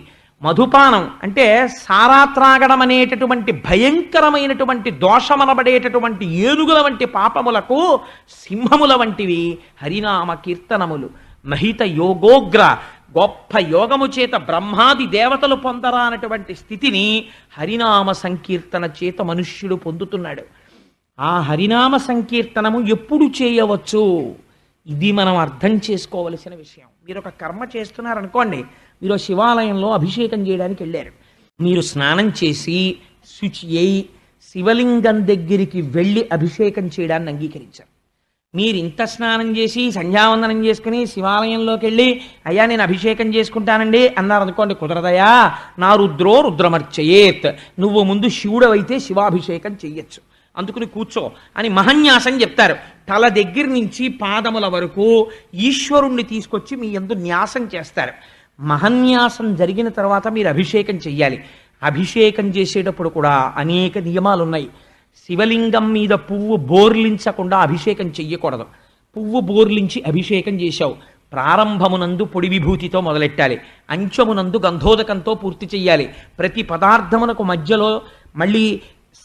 మధుపానం అంటే సారా త్రాగడం అనేటటువంటి భయంకరమైనటువంటి దోషమనబడేటటువంటి ఏనుగుల వంటి పాపములకు సింహముల వంటివి హరినామ కీర్తనములు. మహిత యోగోగ్ర గొప్ప యోగము చేత బ్రహ్మాది దేవతలు పొందరా అన్నటువంటి స్థితిని హరినామ సంకీర్తన చేత మనుష్యుడు పొందుతున్నాడు. ఆ హరినామ సంకీర్తనము ఎప్పుడు చేయవచ్చు? ఇది మనం అర్థం చేసుకోవలసిన విషయం. మీరు ఒక కర్మ చేస్తున్నారనుకోండి, మీరు శివాలయంలో అభిషేకం చేయడానికి వెళ్ళారు, మీరు స్నానం చేసి శుచి అయి శివలింగం దగ్గరికి వెళ్ళి అభిషేకం చేయడాన్ని అంగీకరించారు. మీరు ఇంత స్నానం చేసి సంధ్యావందనం చేసుకుని శివాలయంలోకి వెళ్ళి అయ్యా నేను అభిషేకం చేసుకుంటానండి అన్నారు అనుకోండి, కుదరదయా, నా రుద్రో రుద్రమర్చయేత్, నువ్వు ముందు శివుడవైతే శివాభిషేకం చెయ్యొచ్చు అందుకుని కూర్చో అని మహన్యాసం చెప్తారు. తల దగ్గర నుంచి పాదముల వరకు ఈశ్వరుణ్ణి తీసుకొచ్చి మీ యందు న్యాసం చేస్తారు. మహన్యాసం జరిగిన తర్వాత మీరు అభిషేకం చెయ్యాలి. అభిషేకం చేసేటప్పుడు కూడా అనేక నియమాలు ఉన్నాయి. శివలింగం మీద పువ్వు బోర్లించకుండా అభిషేకం చెయ్యకూడదు. పువ్వు బోర్లించి అభిషేకం చేశావు, ప్రారంభమునందు పొడి విభూతితో మొదలెట్టాలి, అంచమునందు గంధోదకంతో పూర్తి చెయ్యాలి, ప్రతి పదార్థమునకు మధ్యలో మళ్ళీ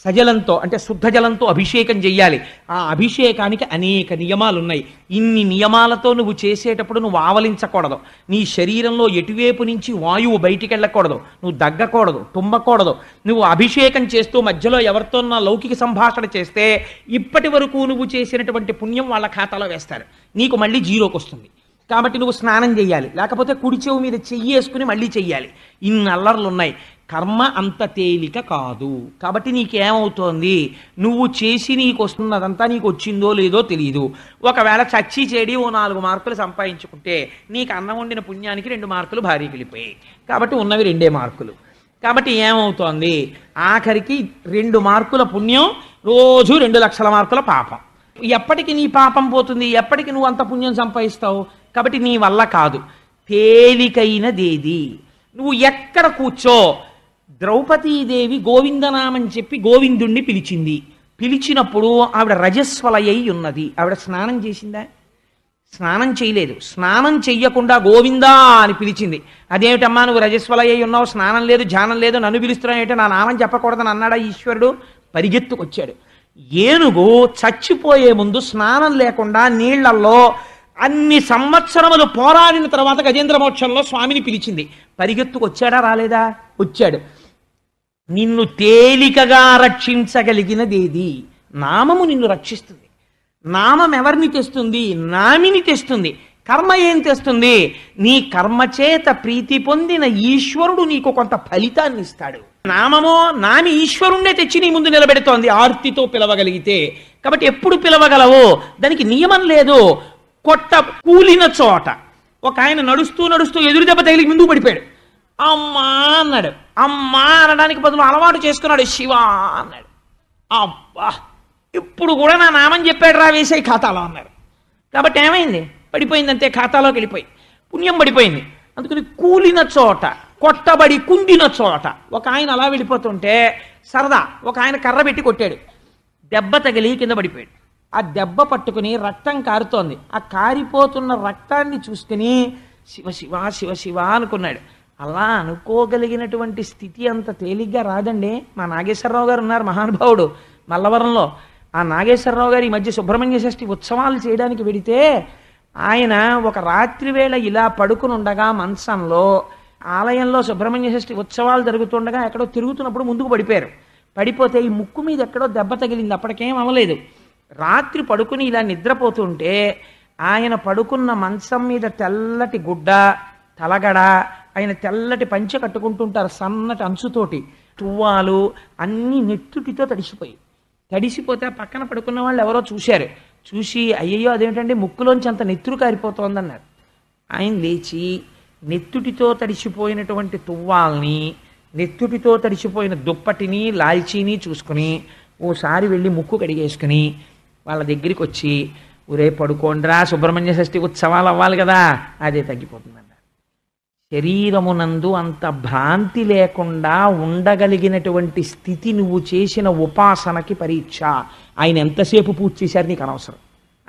సజలంతో అంటే శుద్ధ జలంతో అభిషేకం చెయ్యాలి. ఆ అభిషేకానికి అనేక నియమాలు ఉన్నాయి. ఇన్ని నియమాలతో నువ్వు చేసేటప్పుడు నువ్వు ఆవలించకూడదు, నీ శరీరంలో ఎటువైపు నుంచి వాయువు బయటికి వెళ్ళకూడదు, నువ్వు దగ్గకూడదు, తుమ్మకూడదు. నువ్వు అభిషేకం చేస్తూ మధ్యలో ఎవరితో నా లౌకిక సంభాషణ చేస్తే ఇప్పటి వరకు నువ్వు చేసినటువంటి పుణ్యం వాళ్ళ ఖాతాలో వేస్తారు, నీకు మళ్ళీ జీరోకి వస్తుంది. కాబట్టి నువ్వు స్నానం చేయాలి, లేకపోతే కుడి చెవు మీద చెయ్యి వేసుకుని మళ్ళీ చెయ్యాలి. ఇన్ని అల్లర్లు ఉన్నాయి, కర్మ అంత తేలిక కాదు. కాబట్టి నీకేమవుతోంది, నువ్వు చేసి నీకు వస్తున్నదంతా నీకు వచ్చిందో లేదో తెలియదు. ఒకవేళ చచ్చి చేడి ఓ 4 మార్కులు సంపాదించుకుంటే నీకు అన్నం వండిన పుణ్యానికి 2 మార్కులు భారీ వెళ్ళిపోయాయి, కాబట్టి ఉన్నవి 2 మార్కులు. కాబట్టి ఏమవుతోంది, ఆఖరికి 2 మార్కుల పుణ్యం రోజు 2 లక్షల మార్కుల పాపం. ఎప్పటికి నీ పాపం పోతుంది, ఎప్పటికి నువ్వు అంత పుణ్యం సంపాదిస్తావు? కాబట్టి నీ వల్ల కాదు. తేలికైనదేది, నువ్వు ఎక్కడ కూర్చో. ద్రౌపదీదేవి గోవిందనామని చెప్పి గోవిందుణ్ణి పిలిచింది. పిలిచినప్పుడు ఆవిడ రజస్వలయ్యి ఉన్నది. ఆవిడ స్నానం చేసిందా? స్నానం చేయలేదు. స్నానం చెయ్యకుండా గోవిందా అని పిలిచింది. అదేమిటమ్మా నువ్వు రజస్వలయ్యి ఉన్నావు, స్నానం లేదు, ధ్యానం లేదు, నన్ను పిలుస్తున్నావు ఏంటో, నా నామం చెప్పకూడదని అన్నాడా ఈశ్వరుడు? పరిగెత్తుకొచ్చాడు. ఏనుగు చచ్చిపోయే ముందు స్నానం లేకుండా నీళ్లలో అన్ని సంవత్సరములు పోరాడిన తర్వాత గజేంద్ర మోక్షంలో స్వామిని పిలిచింది. పరిగెత్తుకొచ్చాడా రాలేదా? వచ్చాడు. నిన్ను తేలికగా రక్షించగలిగినదేది? నామము నిన్ను రక్షిస్తుంది. నామం ఎవరిని తెస్తుంది? నామిని తెస్తుంది. కర్మ ఏం తెస్తుంది? నీ కర్మచేత ప్రీతి పొందిన ఈశ్వరుడు నీకు కొంత ఫలితాన్ని ఇస్తాడు. నామమో నామి ఈశ్వరుణ్ణే తెచ్చి నీ ముందు నిలబెడుతోంది, ఆర్తితో పిలవగలిగితే. కాబట్టి ఎప్పుడు పిలవగలవో, దానికి నియమం లేదు. కొట్ట కూలిన చోట ఒక ఆయన నడుస్తూ నడుస్తూ ఎదురు దెబ్బ తగిలి ముందు పడిపోయాడు. అమ్మా అన్నాడు. అమ్మా అనడానికి బదులు అలవాటు చేసుకున్నాడు, శివ అన్నాడు. అబ్బా ఇప్పుడు కూడా నా నామం చెప్పాడు రా వేసాయి ఖాతాలో అన్నారు. కాబట్టి ఏమైంది? పడిపోయిందంతే, ఖాతాలోకి వెళ్ళిపోయి పుణ్యం పడిపోయింది. అందుకని కూలిన చోట, కొట్టబడి కుండిన చోట ఒక ఆయన అలా వెళ్ళిపోతుంటే సరదా ఒక ఆయన కర్ర పెట్టి కొట్టాడు. దెబ్బ తగిలి కింద పడిపోయాడు. ఆ దెబ్బ పట్టుకుని రక్తం కారుతోంది. ఆ కారిపోతున్న రక్తాన్ని చూసుకుని శివ శివ శివ శివ అనుకున్నాడు. అలా అనుకోగలిగినటువంటి స్థితి అంత తేలిగ్గా రాదండి. మా నాగేశ్వరరావు గారు ఉన్నారు, మహానుభావుడు మల్లవరంలో. ఆ నాగేశ్వరరావు గారు ఈ మధ్య సుబ్రహ్మణ్య షష్ఠి ఉత్సవాలు చేయడానికి వెడితే ఆయన ఒక రాత్రి వేళ ఇలా పడుకుని ఉండగా మంచంలో, ఆలయంలో సుబ్రహ్మణ్య షష్ఠి ఉత్సవాలు జరుగుతుండగా ఎక్కడో తిరుగుతున్నప్పుడు ముందుకు పడిపోయారు. పడిపోతే ఈ ముక్కు మీద ఎక్కడో దెబ్బ తగిలింది. అప్పటికేం అవ్వలేదు. రాత్రి పడుకుని ఇలా నిద్రపోతుంటే ఆయన పడుకున్న మంచం మీద తెల్లటి గుడ్డ, తలగడ, ఆయన తెల్లటి పంచె కట్టుకుంటుంటారు సన్నటి అంచుతోటి, తువ్వాలు అన్నీ నెత్తుటితో తడిసిపోయి, తడిసిపోతే ఆ పక్కన పడుకున్న వాళ్ళు ఎవరో చూశారు. చూసి అయ్యయ్యో అదేమిటంటే ముక్కులోంచి అంత నెత్తురు కారిపోతోందన్నారు. ఆయన లేచి నెత్తుటితో తడిసిపోయినటువంటి తువ్వాల్ని, నెత్తుటితో తడిసిపోయిన దుప్పటిని, లాల్చీని చూసుకుని ఓసారి వెళ్ళి ముక్కు కడిగేసుకుని వాళ్ళ దగ్గరికి వచ్చి, ఊరే పడుకోండ్రా, సుబ్రహ్మణ్య షష్ఠి ఉత్సవాలు అవ్వాలి కదా, అదే తగ్గిపోతుందన్నారు. శరీరమునందు అంత భ్రాంతి లేకుండా ఉండగలిగినటువంటి స్థితి నువ్వు చేసిన ఉపాసనకి పరీక్ష. ఆయన ఎంతసేపు పూజ చేశారు నీకు అనవసరం,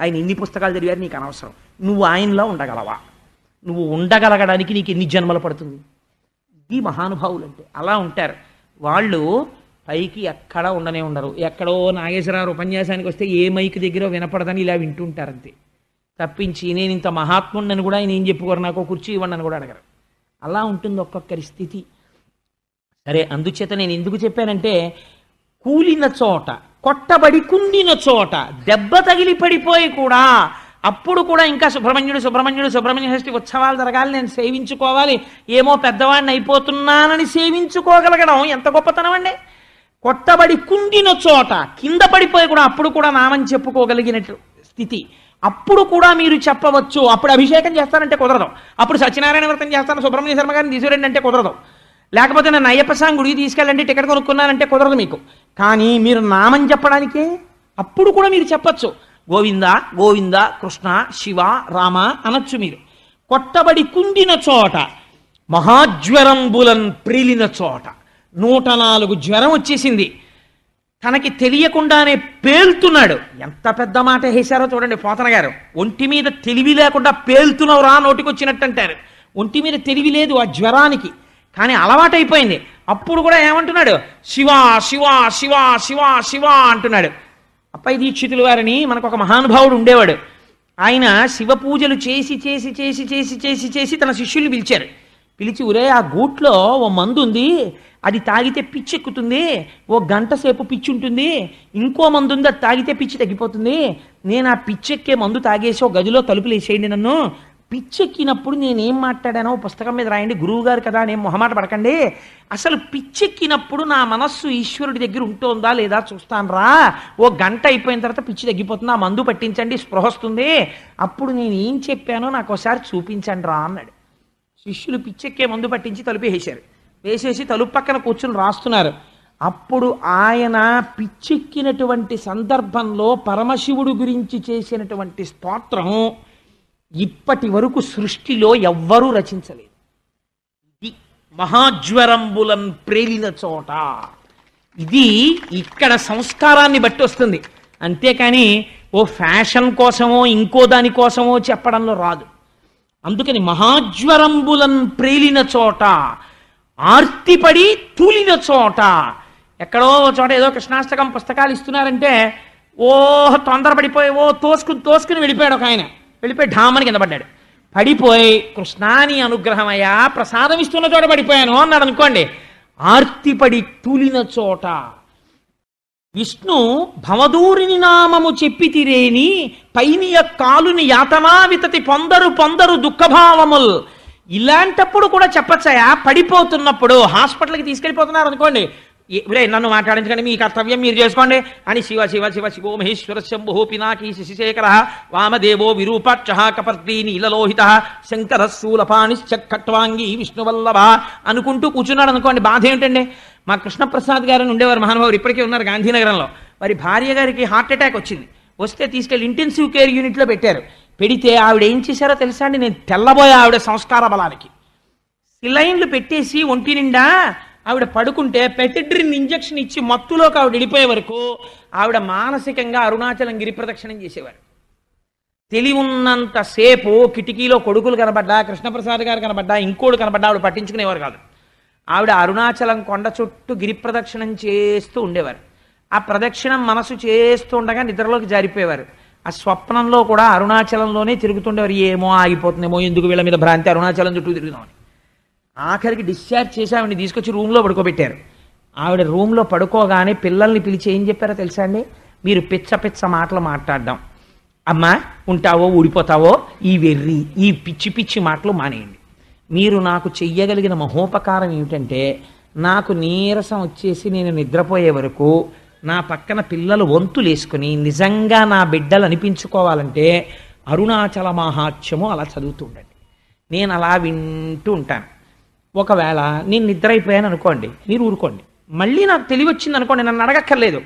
ఆయన ఎన్ని పుస్తకాలు చదివారు నీకు అనవసరం. నువ్వు ఆయనలా ఉండగలవా? నువ్వు ఉండగలగడానికి నీకు ఎన్ని జన్మలు పడుతుంది? ఇది మహానుభావులు అంటే అలా ఉంటారు. వాళ్ళు పైకి ఎక్కడా ఉండనే ఉండరు. ఎక్కడో నాగేశ్వరరావు ఉపన్యాసానికి వస్తే ఏ మైక్ దగ్గర వినపడదని ఇలా వింటుంటారంతే తప్పించి, నేను ఇంత మహాత్ముడిని కూడా ఆయన ఏం చెప్పుకోరు, నాకు కుర్చీ ఇవ్వండి అని కూడా అడగరు. అలా ఉంటుంది ఒక్కొక్కరి స్థితి. సరే, అందుచేత నేను ఎందుకు చెప్పానంటే, కూలిన చోట, కొట్టబడి కుండిన చోట, దెబ్బ తగిలి పడిపోయి కూడా అప్పుడు కూడా ఇంకా సుబ్రహ్మణ్యుడు షష్ఠి ఉత్సవాలు జరగాలి, నేను సేవించుకోవాలి, ఏమో పెద్దవాడిని అయిపోతున్నానని సేవించుకోగలగడం ఎంత గొప్పతనం అండి. కొట్టబడి కుండిన చోట కింద పడిపోయి కూడా అప్పుడు కూడా నామం చెప్పుకోగలిగిన స్థితి. అప్పుడు కూడా మీరు చెప్పవచ్చు. అప్పుడు అభిషేకం చేస్తానంటే కుదరదు, అప్పుడు సత్యనారాయణ వ్రతం చేస్తాను సుబ్రహ్మణ్య శర్మ గారిని తీసుకురండి అంటే కుదరదు, లేకపోతే నేను అయ్యప్ప స్వామి గుడికి తీసుకెళ్ళండి టికెట్ కొనుక్కున్నానంటే కుదరదు మీకు. కానీ మీరు నామం చెప్పడానికే అప్పుడు కూడా మీరు చెప్పచ్చు, గోవింద గోవింద కృష్ణ శివ రామ అనొచ్చు. మీరు కొట్టబడి కుండిన చోట, మహాజ్వరంబులం ప్రిలిన చోట, 104 జ్వరం వచ్చేసింది, తనకి తెలియకుండానే పేలుతున్నాడు. ఎంత పెద్ద మాట వేశారో చూడండి పోతన గారు. ఒంటి మీద తెలివి లేకుండా పేలుతున్నావు రా నోటికొచ్చినట్టు అంటారు. ఒంటి మీద తెలివి లేదు ఆ జ్వరానికి, కానీ అలవాటైపోయింది. అప్పుడు కూడా ఏమంటున్నాడు, శివ శివ శివ శివ శివ అంటున్నాడు. అప్పై దీక్షితులు వారిని మనకు ఒక మహానుభావుడు ఉండేవాడు. ఆయన శివ పూజలు చేసి చేసి చేసి చేసి చేసి చేసి తన శిష్యుల్ని పిలిచారు. పిలిచి, ఒరే ఆ గూట్లో ఓ మందు ఉంది, అది తాగితే పిచ్చి ఎక్కుతుంది, ఓ గంట సేపు పిచ్చి ఉంటుంది, ఇంకో మందు ఉంది అది తాగితే పిచ్చి తగ్గిపోతుంది, నేను ఆ పిచ్చెక్కే మందు తాగేసి ఓ గదిలో తలుపులు వేసేయండి, నన్ను పిచ్చెక్కినప్పుడు నేనేం మాట్లాడానో పుస్తకం మీద రాయండి, గురువు గారు కదా నేను మొహమాట పడకండి, అసలు పిచ్చెక్కినప్పుడు నా మనస్సు ఈశ్వరుడి దగ్గర ఉంటుందా లేదా చూస్తాను రా, ఓ గంట అయిపోయిన తర్వాత పిచ్చి తగ్గిపోతుంది, ఆ మందు పట్టించండి స్పృహస్తుంది, అప్పుడు నేను ఏం చెప్పానో నాకు ఒకసారి చూపించండి రా అన్నాడు. శిష్యులు పిచ్చెక్కే మందు పట్టించి తలుపు వేసేశారు. వేసేసి తలుపు పక్కన కూర్చుని రాస్తున్నారు. అప్పుడు ఆయన పిచ్చెక్కినటువంటి సందర్భంలో పరమశివుడు గురించి చేసినటువంటి స్తోత్రం ఇప్పటి వరకు సృష్టిలో ఎవ్వరూ రచించలేదు. ఇది మహాజ్వరంబులం ప్రేలిన చోట. ఇది ఇక్కడ సంస్కారాన్ని బట్టి వస్తుంది, అంతేకాని ఓ ఫ్యాషన్ కోసమో ఇంకో దానికోసమో చెప్పడంలో రాదు. అందుకని మహాజ్వరంబులం ప్రేలిన చోట, ఆర్తిపడి తూలిన చోట. ఎక్కడో చోట ఏదో కృష్ణాష్టకం పుస్తకాలు ఇస్తున్నారంటే ఓ తొందరపడిపోయి ఓ తోసుకుని వెళ్ళిపోయాడు ఒక ఆయన. వెళ్ళిపోయి ఢామని కింద పడ్డాడు. పడిపోయి కృష్ణాని అనుగ్రహమయ్యా ప్రసాదం ఇస్తున్న చోట పడిపోయాను అన్నాడు అనుకోండి. ఆర్తిపడి తూలిన చోట విష్ణు భవదూరిని నామము చెప్పితిరేని పైనియ కాలుని యాతమావితతి పొందరు పొందరు దుఃఖభావముల్. ఇలాంటప్పుడు కూడా చెప్పచ్చాయా? పడిపోతున్నప్పుడు హాస్పిటల్కి తీసుకెళ్ళిపోతున్నారు అనుకోండి, ఇవరే నన్ను మాట్లాడించకండి, మీ కర్తవ్యం మీరు చేసుకోండి అని శివ శివ శివ శివో మహేశ్వర శంభో పినాకీ శిశిశేఖర వామదేవో విరూపాక్ష కపర్దీ నీలలోహిత శంకర శూలపాణిశ్చట్వాంగి విష్ణువల్లభ అనుకుంటూ కూర్చున్నాడు అనుకోండి. బాధ ఏమిటండి, మా కృష్ణప్రసాద్ గారిని ఉండేవారు మహానుభావులు, ఇప్పటికే ఉన్నారు గాంధీనగరంలో. వారి భార్య గారికి హార్ట్ అటాక్ వచ్చింది. వస్తే తీసుకెళ్ళి ఇంటెన్సివ్ కేర్ యూనిట్లో పెట్టారు. పెడితే ఆవిడ ఏం చేశారో తెలుసా అండి, నేను తెల్లబోయే ఆవిడ సంస్కార బలానికి సిలైన్లు పెట్టేసి ఒంటి నిండా ఆవిడ పడుకుంటే పెటిడ్రిన్ ఇంజక్షన్ ఇచ్చి మత్తులోకి ఆవిడ వెళ్ళిపోయే వరకు ఆవిడ మానసికంగా అరుణాచలం గిరి ప్రదక్షిణం చేసేవారు. తెలివున్నంతసేపు కిటికీలో కొడుకులు కనబడ్డా, కృష్ణప్రసాద్ గారు కనబడ్డా, ఇంకోడు కనబడ్డా ఆవిడ పట్టించుకునేవారు కాదు. ఆవిడ అరుణాచలం కొండ చుట్టూ గిరి ప్రదక్షిణం చేస్తూ ఉండేవారు. ఆ ప్రదక్షిణం మనసు చేస్తూ ఉండగా నిద్రలోకి జారిపోయేవారు. ఆ స్వప్నంలో కూడా అరుణాచలంలోనే తిరుగుతుండేవారు. ఏమో ఆగిపోతుందేమో, ఎందుకు వీళ్ళ మీద భ్రాంతి, అరుణాచలం చుట్టూ తిరుగుదామని. ఆఖరికి డిశ్చార్జ్ చేసి ఆవిడని తీసుకొచ్చి రూమ్లో పడుకోబెట్టారు. ఆవిడ రూమ్లో పడుకోగానే పిల్లల్ని పిలిచి ఏం చెప్పారో తెలుసా అండి, మీరు పిచ్చ పిచ్చ మాటలు మాట్లాడడం, అమ్మా ఉంటావో ఊడిపోతావో, ఈ వెర్రి ఈ పిచ్చి పిచ్చి మాటలు మానేయండి, మీరు నాకు చెయ్యగలిగిన మహోపకారం ఏమిటంటే నాకు నీరసం వచ్చేసి నేను నిద్రపోయే వరకు నా పక్కన పిల్లలు వంతులేసుకుని నిజంగా నా బిడ్డలు అనిపించుకోవాలంటే అరుణాచల మహాత్మ్యము అలా చదువుతూ ఉండండి, నేను అలా వింటూ ఉంటాను. ఒకవేళ నేను నిద్ర అయిపోయాను అనుకోండి, మీరు ఊరుకోండి, మళ్ళీ నాకు తెలివి వచ్చింది అనుకోండి, నన్ను అడగక్కర్లేదు,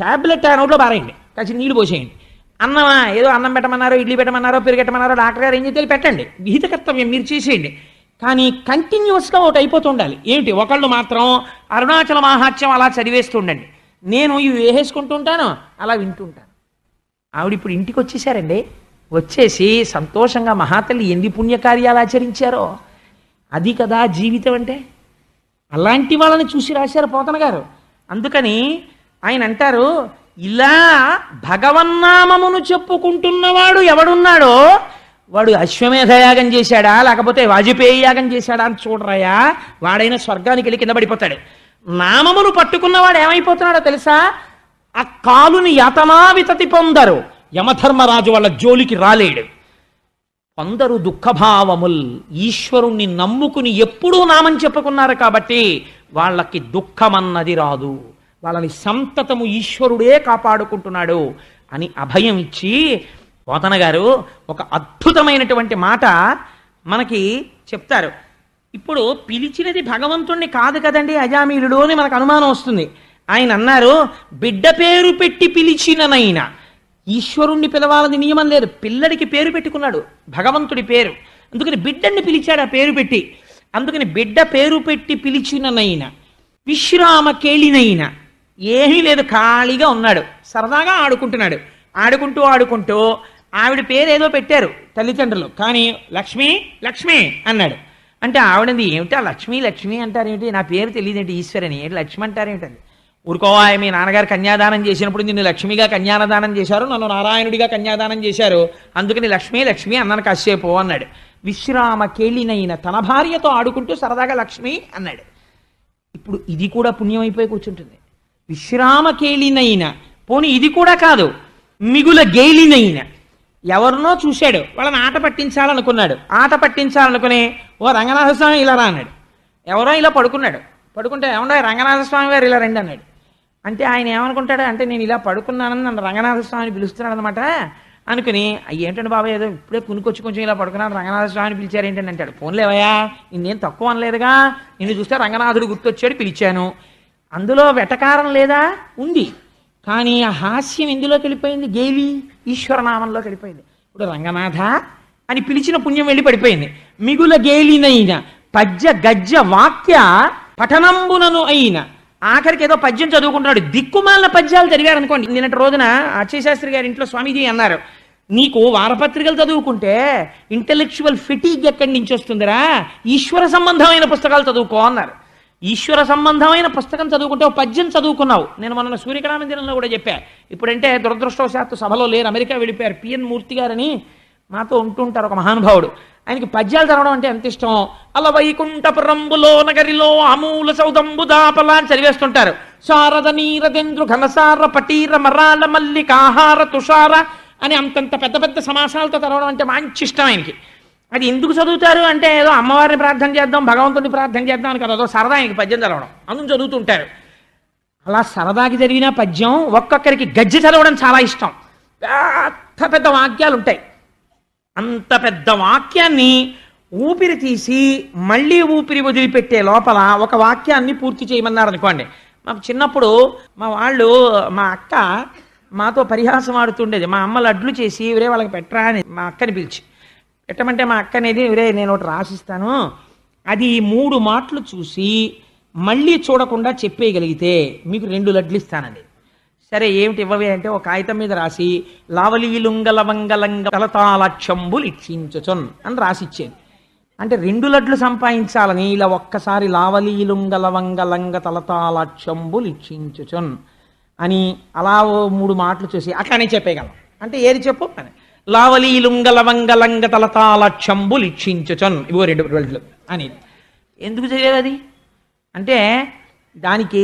ట్యాబ్లెట్ నోట్లో బారేయండి, కాచి నీళ్ళు పోసేయండి. అన్నమా ఏదో అన్నం పెట్టమన్నారో, ఇడ్లీ పెట్టమన్నారో, పెరిగెట్టమన్నారో, డాక్టర్ గారు ఏం చేయాలి పెట్టండి, విహిత కర్తవ్యం మీరు చేసేయండి. కానీ కంటిన్యూస్గా ఒకటి అయిపోతూ ఉండాలి. ఏమిటి, ఒకళ్ళు మాత్రం అరుణాచల మహాత్మ్యం అలా చదివేస్తూ ఉండండి, నేను ఇవి వేసేసుకుంటూ ఉంటాను, అలా వింటూ ఉంటాను. ఆవిడ ఇప్పుడు ఇంటికి వచ్చేసారండి. వచ్చేసి సంతోషంగా మహాతల్లి ఎన్ని పుణ్యకార్యాలు ఆచరించారో. అది కదా జీవితం అంటే. అలాంటి వాళ్ళని చూసి రాశారు పోతన గారు. అందుకని ఆయన అంటారు, ఇలా భగవన్నామమును చెప్పుకుంటున్నవాడు ఎవడున్నాడో వాడు అశ్వమేధయాగం చేశాడా లేకపోతే వాజపేయ యాగం చేశాడా అని చూడరాయా, వాడైనా స్వర్గానికి వెళ్ళి కింద పడిపోతాడు. నామమును పట్టుకున్నవాడు ఏమైపోతున్నాడో తెలుసా, ఆ కాలుని యతమావితతి పొందరు, యమధర్మరాజు వాళ్ళ జోలికి రాలేడు. అందరూ దుఃఖభావముల్ ఈశ్వరుణ్ణి నమ్ముకుని ఎప్పుడూ నామం చెప్పుకున్నారు కాబట్టి వాళ్ళకి దుఃఖమన్నది రాదు, వాళ్ళని సంతతము ఈశ్వరుడే కాపాడుకుంటున్నాడు అని అభయం ఇచ్చి పోతన గారు ఒక అద్భుతమైనటువంటి మాట మనకి చెప్తారు. ఇప్పుడు పిలిచినది భగవంతుణ్ణి కాదు కదండి అజామిళుడు అని మనకు అనుమానం వస్తుంది. ఆయన అన్నారు, బిడ్డ పేరు పెట్టి పిలిచిననైనా. ఈశ్వరుణ్ణి పిలవాలని నియమం లేదు, పిల్లడికి పేరు పెట్టుకున్నాడు భగవంతుడి పేరు, అందుకని బిడ్డని పిలిచాడు ఆ పేరు పెట్టి. అందుకని బిడ్డ పేరు పెట్టి పిలిచిననైనా విశ్రామ కేళినైనా ఏమీ లేదు, ఖాళీగా ఉన్నాడు, సరదాగా ఆడుకుంటున్నాడు. ఆడుకుంటూ ఆడుకుంటూ ఆవిడ పేరేదో పెట్టారు తల్లిదండ్రులు, కానీ లక్ష్మి లక్ష్మి అన్నాడు. అంటే ఆవిడది, ఏమిటా లక్ష్మి లక్ష్మి అంటారేమిటి, నా పేరు తెలియదేంటి ఈశ్వరని, ఏంటి లక్ష్మి అంటారేమిటండి, ఊరుకోవా, మీ నాన్నగారు కన్యాదానం చేసినప్పుడు నిన్ను లక్ష్మిగా కన్యాదానం చేశారు, నన్ను నారాయణుడిగా కన్యాదానం చేశారు, అందుకని లక్ష్మి లక్ష్మి అన్నాను కాసేపు అన్నాడు. విశ్రామ కేళినైన తన భార్యతో ఆడుకుంటూ సరదాగా లక్ష్మి అన్నాడు. ఇప్పుడు ఇది కూడా పుణ్యమైపోయి కూర్చుంటుంది. విశ్రామ కేళినైన, పోనీ ఇది కూడా కాదు, మిగుల గేలినైన. ఎవరినో చూశాడు, వాళ్ళని ఆట పట్టించాలనుకున్నాడు. ఆట పట్టించాలనుకుని, ఓ రంగనాథస్వామి ఇలా రా అన్నాడు. ఎవరో ఇలా పడుకున్నాడు, పడుకుంటే ఏమన్నా రంగనాథస్వామి గారు ఇలా రండి అన్నాడు. అంటే ఆయన ఏమనుకుంటాడు అంటే, నేను ఇలా పడుకున్నానని నన్ను రంగనాథస్వామిని పిలుస్తున్నాడు అనమాట అనుకుని, అయ్యి ఏంటంటే బాబా ఏదో ఇప్పుడే కొనుకొచ్చి కొంచెం ఇలా పడుకున్నాను, రంగనాథస్వామిని పిలిచారు ఏంటని అంటాడు. పోన్లేవయ్యా, నేను తక్కువ అనలేదుగా, నిన్ను చూస్తే రంగనాథుడు గుర్తొచ్చాడు పిలిచాను. అందులో వెటకారం లేదా, ఉంది, కానీ ఆ హాస్యం ఎందులోకి వెళ్ళిపోయింది, గేలి ఈశ్వరనామంలోకి వెళ్ళిపోయింది. ఇప్పుడు రంగనాథ అని పిలిచిన పుణ్యం వెళ్ళి పడిపోయింది. మిగుల గేలినైన పద్య గజ్జ వాక్య పఠనంబునను అయిన, ఆఖరికి ఏదో పద్యం చదువుకుంటున్నాడు, దిక్కుమాలిన పద్యాలు చదివారు అనుకోండి. నిన్నటి రోజున అక్షయశాస్త్రి గారి ఇంట్లో స్వామీజీ అన్నారు, నీకు వారపత్రికలు చదువుకుంటే ఇంటెలెక్చువల్ ఫిటీగ్ ఎక్కడి నుంచి వస్తుందిరా, ఈశ్వర సంబంధమైన పుస్తకాలు చదువుకో అన్నారు. ఈశ్వర సంబంధమైన పుస్తకం చదువుకుంటే ఒక పద్యం చదువుకున్నావు. నేను మొన్న సూర్యకళామందిరంలో కూడా చెప్పా. ఇప్పుడంటే దురదృష్టవశాత్తు సభలో లేరు, అమెరికా వెళ్ళిపోయారు. పిఎన్ మూర్తి గారని మాతో ఉంటుంటారు ఒక మహానుభావుడు, ఆయనకి పద్యాలు చదవడం అంటే ఎంత ఇష్టం. అలా వైకుంఠపురంబులో నగరిలో అమూల సౌదంబు దాపలా అని చదివేస్తుంటారు. శారద నీరదేంద్రు ఘనసార పటీర మరాల మల్లికాహార తుషార అని అంతంత పెద్ద పెద్ద సమాసాలతో చదవడం అంటే మంచి ఇష్టం ఆయనకి. అది ఎందుకు చదువుతారు అంటే, ఏదో అమ్మవారిని ప్రార్థన చేద్దాం, భగవంతుడిని ప్రార్థన చేద్దాం అని కదా, అదో సరదా ఆయనకి పద్యం చదవడం, అందుకు చదువుతుంటారు. అలా సరదాకి చదివిన పద్యం ఒక్కొక్కరికి గజ్జ చదవడం చాలా ఇష్టం. పెద్ద పెద్ద వాక్యాలు ఉంటాయి, అంత పెద్ద వాక్యాన్ని ఊపిరి తీసి మళ్ళీ ఊపిరి వదిలిపెట్టే లోపల ఒక వాక్యాన్ని పూర్తి చేయమన్నారు అనుకోండి. మాకు చిన్నప్పుడు మా అక్క మాతో పరిహాసం ఆడుతుండేది. మా అమ్మ లడ్లు చేసి ఎవరే వాళ్ళకి పెట్టరా అని మా అక్కని పిలిచి పెట్టమంటే, మా అక్క అనేది ఎవరే నేను ఒకటి రాసిస్తాను, అది 3 మాటలు చూసి మళ్ళీ చూడకుండా చెప్పేయగలిగితే మీకు 2 లడ్లు ఇస్తానండి. సరే ఏమిటి ఇవ్వవే అంటే, ఒక కాగితం మీద రాసి లావలీలుంగలవంగలంగ తలతాలక్షంబులు ఇక్షించుచున్ అని రాసిచ్చేది. అంటే 2 లడ్లు సంపాదించాలని ఇలా ఒక్కసారి లావలీలుంగలవంగలంగ తలతాలక్షంబులు ఇక్షించుచున్ అని అలా 3 మాటలు చూసి అట్లానే చెప్పేయగలం. అంటే ఏది చెప్పు అని, లావలీలుంగలవంగలంగ తలతాలక్షంబులు ఇక్షించుచున్, ఇవో 2 లడ్లు అని. ఎందుకు చదివేది అంటే, దానికి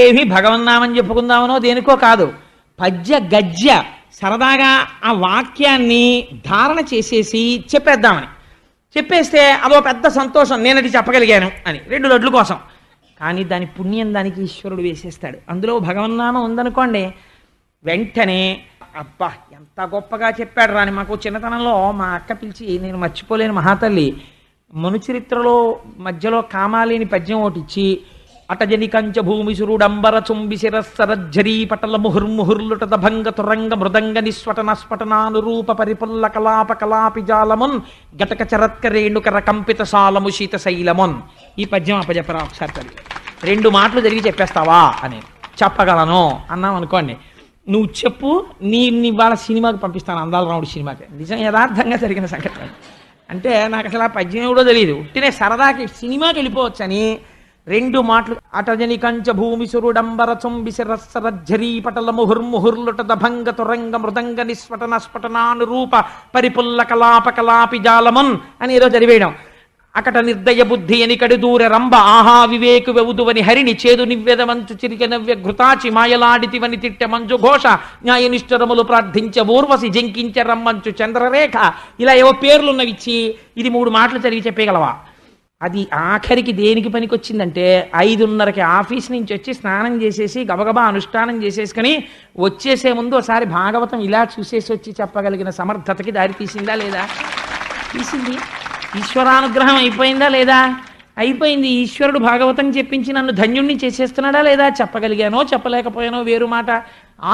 ఏమి భగవన్నామని చెప్పుకుందామనో దేనికో కాదు, పద్య గజ్జ సరదాగా ఆ వాక్యాన్ని ధారణ చేసేసి చెప్పేద్దామని. చెప్పేస్తే అదో పెద్ద సంతోషం, నేను అది చెప్పగలిగాను అని 2 లడ్ల కోసం. కానీ దాని పుణ్యం దానికి ఈశ్వరుడు వేసేస్తాడు. అందులో భగవన్నామం ఉందనుకోండి, వెంటనే అబ్బా ఎంత గొప్పగా చెప్పాడు రాని. మాకు చిన్నతనంలో మా అక్క పిలిచి, నేను మర్చిపోలేని మహాతల్లి, మనుచరిత్రలో మధ్యలో కామాలేని పద్యం ఒకటి ఇచ్చి, అటజని కంచ భూమి సురుడంబర చుంబి శిరస్సరజ్జరీ పటల ముహుర్ముహుర్లుటత భంగ తురంగ మృదంగ నిస్వటన స్ఫటనానురూప పరిపుల్ల కలాప కలాపి జాలమున్ గటక చరత్కరేణుకర కంపిత సాలము శీత శైలమున్. ఈ పద్యం అప్పచెప్పరా ఒకసారి తల్లి, 2 మాటలు జరిగి చెప్పేస్తావా అని. చెప్పగలను అన్నాం అనుకోండి, నువ్వు చెప్పు, నేను ఇవాళ సినిమాకి పంపిస్తాను, అందాల రాముడు సినిమాకి. నిజం యథార్థంగా జరిగిన సంఘటన. అంటే నాకు అసలు ఆ పద్యం కూడా తెలియదు, ఉట్టినే సరదాకి సినిమాకి వెళ్ళిపోవచ్చని 2 మాటలు. అటజని కంచ భూమి సురుడంబర చుంబి శిరస్సరజ్జరీ పటల ముహుర్ముహుర్లుటద భంగ తురంగ మృదంగ నిస్వటన స్ఫటనానురూప పరిపుల్ల కలాప కలాపి జాలమున్ అని ఏదో చదివేయడం. అకట నిర్దయ బుద్ధి ఎనికడి దూర రంభ ఆహా వివేకువెవుదువని హరిని చేదు నివ్వెదమంచు చిరికెనవ్య ఘృతాచి మాయలాడితివని తిట్టె మంజు ఘోష న్యాయనిష్టరములు ప్రార్థించ ఊర్వశి జంకించ రమ్మంచు చంద్రరేఖ. ఇలా ఏవో పేర్లున్నవిచ్చి ఇది 3 మాటలు చదివి చెప్పగలవా? అది ఆఖరికి దేనికి పనికొచ్చిందంటే 5:30కి ఆఫీస్ నుంచి వచ్చి స్నానం చేసేసి గబగబా అనుష్ఠానం చేసేసుకుని వచ్చేసే ముందు ఒకసారి భాగవతం ఇలా చూసేసి వచ్చి చెప్పగలిగిన సమర్థతకి దారి తీసిందా లేదా? తీసింది. ఈశ్వరానుగ్రహం అయిపోయిందా లేదా? అయిపోయింది. ఈశ్వరుడు భాగవతం చెప్పించి నన్ను ధన్యుణ్ణి చేసేస్తున్నాడా లేదా? చెప్పగలిగానో చెప్పలేకపోయానో వేరు మాట.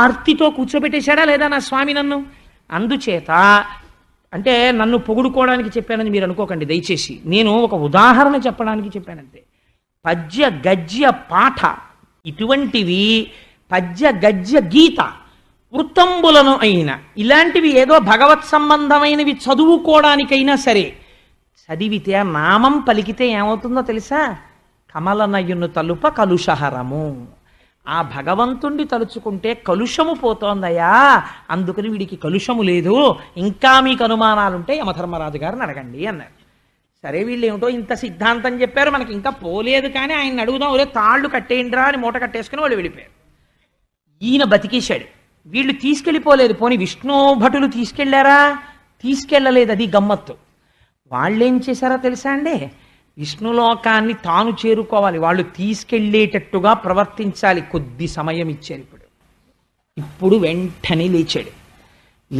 ఆర్తితో కూర్చోబెట్టేశాడా లేదా నా స్వామి నన్ను? అందుచేత అంటే నన్ను పొగుడుకోవడానికి చెప్పానని మీరు అనుకోకండి దయచేసి, నేను ఒక ఉదాహరణ చెప్పడానికి చెప్పానంటే. పద్య గద్య పాఠ ఇటువంటివి, పద్య గద్య గీత వృత్తంబులను అయినా ఇలాంటివి ఏదో భగవత్ సంబంధమైనవి చదువుకోవడానికైనా సరే చదివితే ఆ నామం పలికితే ఏమవుతుందో తెలుసా? కమలనయును తలుప కలుషహరము. ఆ భగవంతుణ్ణి తలుచుకుంటే కలుషము పోతోందయ్యా, అందుకని వీడికి కలుషము లేదు. ఇంకా మీకు అనుమానాలుంటే యమధర్మరాజు గారిని అడగండి అన్నారు. సరే వీళ్ళు ఏమిటో ఇంత సిద్ధాంతం చెప్పారు, మనకి ఇంకా పోలేదు కానీ ఆయన అడుగుదాం, ఒరే తాళ్ళు కట్టేయండిరా అని మూట కట్టేసుకుని వాళ్ళు వెళ్ళిపోయారు. ఈయన బతికేశాడు. వీళ్ళు తీసుకెళ్ళిపోలేదు. పోనీ విష్ణు భటులు తీసుకెళ్లారా? తీసుకెళ్లలేదు. అది గమ్మత్తు. వాళ్ళేం చేశారో తెలుసా అండి, విష్ణులోకాన్ని తాను చేరుకోవాలి, వాళ్ళు తీసుకెళ్లేటట్టుగా ప్రవర్తించాలి. కొద్ది సమయం ఇచ్చారు. ఇప్పుడు వెంటనే లేచాడు.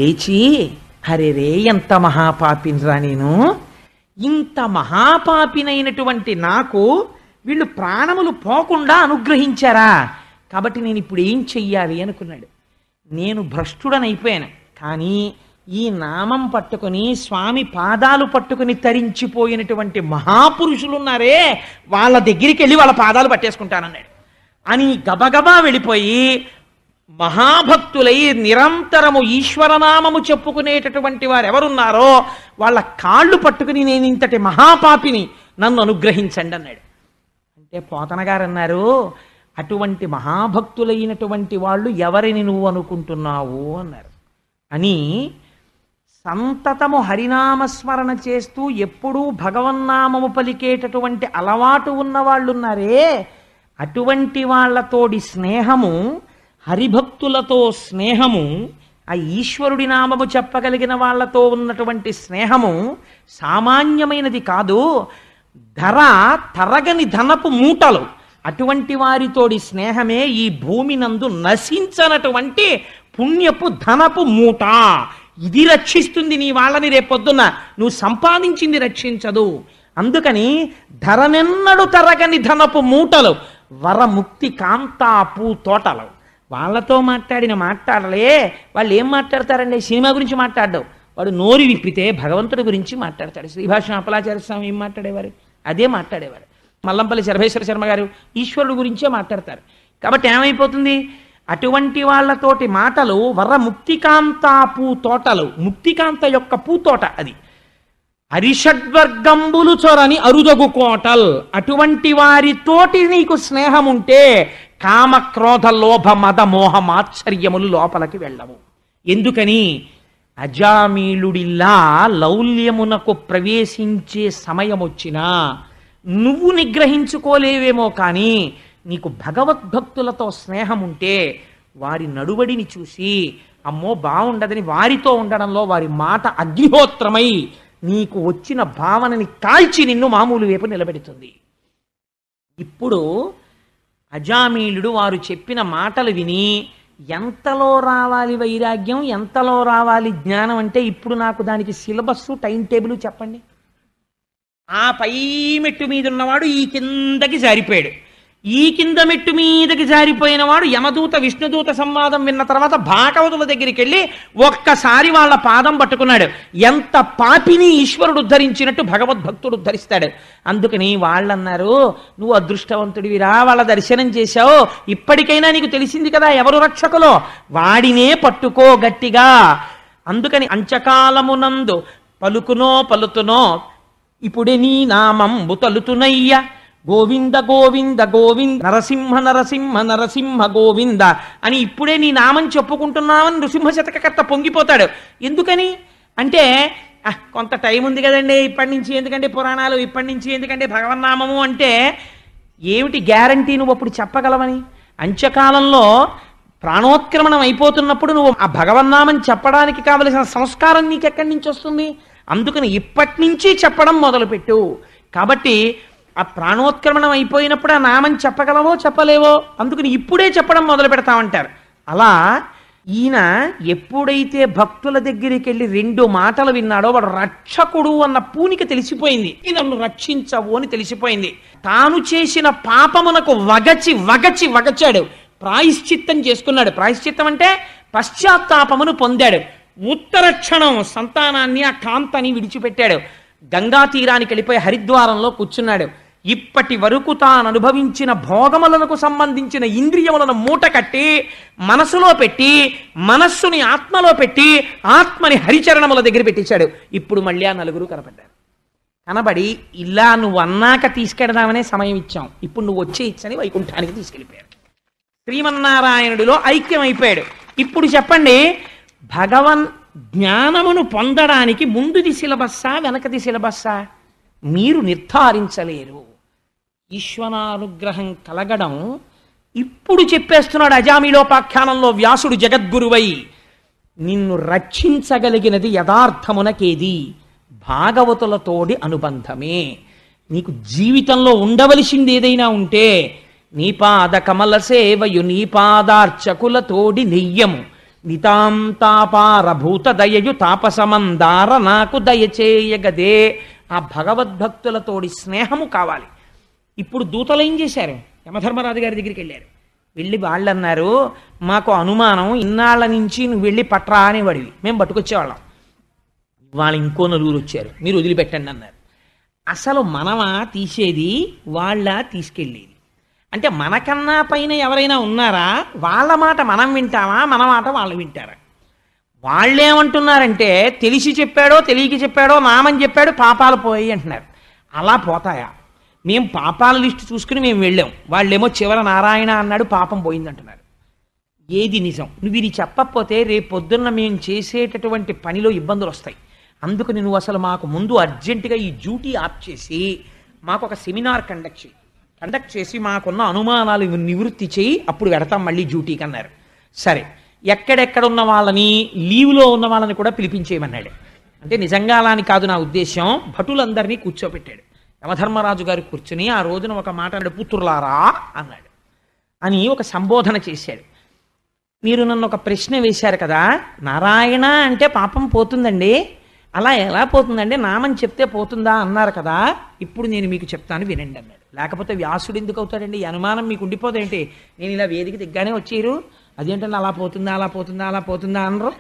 లేచి హరే రే ఎంత మహాపాపినరా నేను, ఇంత మహాపాపినైనటువంటి నాకు వీళ్ళు ప్రాణములు పోకుండా అనుగ్రహించారా, కాబట్టి నేను ఇప్పుడు ఏం చెయ్యాలి అనుకున్నాడు. నేను భ్రష్టుడనైపోయాను, కానీ ఈ నామం పట్టుకుని స్వామి పాదాలు పట్టుకుని తరించిపోయినటువంటి మహాపురుషులున్నారే వాళ్ళ దగ్గరికి వెళ్ళి వాళ్ళ పాదాలు పట్టేసుకుంటానన్నాడు అని గబగబా వెళ్ళిపోయి మహాభక్తులై నిరంతరము ఈశ్వరనామము చెప్పుకునేటటువంటి వారు ఎవరున్నారో వాళ్ళ కాళ్ళు పట్టుకుని నేను ఇంతటి మహాపాపిని, నన్ను అనుగ్రహించండి అన్నాడు. అంటే పోతనగారు అన్నారు, అటువంటి మహాభక్తులైనటువంటి వాళ్ళు ఎవరిని నువ్వు అనుకుంటున్నావు అన్నారు. అని సంతతము హరినామస్మరణ చేస్తూ ఎప్పుడూ భగవన్నామము పలికేటటువంటి అలవాటు ఉన్నవాళ్ళున్నారే అటువంటి వాళ్లతోడి స్నేహము, హరిభక్తులతో స్నేహము, ఆ ఈశ్వరుడి నామము చెప్పగలిగిన వాళ్లతో ఉన్నటువంటి స్నేహము సామాన్యమైనది కాదు. ధర తరగని ధనపు మూటలు అటువంటి వారితోడి స్నేహమే ఈ భూమి నందు నశించనటువంటి పుణ్యపు ధనపు మూట. ఇది రక్షిస్తుంది నీ వాళ్ళని, రేపొద్దున నువ్వు సంపాదించింది రక్షించదు. అందుకని ధరనెన్నడు తరగని ధనపు మూటలు వరముక్తి కాంతాపూ తోటలు. వాళ్ళతో మాట్లాడిన మాట్లాడలే, వాళ్ళు ఏం మాట్లాడతారండి? సినిమా గురించి మాట్లాడడం. వాడు నోరు విప్పితే భగవంతుడి గురించి మాట్లాడతాడు. శ్రీభాష్యం అప్పలాచార్య స్వామి ఏం మాట్లాడేవారు? అదే మాట్లాడేవారు. మల్లంపల్లి శర్భేశ్వర శర్మ గారు ఈశ్వరుడు గురించే మాట్లాడతారు. కాబట్టి ఏమైపోతుంది, అటువంటి వాళ్ళతోటి మాటలు వర ముక్తికాంత పూతోటలు. ముక్తికాంత యొక్క పూతోట అది. అరిషడ్వర్గంబులు చొరని అరుదగు కోటల్. అటువంటి వారితోటి నీకు స్నేహం ఉంటే కామక్రోధ లోభ మద మోహ మాత్సర్యములు లోపలికి వెళ్ళవు. ఎందుకని? అజామిళుడిలా లౌల్యమునకు ప్రవేశించే సమయం వచ్చినా నువ్వు నిగ్రహించుకోలేవేమో, కానీ నీకు భగవద్భక్తులతో స్నేహం ఉంటే వారి నడువడిని చూసి అమ్మో బాగుండదని వారితో ఉండడంలో వారి మాట అగ్నిహోత్రమై నీకు వచ్చిన భావనని కాల్చి నిన్ను మామూలు వైపు నిలబెడుతుంది. ఇప్పుడు అజామిళుడు వారు చెప్పిన మాటలు విని ఎంతలో రావాలి వైరాగ్యం, ఎంతలో రావాలి జ్ఞానం అంటే ఇప్పుడు నాకు దానికి సిలబస్సు టైం టేబుల్ చెప్పండి. ఆ పై మెట్టు మీద ఉన్నవాడు ఈ కిందకి జారిపోయాడు. ఈ కింద మెట్టు మీదకి జారిపోయిన వాడు యమదూత విష్ణుదూత సంవాదం విన్న తర్వాత భాగవతుల దగ్గరికి వెళ్ళి ఒక్కసారి వాళ్ళ పాదం పట్టుకున్నాడు. ఎంత పాపిని ఈశ్వరుడు ఉద్ధరించినట్టు భగవద్భక్తుడు ఉద్ధరిస్తాడు. అందుకని వాళ్ళన్నారు, నువ్వు అదృష్టవంతుడివిరా, వాళ్ళ దర్శనం చేశావు, ఇప్పటికైనా నీకు తెలిసింది కదా ఎవరు రక్షకులో, వాడినే పట్టుకో గట్టిగా. అందుకని అంచకాలమునందు పలుకునో పలుతునో ఇప్పుడే నీ నామంబు తలుతునయ్య గోవింద గోవింద గోవింద నరసింహ నరసింహ నరసింహ గోవింద అని ఇప్పుడే నీ నామం చెప్పుకుంటున్నామని నృసింహ శతకకర్త పొంగిపోతాడు. ఎందుకని అంటే ఆ కొంత టైం ఉంది కదండి, ఇప్పటి నుంచి ఎందుకంటే పురాణాలు, ఇప్పటి నుంచి ఎందుకంటే భగవన్నామము అంటే ఏమిటి గ్యారంటీ నువ్వు అప్పుడు చెప్పగలవని? అంత్యకాలంలో ప్రాణోత్క్రమణం అయిపోతున్నప్పుడు నువ్వు ఆ భగవన్నామం చెప్పడానికి కావలసిన సంస్కారం నీకు ఎక్కడి నుంచి వస్తుంది? అందుకని ఇప్పటి నుంచి చెప్పడం మొదలుపెట్టు. కాబట్టి ఆ ప్రాణోత్క్రమణం అయిపోయినప్పుడు ఆ నామం చెప్పగలవో చెప్పలేవో, అందుకని ఇప్పుడే చెప్పడం మొదలు పెడతామంటారు. అలా ఈయన ఎప్పుడైతే భక్తుల దగ్గరికి వెళ్ళి రెండు మాటలు విన్నాడో వాడు రక్షకుడు అన్న పూనిక తెలిసిపోయింది. నన్ను రక్షించవు అని తెలిసిపోయింది. తాను చేసిన పాపమునకు వగచి వగచి వగచాడు, ప్రాయశ్చిత్తం చేసుకున్నాడు. ప్రాయశ్చిత్తం అంటే పశ్చాత్తాపమును పొందాడు. ఉత్తరక్షణం సంతానాన్ని ఆ కాంతని విడిచిపెట్టాడు. గంగా తీరానికి వెళ్ళిపోయి హరిద్వారంలో కూర్చున్నాడు. ఇప్పటి వరకు తాను అనుభవించిన భోగములకు సంబంధించిన ఇంద్రియములను మూట కట్టి మనసులో పెట్టి, మనస్సుని ఆత్మలో పెట్టి, ఆత్మని హరిచరణముల దగ్గర పెట్టించాడు. ఇప్పుడు మళ్ళీ ఆ నలుగురు కనపడ్డారు. కనబడి ఇలా నువ్వు అన్నాక తీసుకెడదామనే సమయం ఇచ్చాం, ఇప్పుడు నువ్వు వచ్చే ఇచ్చని వైకుంఠానికి తీసుకెళ్ళిపోయాడు. శ్రీమన్నారాయణుడిలో ఐక్యమైపోయాడు. ఇప్పుడు చెప్పండి, భగవన్ జ్ఞానమును పొందడానికి ముందుది సిలబస్సా వెనకది సిలబస్సా మీరు నిర్ధారించలేరు. ఈశ్వరానుగ్రహం కలగడం ఇప్పుడు చెప్పేస్తున్నాడు అజామిళోపాఖ్యానంలో వ్యాసుడు జగద్గురువై. నిన్ను రక్షించగలిగినది యథార్థమునకేది? భాగవతులతోడి అనుబంధమే. నీకు జీవితంలో ఉండవలసింది ఏదైనా ఉంటే నీపాద కమల సేవయు నీపాదార్చకులతోడి నెయ్యము, నితాంతాపారభూత దయయు తాపసమందార నాకు దయచేయగదే. ఆ భగవద్భక్తులతోడి స్నేహము కావాలి. ఇప్పుడు దూతలు ఏం చేశారు? యమధర్మరాజు గారి దగ్గరికి వెళ్ళారు. వెళ్ళి వాళ్ళు అన్నారు, మాకు అనుమానం, ఇన్నాళ్ళ నుంచి నువ్వు వెళ్ళి పట్రా అనేవాడివి, మేము పట్టుకొచ్చేవాళ్ళం, వాళ్ళు ఇంకో నలుగురు వచ్చారు, మీరు వదిలిపెట్టండి అన్నారు. అసలు మనమా తీసేది, వాళ్ళ తీసుకెళ్ళేది? అంటే మనకన్నా పైన ఎవరైనా ఉన్నారా? వాళ్ళ మాట మనం వింటామా, మన మాట వాళ్ళు వింటారా? వాళ్ళేమంటున్నారంటే తెలిసి చెప్పాడో తెలియక చెప్పాడో నామని చెప్పాడు పాపాలు పోయి అంటున్నారు. అలా పోతాయా? మేము పాపాల లిస్టు చూసుకుని మేము వెళ్ళాం, వాళ్ళేమో చివర నారాయణ అన్నాడు పాపం పోయిందంటున్నారు. ఏది నిజం? నువ్వు ఇది చెప్పకపోతే రేపు పొద్దున్న మేము చేసేటటువంటి పనిలో ఇబ్బందులు వస్తాయి. అందుకని నువ్వు అసలు మాకు ముందు అర్జెంటుగా ఈ డ్యూటీ ఆప్ చేసి మాకు ఒక సెమినార్ కండక్ట్ చేసి మాకున్న అనుమానాలు నివృత్తి చేయి, అప్పుడు వెడతాం మళ్ళీ డ్యూటీకి అన్నారు. సరే, ఎక్కడెక్కడ ఉన్న వాళ్ళని, లీవ్లో ఉన్న వాళ్ళని కూడా పిలిపించేయమన్నాడు. అంటే నిజంగా అలా అని కాదు నా ఉద్దేశం, భటులందరినీ కూర్చోబెట్టాడు. యమధర్మరాజు గారు కూర్చుని ఆ రోజున ఒక మాట అన్నాడు, పుత్రులారా అన్నాడు అని ఒక సంబోధన చేశాడు. మీరు నన్ను ఒక ప్రశ్న వేశారు కదా, నారాయణ అంటే పాపం పోతుందండి, అలా ఎలా పోతుందండి, నామని చెప్తే పోతుందా అన్నారు కదా, ఇప్పుడు నేను మీకు చెప్తాను వినండి అన్నాడు. లేకపోతే వ్యాసుడు ఎందుకు అవుతాడండి? అనుమానం మీకు ఉండిపోదేంటి? నేను ఇలా వేదిక దిగ్గానే వచ్చారు, అదేంటంటే అలా పోతుందా అలా పోతుందా అలా పోతుందా అనరు,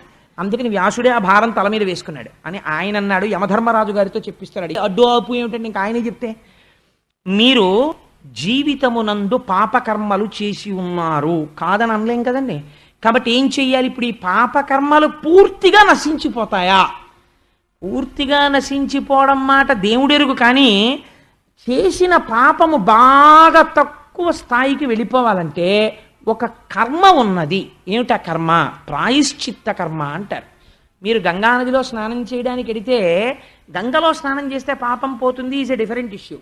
అందుకని వ్యాసుడే ఆ భారం తల మీద వేసుకున్నాడు అని ఆయన అన్నాడు. యమధర్మరాజు గారితో చెప్పిస్తున్నాడు. అడ్డు ఆపు ఏమిటంటే ఇంకా ఆయనే చెప్తే, మీరు జీవితమునందు పాపకర్మలు చేసి ఉన్నారు కాదని అనలేం కదండి, కాబట్టి ఏం చెయ్యాలి? ఇప్పుడు ఈ పాపకర్మలు పూర్తిగా నశించిపోతాయా? పూర్తిగా నశించిపోవడం మాట దేవుడెరుగు, కానీ చేసిన పాపము బాగా తక్కువ స్థాయికి వెళ్ళిపోవాలంటే ఒక కర్మ ఉన్నది. ఏమిటా కర్మ? ప్రాయశ్చిత్త కర్మ అంటారు. మీరు గంగానదిలో స్నానం చేయడానికి వెళితే గంగలో స్నానం చేస్తే పాపం పోతుంది, ఈజ్ ఎ డిఫరెంట్ ఇష్యూ.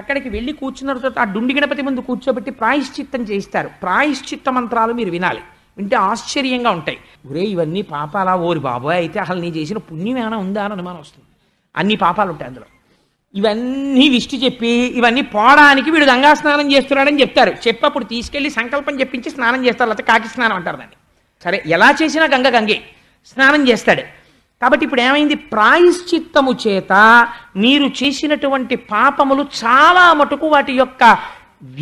అక్కడికి వెళ్ళి కూర్చున్న తర్వాత ఆ డుండి గణపతి ముందు కూర్చోబెట్టి ప్రాయశ్చిత్తం చేయిస్తారు. ప్రాయశ్చిత్త మంత్రాలు మీరు వినాలి, వింటే ఆశ్చర్యంగా ఉంటాయి. ఒరే ఇవన్నీ పాపాలా? ఓరి బాబోయ్, అయితే అసలు నీ చేసిన పుణ్యం ఏమైనా ఉందా అని అనుమానం వస్తుంది. అన్ని పాపాలు ఉంటాయి అందులో. ఇవన్నీ లిస్టు చెప్పి ఇవన్నీ పోవడానికి వీడు గంగా స్నానం చేస్తున్నాడని చెప్తారు. చెప్పప్పుడు తీసుకెళ్ళి సంకల్పం చెప్పించి స్నానం చేస్తారు, లేకపోతే కాకి స్నానం అంటారు దాన్ని. సరే, ఎలా చేసినా గంగ గంగే స్నానం చేస్తాడు. కాబట్టి ఇప్పుడు ఏమైంది? ప్రాయశ్చిత్తము చేత మీరు చేసినటువంటి పాపములు చాలా మటుకు వాటి యొక్క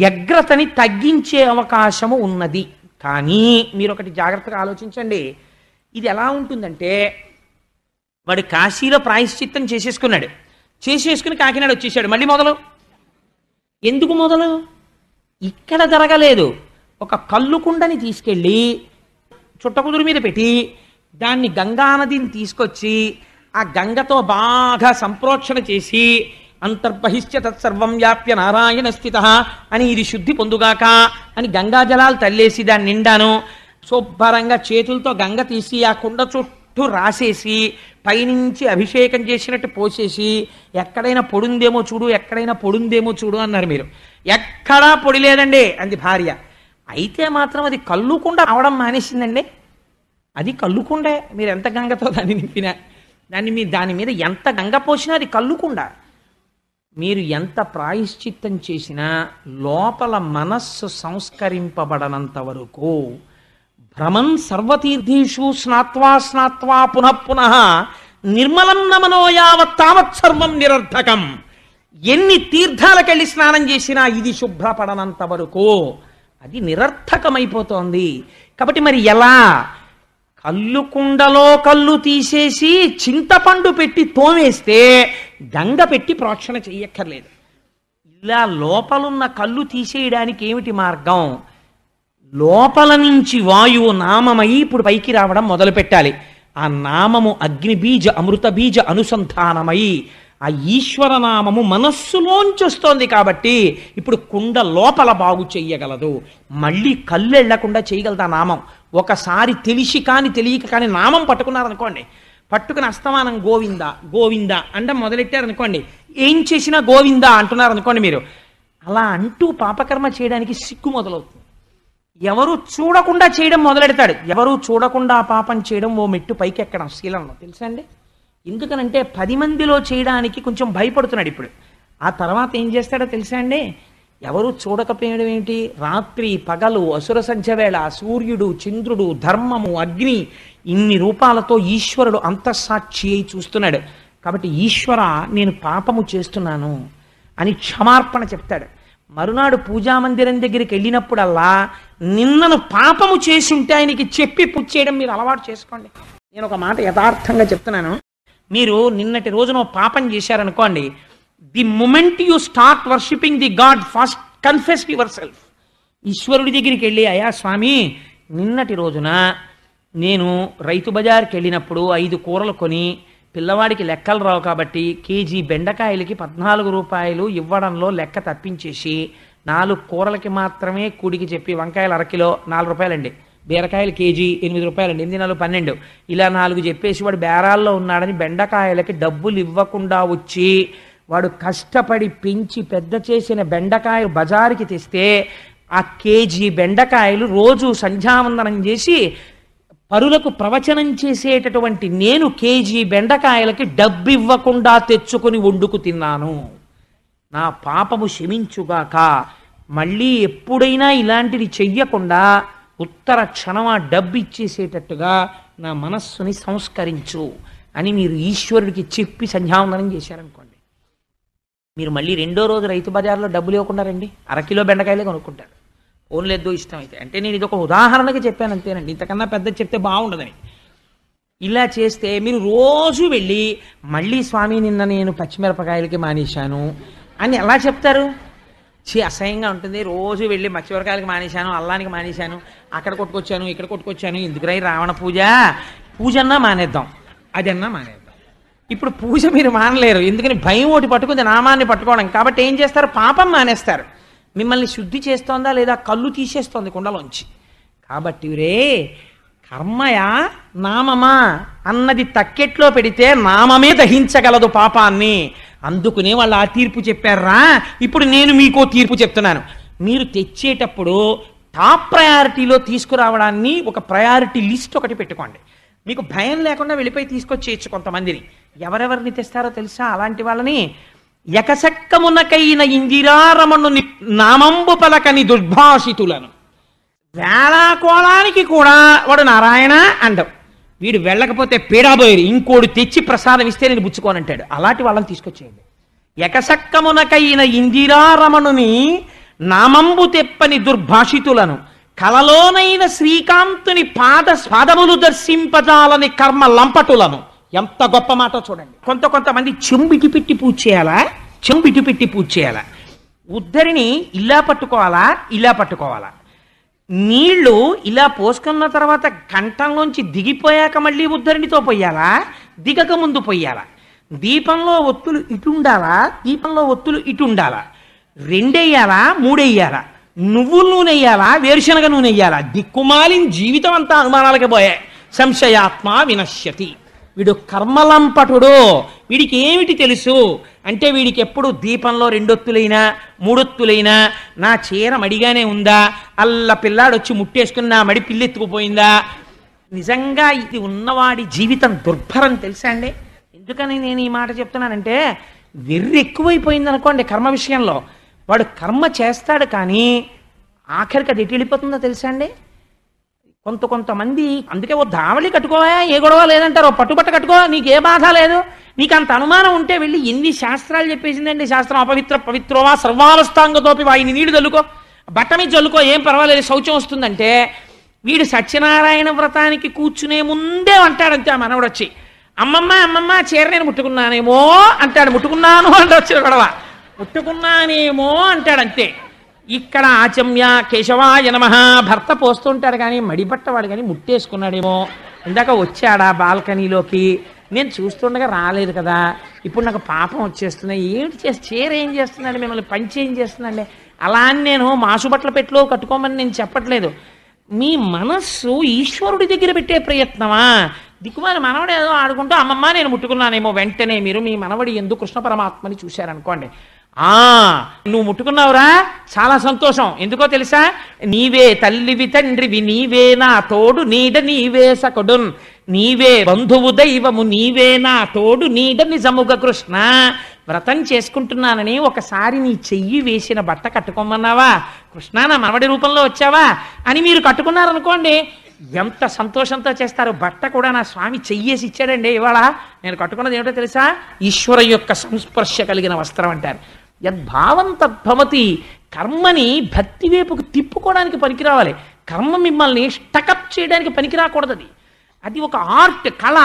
వ్యగ్రతని తగ్గించే అవకాశము ఉన్నది. కానీ మీరు ఒకటి జాగ్రత్తగా ఆలోచించండి, ఇది ఎలా ఉంటుందంటే వాడు కాశీలో ప్రాయశ్చిత్తం చేసేసుకుని కాకినాడ వచ్చేసాడు. మళ్ళీ మొదలు. ఎందుకు మొదలు? ఇక్కడ జరగలేదు. ఒక కల్లుకుండని తీసుకెళ్ళి చుట్టకుదురు మీద పెట్టి దాన్ని గంగానదిని తీసుకొచ్చి ఆ గంగతో బాగా సంప్రోక్షణ చేసి అంతర్బహిష్ట తత్సర్వం వ్యాప్య నారాయణ స్థిత అని ఇది శుద్ధి పొందుగాక అని గంగా జలాలు తల్లేసి దాన్ని నిండాను శుభ్రంగా చేతులతో గంగ తీసి ఆ కుండ చుట్టూ చుట్టూ రాసేసి పైనుంచి అభిషేకం చేసినట్టు పోసేసి ఎక్కడైనా పొడుందేమో చూడు అన్నారు మీరు. ఎక్కడా పొడి లేదండి అంది భార్య. అయితే మాత్రం అది కళ్ళుకుండా అవడం మానేసిందండి. అది కళ్ళుకుండే, మీరు ఎంత గంగతో దాన్ని నింపినా, దాని మీద ఎంత గంగ పోసినా అది కళ్ళుకుండా. మీరు ఎంత ప్రాయశ్చిత్తం చేసినా లోపల మనస్సు సంస్కరింపబడనంత వరకు భ్రమన్ సర్వతీర్థేషు స్నాత్వా పునఃపునః నిర్మలం నమనో యావత్ తావత్ సర్వం నిరర్థకం. ఎన్ని తీర్థాలకెళ్ళి స్నానం చేసినా ఇది శుభ్రపడనంత వరకు అది నిరర్థకమైపోతోంది. కాబట్టి మరి ఎలా? కళ్ళు కుండలో కళ్ళు తీసేసి చింతపండు పెట్టి తోమేస్తే గంగ పెట్టి ప్రోక్షణ చెయ్యక్కర్లేదు. ఇలా లోపలున్న కళ్ళు తీసేయడానికి ఏమిటి మార్గం? లోపల నుంచి వాయువు నామమై ఇప్పుడు పైకి రావడం మొదలు పెట్టాలి. ఆ నామము అగ్నిబీజ అమృత బీజ అనుసంధానమై ఆ ఈశ్వరనామము మనస్సులోంచి వస్తోంది. కాబట్టి ఇప్పుడు కుండ లోపల బాగు చెయ్యగలదు. మళ్ళీ కళ్ళు వెళ్లకుండా చేయగలదు ఆ నామం. ఒకసారి తెలిసి కానీ తెలియక కానీ నామం పట్టుకున్నారనుకోండి, పట్టుకుని అస్తమానం గోవింద గోవింద అంటే మొదలెట్టారనుకోండి, ఏం చేసినా గోవింద అంటున్నారనుకోండి మీరు, అలా అంటూ పాపకర్మ చేయడానికి సిగ్గు మొదలవుతుంది. ఎవరు చూడకుండా చేయడం మొదలెడతాడు. ఎవరు చూడకుండా పాపం చేయడం ఓ మెట్టు పైకి ఎక్కడం శీలంలో, తెలుసండి. ఎందుకనంటే 10 మందిలో చేయడానికి కొంచెం భయపడుతున్నాడు ఇప్పుడు. ఆ తర్వాత ఏం చేస్తాడో తెలుసా అండి, ఎవరు చూడకపోయడం ఏంటి, రాత్రి పగలు అసుర సంధ్య వేళ సూర్యుడు చంద్రుడు ధర్మము అగ్ని ఇన్ని రూపాలతో ఈశ్వరుడు అంతఃసాక్షి అయి చూస్తున్నాడు. కాబట్టి ఈశ్వర నేను పాపము చేస్తున్నాను అని క్షమార్పణ చెప్తాడు. మరునాడు పూజామందిరం దగ్గరికి వెళ్ళినప్పుడల్లా నిన్నను పాపము చేసుంటే ఆయనకి చెప్పి పూజ చేయడం మీరు అలవాటు చేసుకోండి. నేను ఒక మాట యథార్థంగా చెప్తున్నాను. మీరు నిన్నటి రోజున పాపం చేశారనుకోండి, the moment you start worshipping the God first confess your self. ఈశ్వరుడి దగ్గరికి వెళ్ళి, అయ్యా స్వామి నిన్నటి రోజున నేను రైతు బజార్కి వెళ్ళినప్పుడు 5 కూరలు కొని పిల్లవాడికి లెక్కలు రావు కాబట్టి కేజీ బెండకాయలకి 14 రూపాయలు ఇవ్వడంలో లెక్క తప్పించేసి 4 కూరలకి మాత్రమే కూడికి చెప్పి వంకాయలు అరకిలో 4 రూపాయలండి, బీరకాయలు కేజీ 8 రూపాయలండి, 8×4 12, ఇలా 4 చెప్పేసి వాడు బేరాల్లో ఉన్నాడని బెండకాయలకి డబ్బులు ఇవ్వకుండా వచ్చి వాడు కష్టపడి పెంచి పెద్ద చేసిన బెండకాయ బజారుకి తెస్తే ఆ కేజీ బెండకాయలు రోజు సంధ్యావందనం చేసి పరులకు ప్రవచనం చేసేటటువంటి నేను కేజీ బెండకాయలకి డబ్బు ఇవ్వకుండా తెచ్చుకుని వండుకు తిన్నాను. నా పాపము క్షమించుగాక. మళ్ళీ ఎప్పుడైనా ఇలాంటిది చెయ్యకుండా ఉత్తర క్షణం ఆ డబ్బు ఇచ్చేసేటట్టుగా నా మనస్సుని సంస్కరించు అని మీరు ఈశ్వరుడికి చెప్పి సంధ్యావందనం చేశారనుకోండి, మీరు మళ్ళీ 2వ రోజు రైతు బజార్లో డబ్బులు ఇవ్వకుండా రండి, 1/2 కిలో బెండకాయలే కొనుక్కుంటారు. ఓన్లేదో ఇష్టం అయితే. అంటే నేను ఇది ఒక ఉదాహరణకి చెప్పాను అంతేనండి, ఇంతకన్నా పెద్ద చెప్తే బాగుండదని. ఇలా చేస్తే మీరు రోజు వెళ్ళి మళ్ళీ స్వామి నిన్న నేను పచ్చిమిరపకాయలకి మానేశాను అని ఎలా చెప్తారు? అసహ్యంగా ఉంటుంది. రోజు వెళ్ళి పచ్చిమిరపకాయలకి మానేశాను, అల్లానికి మానేశాను, అక్కడ కొట్టుకొచ్చాను ఇక్కడ కొట్టుకొచ్చాను, ఎందుకురా రావణ పూజన్నా మానేద్దాం అదన్నా మానేద్దాం. ఇప్పుడు పూజ మీరు మానలేరు, ఎందుకని భయం ఒకటి పట్టుకుంది నామాన్ని పట్టుకోవడం. కాబట్టి ఏం చేస్తారు, పాపం మానేస్తారు. మిమ్మల్ని శుద్ధి చేస్తోందా లేదా? కళ్ళు తీసేస్తోంది కుండలోంచి. కాబట్టి రే కర్మయా నామమా అన్నది తక్కెట్లో పెడితే నామమే దహించగలదు పాపాన్ని. అందుకునే వాళ్ళు ఆ తీర్పు చెప్పారా. ఇప్పుడు నేను మీకు తీర్పు చెప్తున్నాను. మీరు తెచ్చేటప్పుడు టాప్ ప్రయారిటీలో తీసుకురావడాన్ని ఒక ప్రయారిటీ లిస్ట్ ఒకటి పెట్టుకోండి. మీకు భయం లేకుండా వెళ్ళిపోయి తీసుకొచ్చేయచ్చు. కొంతమందిని ఎవరెవరిని తెస్తారో తెలుసా? అలాంటి వాళ్ళని ఎకసక్కమునకైన ఇందిరారమణు నామంబు పలకని దుర్భాషితులను, వేళాకోళానికి కూడా వాడు నారాయణ అండం, వీడు వెళ్ళకపోతే పీడాబోయేరు, ఇంకోడు తెచ్చి ప్రసాదం ఇస్తే నేను బుచ్చుకోనంటాడు, అలాంటి వాళ్ళని తీసుకొచ్చేయండి. ఎకసక్కమునకైన ఇందిరారమణుని నామంబు తెప్పని దుర్భాషితులను, కలలోనైన శ్రీకాంతుని పాదములు దర్శింపజాలని కర్మ లంపటులను. ఎంత గొప్ప మాటో చూడండి. కొంతమంది చెంబిటి పెట్టి పూజ చేయాలా, ఉద్దరిని ఇలా పట్టుకోవాలా, నీళ్లు ఇలా పోసుకున్న తర్వాత కంఠంలోంచి దిగిపోయాక మళ్ళీ ఉద్దరినితో పొయ్యాలా, దిగక ముందు పొయ్యాలా, దీపంలో ఒత్తులు ఇటుండాలా, 2 వేయాలా, 3 వేయాలా, నువ్వుల నూనె వేయాలా, వేరుశనగ నూనె వేయాలా, దిక్కుమాలిన జీవితం అంతా అనుమానాలకే పోయాయి. Samshayatma vinashyati. Vidu karmalampatudu. Vidiki emiti telusu. Ante vidiki eppudu deepanlo rendottulaina mudotttulaina na chera madigane unda alla pilladu vachi mutteskunna madi pillettukupoyinda. Nijanga idi unnavadi jeevitam durbharam telusa andi. Endukani nenu ee maata cheptunanante virru ekkuvayipoyindi anukondi karma vishayamlo. Vadu karma chestadu kani ఆఖరికి అది ఎటు వెళ్ళిపోతుందో తెలుసా అండి. కొంతమంది అందుకే ఓ ధావళి కట్టుకోవా, ఏ గొడవ లేదంటారు, పట్టుబట్ట కట్టుకో, నీకు ఏ బాధ లేదు, నీకు అంత అనుమానం ఉంటే వెళ్ళి ఎన్ని శాస్త్రాలు చెప్పేసిందండి. శాస్త్రం అపవిత్ర పవిత్రోవా సర్వావస్థాంగతోపి వాయిని నీళ్లు చల్లుకో, బట్ట మీద చల్లుకో, ఏం పర్వాలేదు, శౌచం వస్తుందంటే వీడు సత్యనారాయణ వ్రతానికి కూర్చునే ముందే అంటాడంతే ఆ మనవడు వచ్చి, అమ్మమ్మ అమ్మమ్మ చీర నేను ముట్టుకున్నానేమో అంటాడు, ముట్టుకున్నాను అంటే వచ్చిన గొడవ, ముట్టుకున్నానేమో అంటాడు అంతే. ఇక్కడ ఆచమ్య కేశవాయ నమః భర్త పోస్తుంటాడు కానీ మడిపట్టవాడు కానీ ముట్టేసుకున్నాడేమో, ఇందాక వచ్చాడా బాల్కనీలోకి, నేను చూస్తుండగా రాలేదు కదా, ఇప్పుడు నాకు పాపం వచ్చేస్తున్నా, ఏమిటి చేసి చీర ఏం చేస్తున్నాడు, మిమ్మల్ని పంచి ఏం చేస్తున్నాండి. అలా అని నేను మాసుబట్టల పెట్టులో కట్టుకోమని నేను చెప్పట్లేదు. మీ మనస్సు ఈశ్వరుడి దగ్గర పెట్టే ప్రయత్నమా, దిక్కుమాలి మనవడు ఏదో ఆడుకుంటూ అమ్మమ్మ నేను ముట్టుకున్నానేమో, వెంటనే మీరు మీ మనవడి ఎందుకు కృష్ణ పరమాత్మని చూశారనుకోండి, నువ్వు ముట్టుకున్నావురా చాలా సంతోషం, ఎందుకో తెలుసా, నీవే తల్లివి తండ్రివి, నీవే నా తోడు నీడ నీవే సకుడున్, నీవే బంధువు దైవము నీవే నా తోడు నీడ నిజముగ కృష్ణ, వ్రతం చేసుకుంటున్నానని ఒకసారి నీ చెయ్యి వేసిన బట్ట కట్టుకోమన్నావా కృష్ణ, నా మనవడి రూపంలో వచ్చావా అని మీరు కట్టుకున్నారనుకోండి, ఎంత సంతోషంతో చేస్తారు. బట్ట కూడా నా స్వామి చెయ్యేసి ఇచ్చాడండి, ఇవాళ నేను కట్టుకున్నది ఏమిటో తెలుసా, ఈశ్వర యొక్క సంస్పర్శ కలిగిన వస్త్రం అంటారు. యద్భావం తద్భవతి. కర్మని భక్తి వైపుకు తిప్పుకోవడానికి పనికిరావాలి, కర్మ మిమ్మల్ని స్టకప్ చేయడానికి పనికిరాకూడదు. అది ఒక ఆర్ట్, కళ.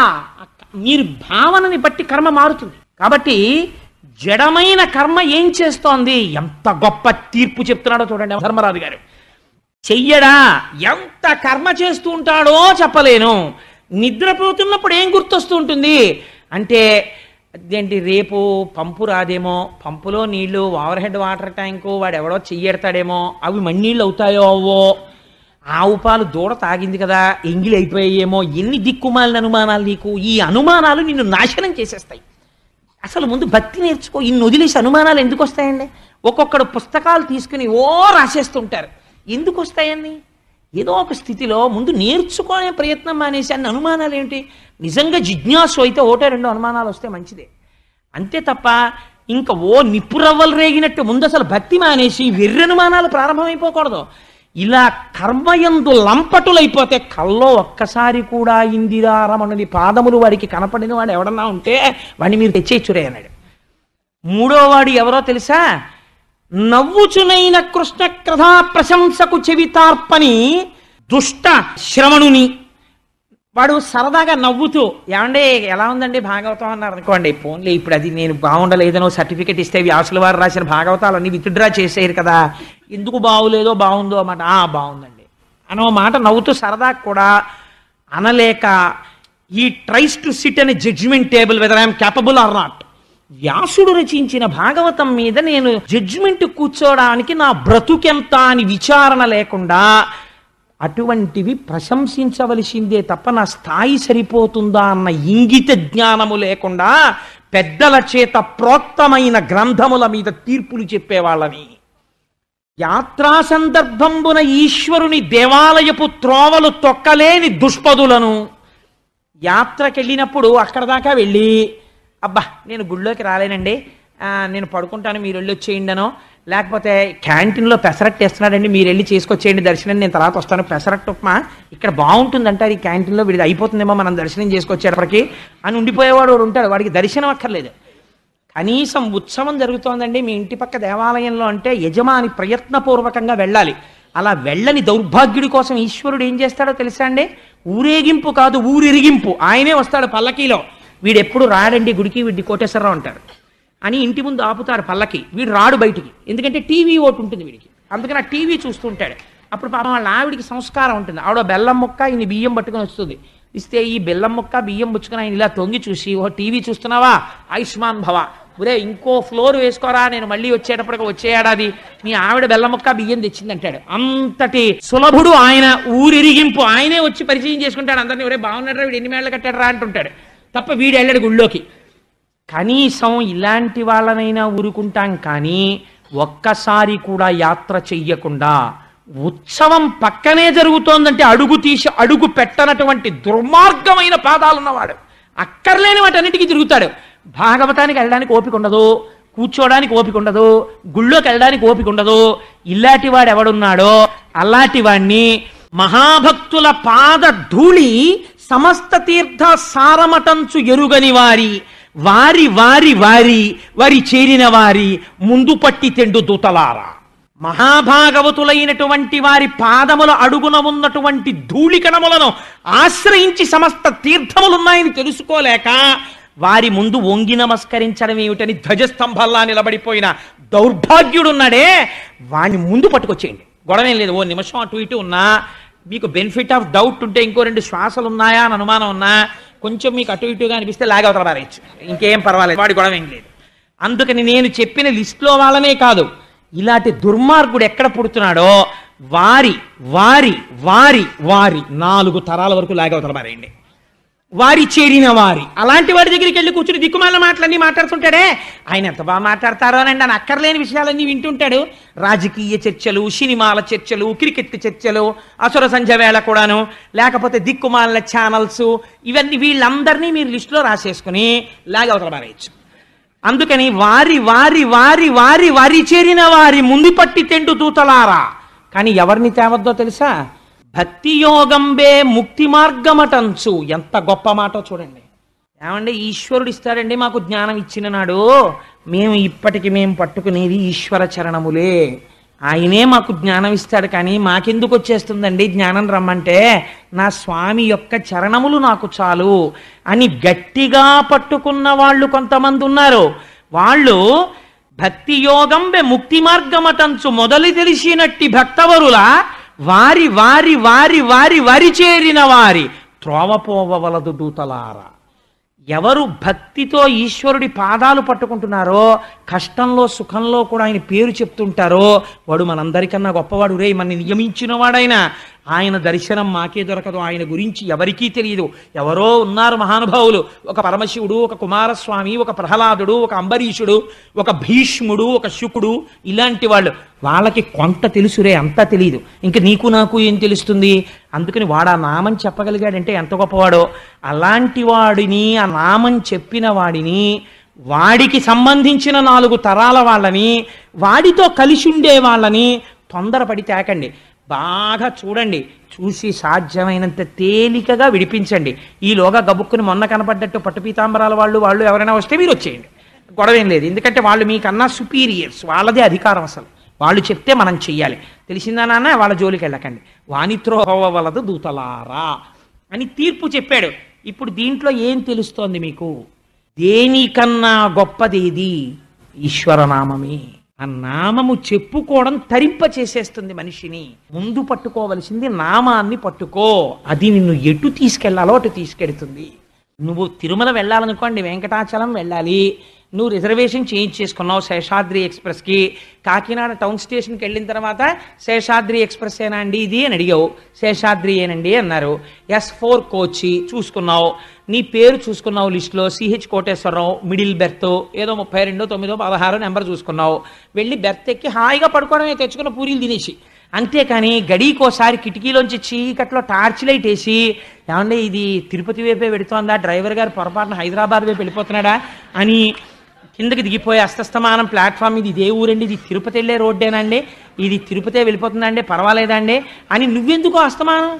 మీరు భావనని బట్టి కర్మ మారుతుంది. కాబట్టి జడమైన కర్మ ఏం చేస్తోంది, ఎంత గొప్ప తీర్పు చెప్తున్నాడో చూడండి ధర్మరాజు గారు. చెయ్యడా ఎంత కర్మ చేస్తూ ఉంటాడో చెప్పలేను. నిద్రపోతున్నప్పుడు ఏం గుర్తొస్తూ ఉంటుంది అంటే, అదేంటి రేపు పంపు రాదేమో, పంపులో నీళ్లు, ఓవర్ హెడ్ వాటర్ ట్యాంకు వాడెవడో చెయ్యెడతాడేమో, అవి మన్నీళ్ళు అవుతాయో అవో, ఆవు పాలు దూడ తాగింది కదా ఎంగిలి అయిపోయాయేమో, ఎన్ని దిక్కుమాలిన అనుమానాలు నీకు. ఈ అనుమానాలు నిన్ను నాశనం చేసేస్తాయి. అసలు ముందు భక్తి నేర్చుకో. ఇన్ని వదిలేసి అనుమానాలు ఎందుకు వస్తాయండి? ఒక్కొక్కడు పుస్తకాలు తీసుకుని ఓ రాసేస్తుంటారు, ఎందుకు వస్తాయండి? ఏదో ఒక స్థితిలో ముందు నేర్చుకునే ప్రయత్నం మానేసి అన్ని అనుమానాలు ఏంటి. నిజంగా జిజ్ఞాసు అయితే ఒకటో రెండో అనుమానాలు వస్తే మంచిదే, అంతే తప్ప ఇంకా ఓ నిప్పురవ్వలు రేగినట్టు ముందు అసలు భక్తి మానేసి వెర్రనుమానాలు ప్రారంభమైపోకూడదు. ఇలా కర్మయందు లంపటులైపోతే కల్లో ఒక్కసారి కూడా ఇందిరారమణుని పాదములు వాడికి కనపడిన వాడు ఎవడన్నా ఉంటే వాడిని మీరు తెచ్చేచ్చురే అన్నాడు. మూడో వాడు ఎవరో తెలుసా, నవ్వుచునైన కృష్ణ కథా ప్రశంసకు చెవితార్పని దుష్ట శ్రవణుని. వాడు సరదాగా నవ్వుతూ ఏమండి ఎలా ఉందండి భాగవతం అన్నారు అనుకోండి, పోన్లే ఇప్పుడు అది నేను బాగుండలేదనో సర్టిఫికెట్ ఇస్తే వ్యాసుల వారు రాసిన భాగవతాలు అన్నీ విత్డ్రా చేసేయరు కదా, ఎందుకు బాగులేదో బాగుందో అన్నమాట, బాగుందండి అనో మాట నవ్వుతూ సరదా కూడా అనలేక ఈ ట్రైస్ టు సిట్ అనే judgement table whether I'm capable or not. వ్యాసుడు రచించిన భాగవతం మీద నేను జడ్జిమెంట్ కూర్చోడానికి నా బ్రతుకెంత అని విచారణ లేకుండా అటువంటివి ప్రశంసించవలసిందే తప్ప నా స్థాయి సరిపోతుందా అన్న ఇంగిత జ్ఞానము లేకుండా పెద్దల చేత ప్రోక్తమైన గ్రంథముల మీద తీర్పులు చెప్పేవాళ్ళని, యాత్రా సందర్భంబున ఈశ్వరుని దేవాలయపు త్రోవలు తొక్కలేని దుష్పదులను, యాత్రకెళ్ళినప్పుడు అక్కడ దాకా వెళ్ళి అబ్బా నేను గుళ్ళోకి రాలేనండి నేను పడుకుంటాను మీరు వెళ్ళి వచ్చేయండి అనో, లేకపోతే క్యాంటీన్లో పెసరట్టు వేస్తున్నాడండి మీరు వెళ్ళి చేసుకొచ్చేయండి దర్శనం నేను తర్వాత వస్తాను, పెసరట్టు ఉప్మా ఇక్కడ బాగుంటుందంటారు ఈ క్యాంటీన్లో వీడిది అయిపోతుందేమో మనం దర్శనం చేసుకొచ్చేటప్పటికి అని ఉండిపోయేవాడు వాడు ఉంటాడు, వాడికి దర్శనం అక్కర్లేదు. కనీసం ఉత్సవం జరుగుతోందండి మీ ఇంటి పక్క దేవాలయంలో అంటే యజమాని ప్రయత్నపూర్వకంగా వెళ్ళాలి. అలా వెళ్ళని దౌర్భాగ్యుడి కోసం ఈశ్వరుడు ఏం చేస్తాడో తెలుసా అండి, ఊరేగింపు కాదు ఊరిరిగింపు, ఆయనే వస్తాడు పల్లకీలో. వీడు ఎప్పుడు రాడండి గుడికి, వీడిని కోటేశ్వరరావు అంటారు అని ఇంటి ముందు ఆపుతారు పల్లకి, వీడు రాడు బయటికి, ఎందుకంటే టీవీ ఒకటి ఉంటుంది వీడికి, అందుకని ఆ టీవీ చూస్తుంటాడు. అప్పుడు పాపం వాళ్ళ ఆవిడికి సంస్కారం ఉంటుంది, ఆవిడ బెల్లం ముక్క ఇన్ని బియ్యం పట్టుకుని వస్తుంది, ఇస్తే ఈ బెల్లం ముక్క బియ్యం పుచ్చుకుని ఆయన ఇలా తొంగి చూసి ఓ టీవీ చూస్తున్నావా ఆయుష్మాన్ భవ ఒరే ఇంకో ఫ్లోర్ వేసుకోరా, నేను మళ్ళీ వచ్చేటప్పటికి వచ్చేయాడాది మీ ఆవిడ బెల్లముక్క బియ్యం తెచ్చిందంటాడు. అంతటి సులభుడు ఆయన, ఊరిరిగింపు. ఆయనే వచ్చి పరిచయం చేసుకుంటాడు అందరినీ. ఒరే బాగున్నాడు రా, వీడు ఎన్ని మేళ్ళ కట్టాడు రా అంటుంటాడు తప్ప వీడు వెళ్ళాడు గుళ్ళోకి. కనీసం ఇలాంటి వాళ్ళనైనా ఊరుకుంటాం కానీ ఒక్కసారి కూడా యాత్ర చెయ్యకుండా ఉత్సవం పక్కనే జరుగుతోందంటే అడుగు తీసి అడుగు పెట్టనటువంటి దుర్మార్గమైన పాదాలున్నవాడు అక్కర్లేని వాటన్నిటికీ తిరుగుతాడు. భాగవతానికి వెళ్ళడానికి ఓపిక ఉండదు, కూర్చోడానికి ఓపిక ఉండదు, గుళ్ళోకి వెళ్ళడానికి ఓపిక ఉండదు. ఇలాంటి వాడు ఎవడున్నాడో అలాంటి వాణ్ణి మహాభక్తుల పాద ధూళి సమస్త తీర్థ సారమటంచు ఎరుగని వారి వారి వారి వారి వారి చేరిన వారి ముందు పట్టి తెండు దూతలారా. మహాభాగవతులైనటువంటి వారి పాదముల అడుగున ఉన్నటువంటి ధూళి కణములను ఆశ్రయించి సమస్త తీర్థములున్నాయని తెలుసుకోలేక వారి ముందు వంగి నమస్కరించడం ఏమిటని ధ్వజస్తంభల్లా నిలబడిపోయిన దౌర్భాగ్యుడున్నాడే, వాడిని ముందు పట్టుకొచ్చేయండి. గొడవేం లేదు, ఓ నిమిషం అటు ఇటు ఉన్నా, మీకు బెనిఫిట్ ఆఫ్ డౌట్ ఉంటే ఇంకో రెండు శ్వాసలు ఉన్నాయా అని అనుమానం ఉన్నా కొంచెం మీకు అటు ఇటుగా అనిపిస్తే లాగవతల పారేయచ్చు, ఇంకేం పర్వాలేదు, వాడి గొడవేం లేదు. అందుకని నేను చెప్పిన లిస్టులో వాళ్ళనే కాదు, ఇలాంటి దుర్మార్గుడు ఎక్కడ పుడుతున్నాడో వారి వారి వారి వారి 4 తరాల వరకు లాగవతల పారేయండి. వారి చేరిన వారి అలాంటి వారి దగ్గరికి వెళ్ళి కూర్చుని దిక్కుమాల మాటలన్నీ మాట్లాడుతుంటాడే. ఆయన ఎంత బాగా మాట్లాడతారో అని ఆయన అక్కర్లేని విషయాలన్నీ వింటుంటాడు. రాజకీయ చర్చలు, సినిమాల చర్చలు, క్రికెట్ చర్చలు, అసుర సంధ్య వేళ కూడాను, లేకపోతే దిక్కుమాల ఛానల్స్, ఇవన్నీ వీళ్ళందరినీ మీరు లిస్టులో రాసేసుకుని లాగవతల పారేయచ్చు. అందుకని వారి వారి వారి వారి వారి చేరిన వారి ముందు పట్టి తెండు దూతలారా. కానీ ఎవరిని తేవద్దో తెలుసా? భక్తి యోగంబే ముక్తి మార్గమటంచు. ఎంత గొప్ప మాటో చూడండి. ఏమంటే ఈశ్వరుడు ఇస్తాడండి మాకు జ్ఞానం ఇచ్చిన నాడు, మేము ఇప్పటికి మేము పట్టుకునేది ఈశ్వర చరణములే. ఆయనే మాకు జ్ఞానం ఇస్తాడు కానీ మాకెందుకు వచ్చేస్తుందండి జ్ఞానం? రమ్మంటే నా స్వామి యొక్క చరణములు నాకు చాలు అని గట్టిగా పట్టుకున్న వాళ్ళు కొంతమంది ఉన్నారు. వాళ్ళు భక్తి యోగంబే ముక్తి మార్గమటంచు మొదలు తెలిసినట్టి భక్తవరులా వారి వారి వారి వారి వారి చేరిన వారి త్రోవపోవలదు దూతలారా. ఎవరు భక్తితో ఈశ్వరుడి పాదాలు పట్టుకుంటున్నారో, కష్టంలో సుఖంలో కూడా ఆయన పేరు చెప్తుంటారో వాడు మనందరికన్నా గొప్పవాడు. రే మన నియమించిన వాడైనా ఆయన దర్శనం మాకే దొరకదు, ఆయన గురించి ఎవరికీ తెలియదు. ఎవరో ఉన్నారు మహానుభావులు, ఒక పరమశివుడు, ఒక కుమారస్వామి, ఒక ప్రహ్లాదుడు, ఒక అంబరీషుడు, ఒక భీష్ముడు, ఒక శుకుడు, ఇలాంటి వాళ్ళు. వాళ్ళకి కొంత తెలుసురే, అంతా తెలియదు. ఇంక నీకు నాకు ఏం తెలుస్తుంది? అందుకని వాడు ఆ నామం చెప్పగలిగాడంటే ఎంత గొప్పవాడో. అలాంటి వాడిని, ఆ నామం చెప్పిన వాడిని, వాడికి సంబంధించిన 4 తరాల వాళ్ళని, వాడితో కలిసి ఉండే వాళ్ళని తొందరపడి తేకండి. బాగా చూడండి, చూసి సాధ్యమైనంత తేలికగా విడిపించండి. ఈలోగా గబుక్కుని మొన్న కనపడ్డట్టు పట్టు పీతాంబరాల వాళ్ళు వాళ్ళు ఎవరైనా వస్తే మీరు వచ్చేయండి, గొడవేం లేదు. ఎందుకంటే వాళ్ళు మీకన్నా సుపీరియర్స్, వాళ్ళదే అధికారం. అసలు వాళ్ళు చెప్తే మనం చెయ్యాలి. తెలిసిందా నాన్న, వాళ్ళ జోలికి వెళ్ళకండి. వానిత్రోహవలదు దూతలారా అని తీర్పు చెప్పాడు. ఇప్పుడు దీంట్లో ఏం తెలుస్తోంది మీకు? దేనికన్నా గొప్పదేది? ఈశ్వరనామమే. ఆ నామము చెప్పుకోవడం తరింప చేసేస్తుంది మనిషిని. ముందు పట్టుకోవలసింది నామాన్ని పట్టుకో, అది నిన్ను ఎటు తీసుకెళ్లాలో అటు తీసుకెళ్తుంది. నువ్వు తిరుమల వెళ్ళాలనుకోండి, వెంకటాచలం వెళ్ళాలి, నువ్వు రిజర్వేషన్ చేసుకున్నావు శేషాద్రి ఎక్స్ప్రెస్కి, కాకినాడ టౌన్ స్టేషన్కి వెళ్ళిన తర్వాత శేషాద్రి ఎక్స్ప్రెస్ ఏనా అండి ఇది అని అడిగావు. శేషాద్రి ఏనండి అన్నారు. S4 కోచి చూసుకున్నావు, నీ పేరు చూసుకున్నావు లిస్టులో, CH కోటేశ్వరరావు, మిడిల్ బెర్త్ ఏదో 32, 9, 16 నెంబర్ చూసుకున్నావు. వెళ్ళి బెర్త్ ఎక్కి హాయిగా పడుకోవడమే, తెచ్చుకున్న పూరీలు తినేసి. అంతేకాని గడికోసారి కిటికీలోంచి చీకట్లో టార్చ్ లైట్ వేసి, ఏమంటే ఇది తిరుపతి వైపే పెడుతోందా, డ్రైవర్ గారు పొరపాటున హైదరాబాద్ వైపు వెళ్ళిపోతున్నాడా అని కిందకి దిగిపోయి అస్తమానం ప్లాట్ఫామ్, ఇది ఇదే ఊరండి, ఇది తిరుపతి వెళ్ళే రోడ్డేనండి, ఇది తిరుపతి వెళ్ళిపోతుందండి, పర్వాలేదండి అని నువ్వెందుకు అస్తమానం?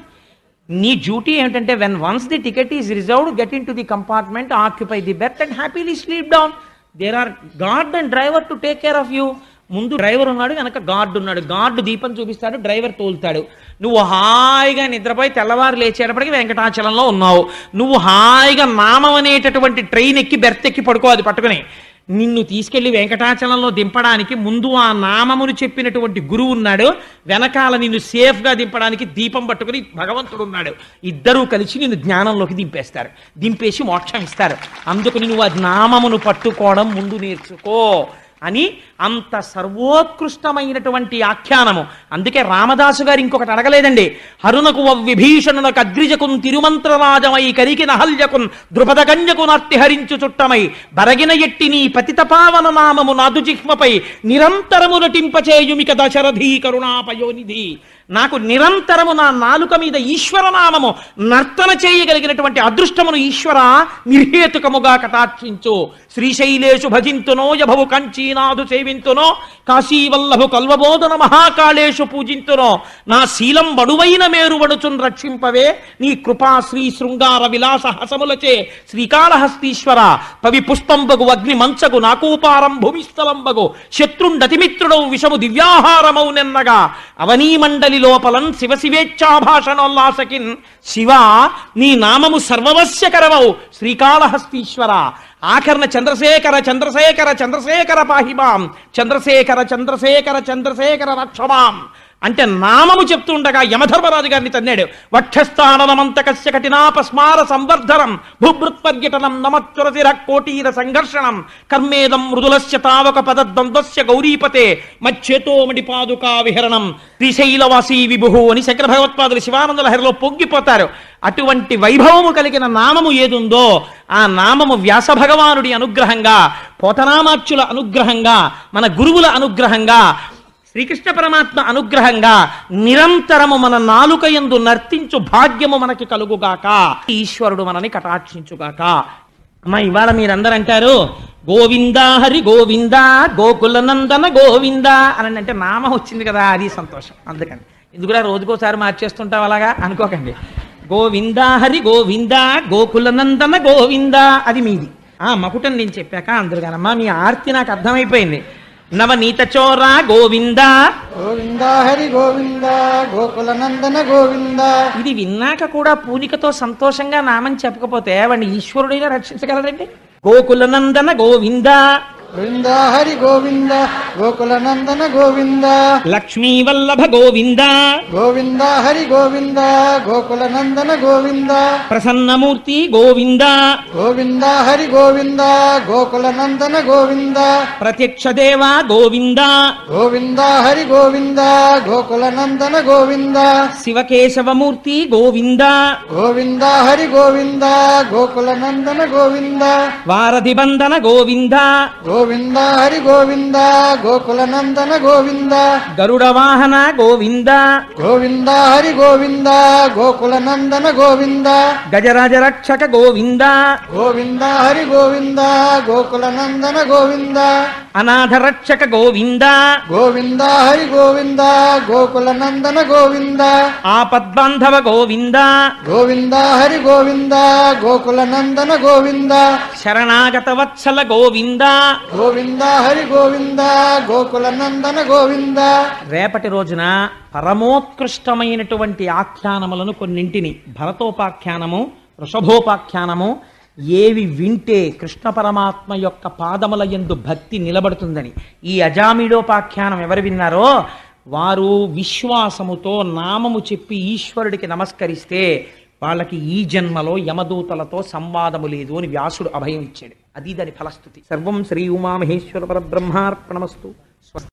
నీ డ్యూటీ ఏమిటంటే when once the ticket is reserved, get in to the compartment, occupy the berth and happily sleep down. There are guard and driver to take care of you. ముందు డ్రైవర్ ఉన్నాడు, వెనక గార్డు ఉన్నాడు. Guard దీపం చూపిస్తాడు, driver తోలుతాడు. నువ్వు హాయిగా నిద్రపోయి తెల్లవారు లేచేటప్పటికి వెంకటాచలంలో ఉన్నావు. నువ్వు హాయిగా నామం అనేటటువంటి ట్రైన్ ఎక్కి బెర్త్ ఎక్కి పడుకో, అది పట్టుకుని. నిన్ను తీసుకెళ్లి వెంకటాచలంలో దింపడానికి ముందు ఆ నామమును చెప్పినటువంటి గురువు ఉన్నాడు, వెనకాల నిన్ను సేఫ్గా దింపడానికి దీపం పట్టుకుని భగవంతుడు ఉన్నాడు. ఇద్దరూ కలిసి నిన్ను జ్ఞానంలోకి దింపేస్తారు, దింపేసి మోక్షం ఇస్తారు. అందుకు నువ్వు ఆ నామమును పట్టుకోవడం ముందు నేర్చుకో అని అంత సర్వోత్కృష్టమైనటువంటి ఆఖ్యానము. అందుకే రామదాసు గారు ఇంకొకటి అడగలేదండి. హరునకు విభీషణునకు అగ్రిజకున్ తిరుమంత్రరాజమై కరికి నహల్యకున్ ద్రుపదగంజకు నర్తిహరించు చుట్టమై బరగిన ఎట్టి నీ పతిత పావన నామము నాదు జిహ్మపై నిరంతరము నటింపచేయుమిక దశరథీ కరుణాపయోనిధి. నాకు నిరంతరము నా నాలుక మీద ఈశ్వరనామము నర్తన చేయగలిగినటువంటి అదృష్టమును ఈశ్వర నిర్హేతుకముగా కటాక్షించు. శ్రీశైలేషు భజింతునో యభవు కంచి నాదు సేవింతునో కాశీవల్లభు కల్వబోధన మహాకాళేషు పూజింతునో నా శీలం బడువైన మేరు వడుచున్ రక్షింపవే నీ కృపా శ్రీ శృంగార విలాస హసములచే శ్రీకాళహస్తీశ్వర పవి పుష్పంబగు అగ్ని మంచగు నాకూపారం భూమిస్థలంబగు శత్రుండతిమిత్రుడవు విషము దివ్యాహారమౌ నిన్నగా అవనీమండలి లోపలం శివ శివేచ్ఛాభాషణోల్లాసకిన్ శివ నీ నామము సర్వవశ్యకరమవు శ్రీకాళహస్తీశ్వర. ఆఖరణ చంద్రశేఖర చంద్రశేఖర చంద్రశేఖర పాహిమాం చంద్రశేఖర చంద్రశేఖర చంద్రశేఖర రక్షమాం అంటే నామము చెప్తుండగా యమధర్మరాజు గారిని తన్నాడు. వక్షస్థానమంతకస్య కఠినాపస్మార సంవర్ధనం భూభృత్పర్యటనం నమచ్చురసిర కోటీర సంఘర్షణం కర్మేదం మృదులస్య తావక పద ద్వంద్వస్య గౌరీపతే మచ్చేతోమడి పాదుకా విహరణం శ్రీశైలవాసీ విభుహు అని శంకర భగవత్పాదులు శివానంద లహరిలో పొంగిపోతారు. అటువంటి వైభవము కలిగిన నామము ఏదుందో ఆ నామము వ్యాస భగవానుడి అనుగ్రహంగా, పోతనామాచ్యుల అనుగ్రహంగా, మన గురువుల అనుగ్రహంగా, శ్రీకృష్ణ పరమాత్మ అనుగ్రహంగా నిరంతరము మన నాలుక యందు నర్తించు భాగ్యము మనకి కలుగుగాక, ఈశ్వరుడు మనని కటాక్షించుగాక. అమ్మ, ఇవాళ మీరందరంటారు గోవిందా హరి గోవిందా గోకుల నందన గోవిందా అని. అంటే నామం వచ్చింది కదా, అది సంతోషం. అందుకని ఇది కూడా రోజుకోసారి మార్చేస్తుంటాం అలాగా అనుకోకండి. గోవిందా హరి గోవిందా గోకుల నందన గోవిందా అది మీది. ఆ మకుటం నేను చెప్పాక అందరు కానమ్మా, మీ ఆర్తి నాకు అర్థమైపోయింది. నవనీత చోరా గోవింద గోవిందా హరి గోవింద గోకుల నందన గోవింద. ఇది విన్నాక కూడా పూనికతో సంతోషంగా నామం చెప్పకపోతే వాడిని ఈశ్వరుడైనా రక్షించగలరండి. గోకుల నందన గోవింద గోవింద హరి గోవింద గోకుల నందన గోవింద. లక్ష్మీ వల్లభ గోవింద గోవింద హరి గోవింద గోకుల నందన గోవింద. ప్రసన్నమూర్తి గోవింద గోవింద హరి గోవింద గోకుల నందన గోవింద. ప్రత్యక్ష దేవ గోవింద గోవింద హరి గోవింద గోకుల నందన గోవింద. శివకేశవమూర్తి గోవింద గోవింద హరి గోవింద గోకుల నందన గోవింద. వారధి బంధన గోవింద గోవింద హరి గోవింద గోకుల నందన గోవింద. గరుడ వాహన గోవింద గోవింద హరి గోవింద గోకుల నందన గోవింద. గజరాజ రక్షక గోవింద గోవింద హరి గోవింద గోకుల నందన గోవింద. అనాథ రక్షక గోవింద గోవింద హరి గోవింద గోకుల నందన గోవింద. ఆపద్బాంధవ గోవింద గోవింద హరి గోవింద గోకుల నందన గోవింద. శరణాగత వత్సల గోవింద గోవింద హరి గోవింద గోకుల నందన గోవింద. రేపటి రోజున పరమోత్కృష్టమైనటువంటి ఆఖ్యానములను కొన్నింటిని, భరతోపాఖ్యానము, వృషభోపాఖ్యానము, ఏవి వింటే కృష్ణ పరమాత్మ యొక్క పాదముల యందు భక్తి నిలబడుతుందని, ఈ అజామిళోపాఖ్యానం ఎవరు విన్నారో వారు విశ్వాసముతో నామము చెప్పి ఈశ్వరుడికి నమస్కరిస్తే వాళ్ళకి ఈ జన్మలో యమదూతలతో సంవాదము లేదు అని వ్యాసుడు అభయం ఇచ్చాడు. అది దాని ఫలస్థుతి. సర్వం శ్రీ ఉమామహేశ్వర పరబ్రహ్మార్పణమస్తు.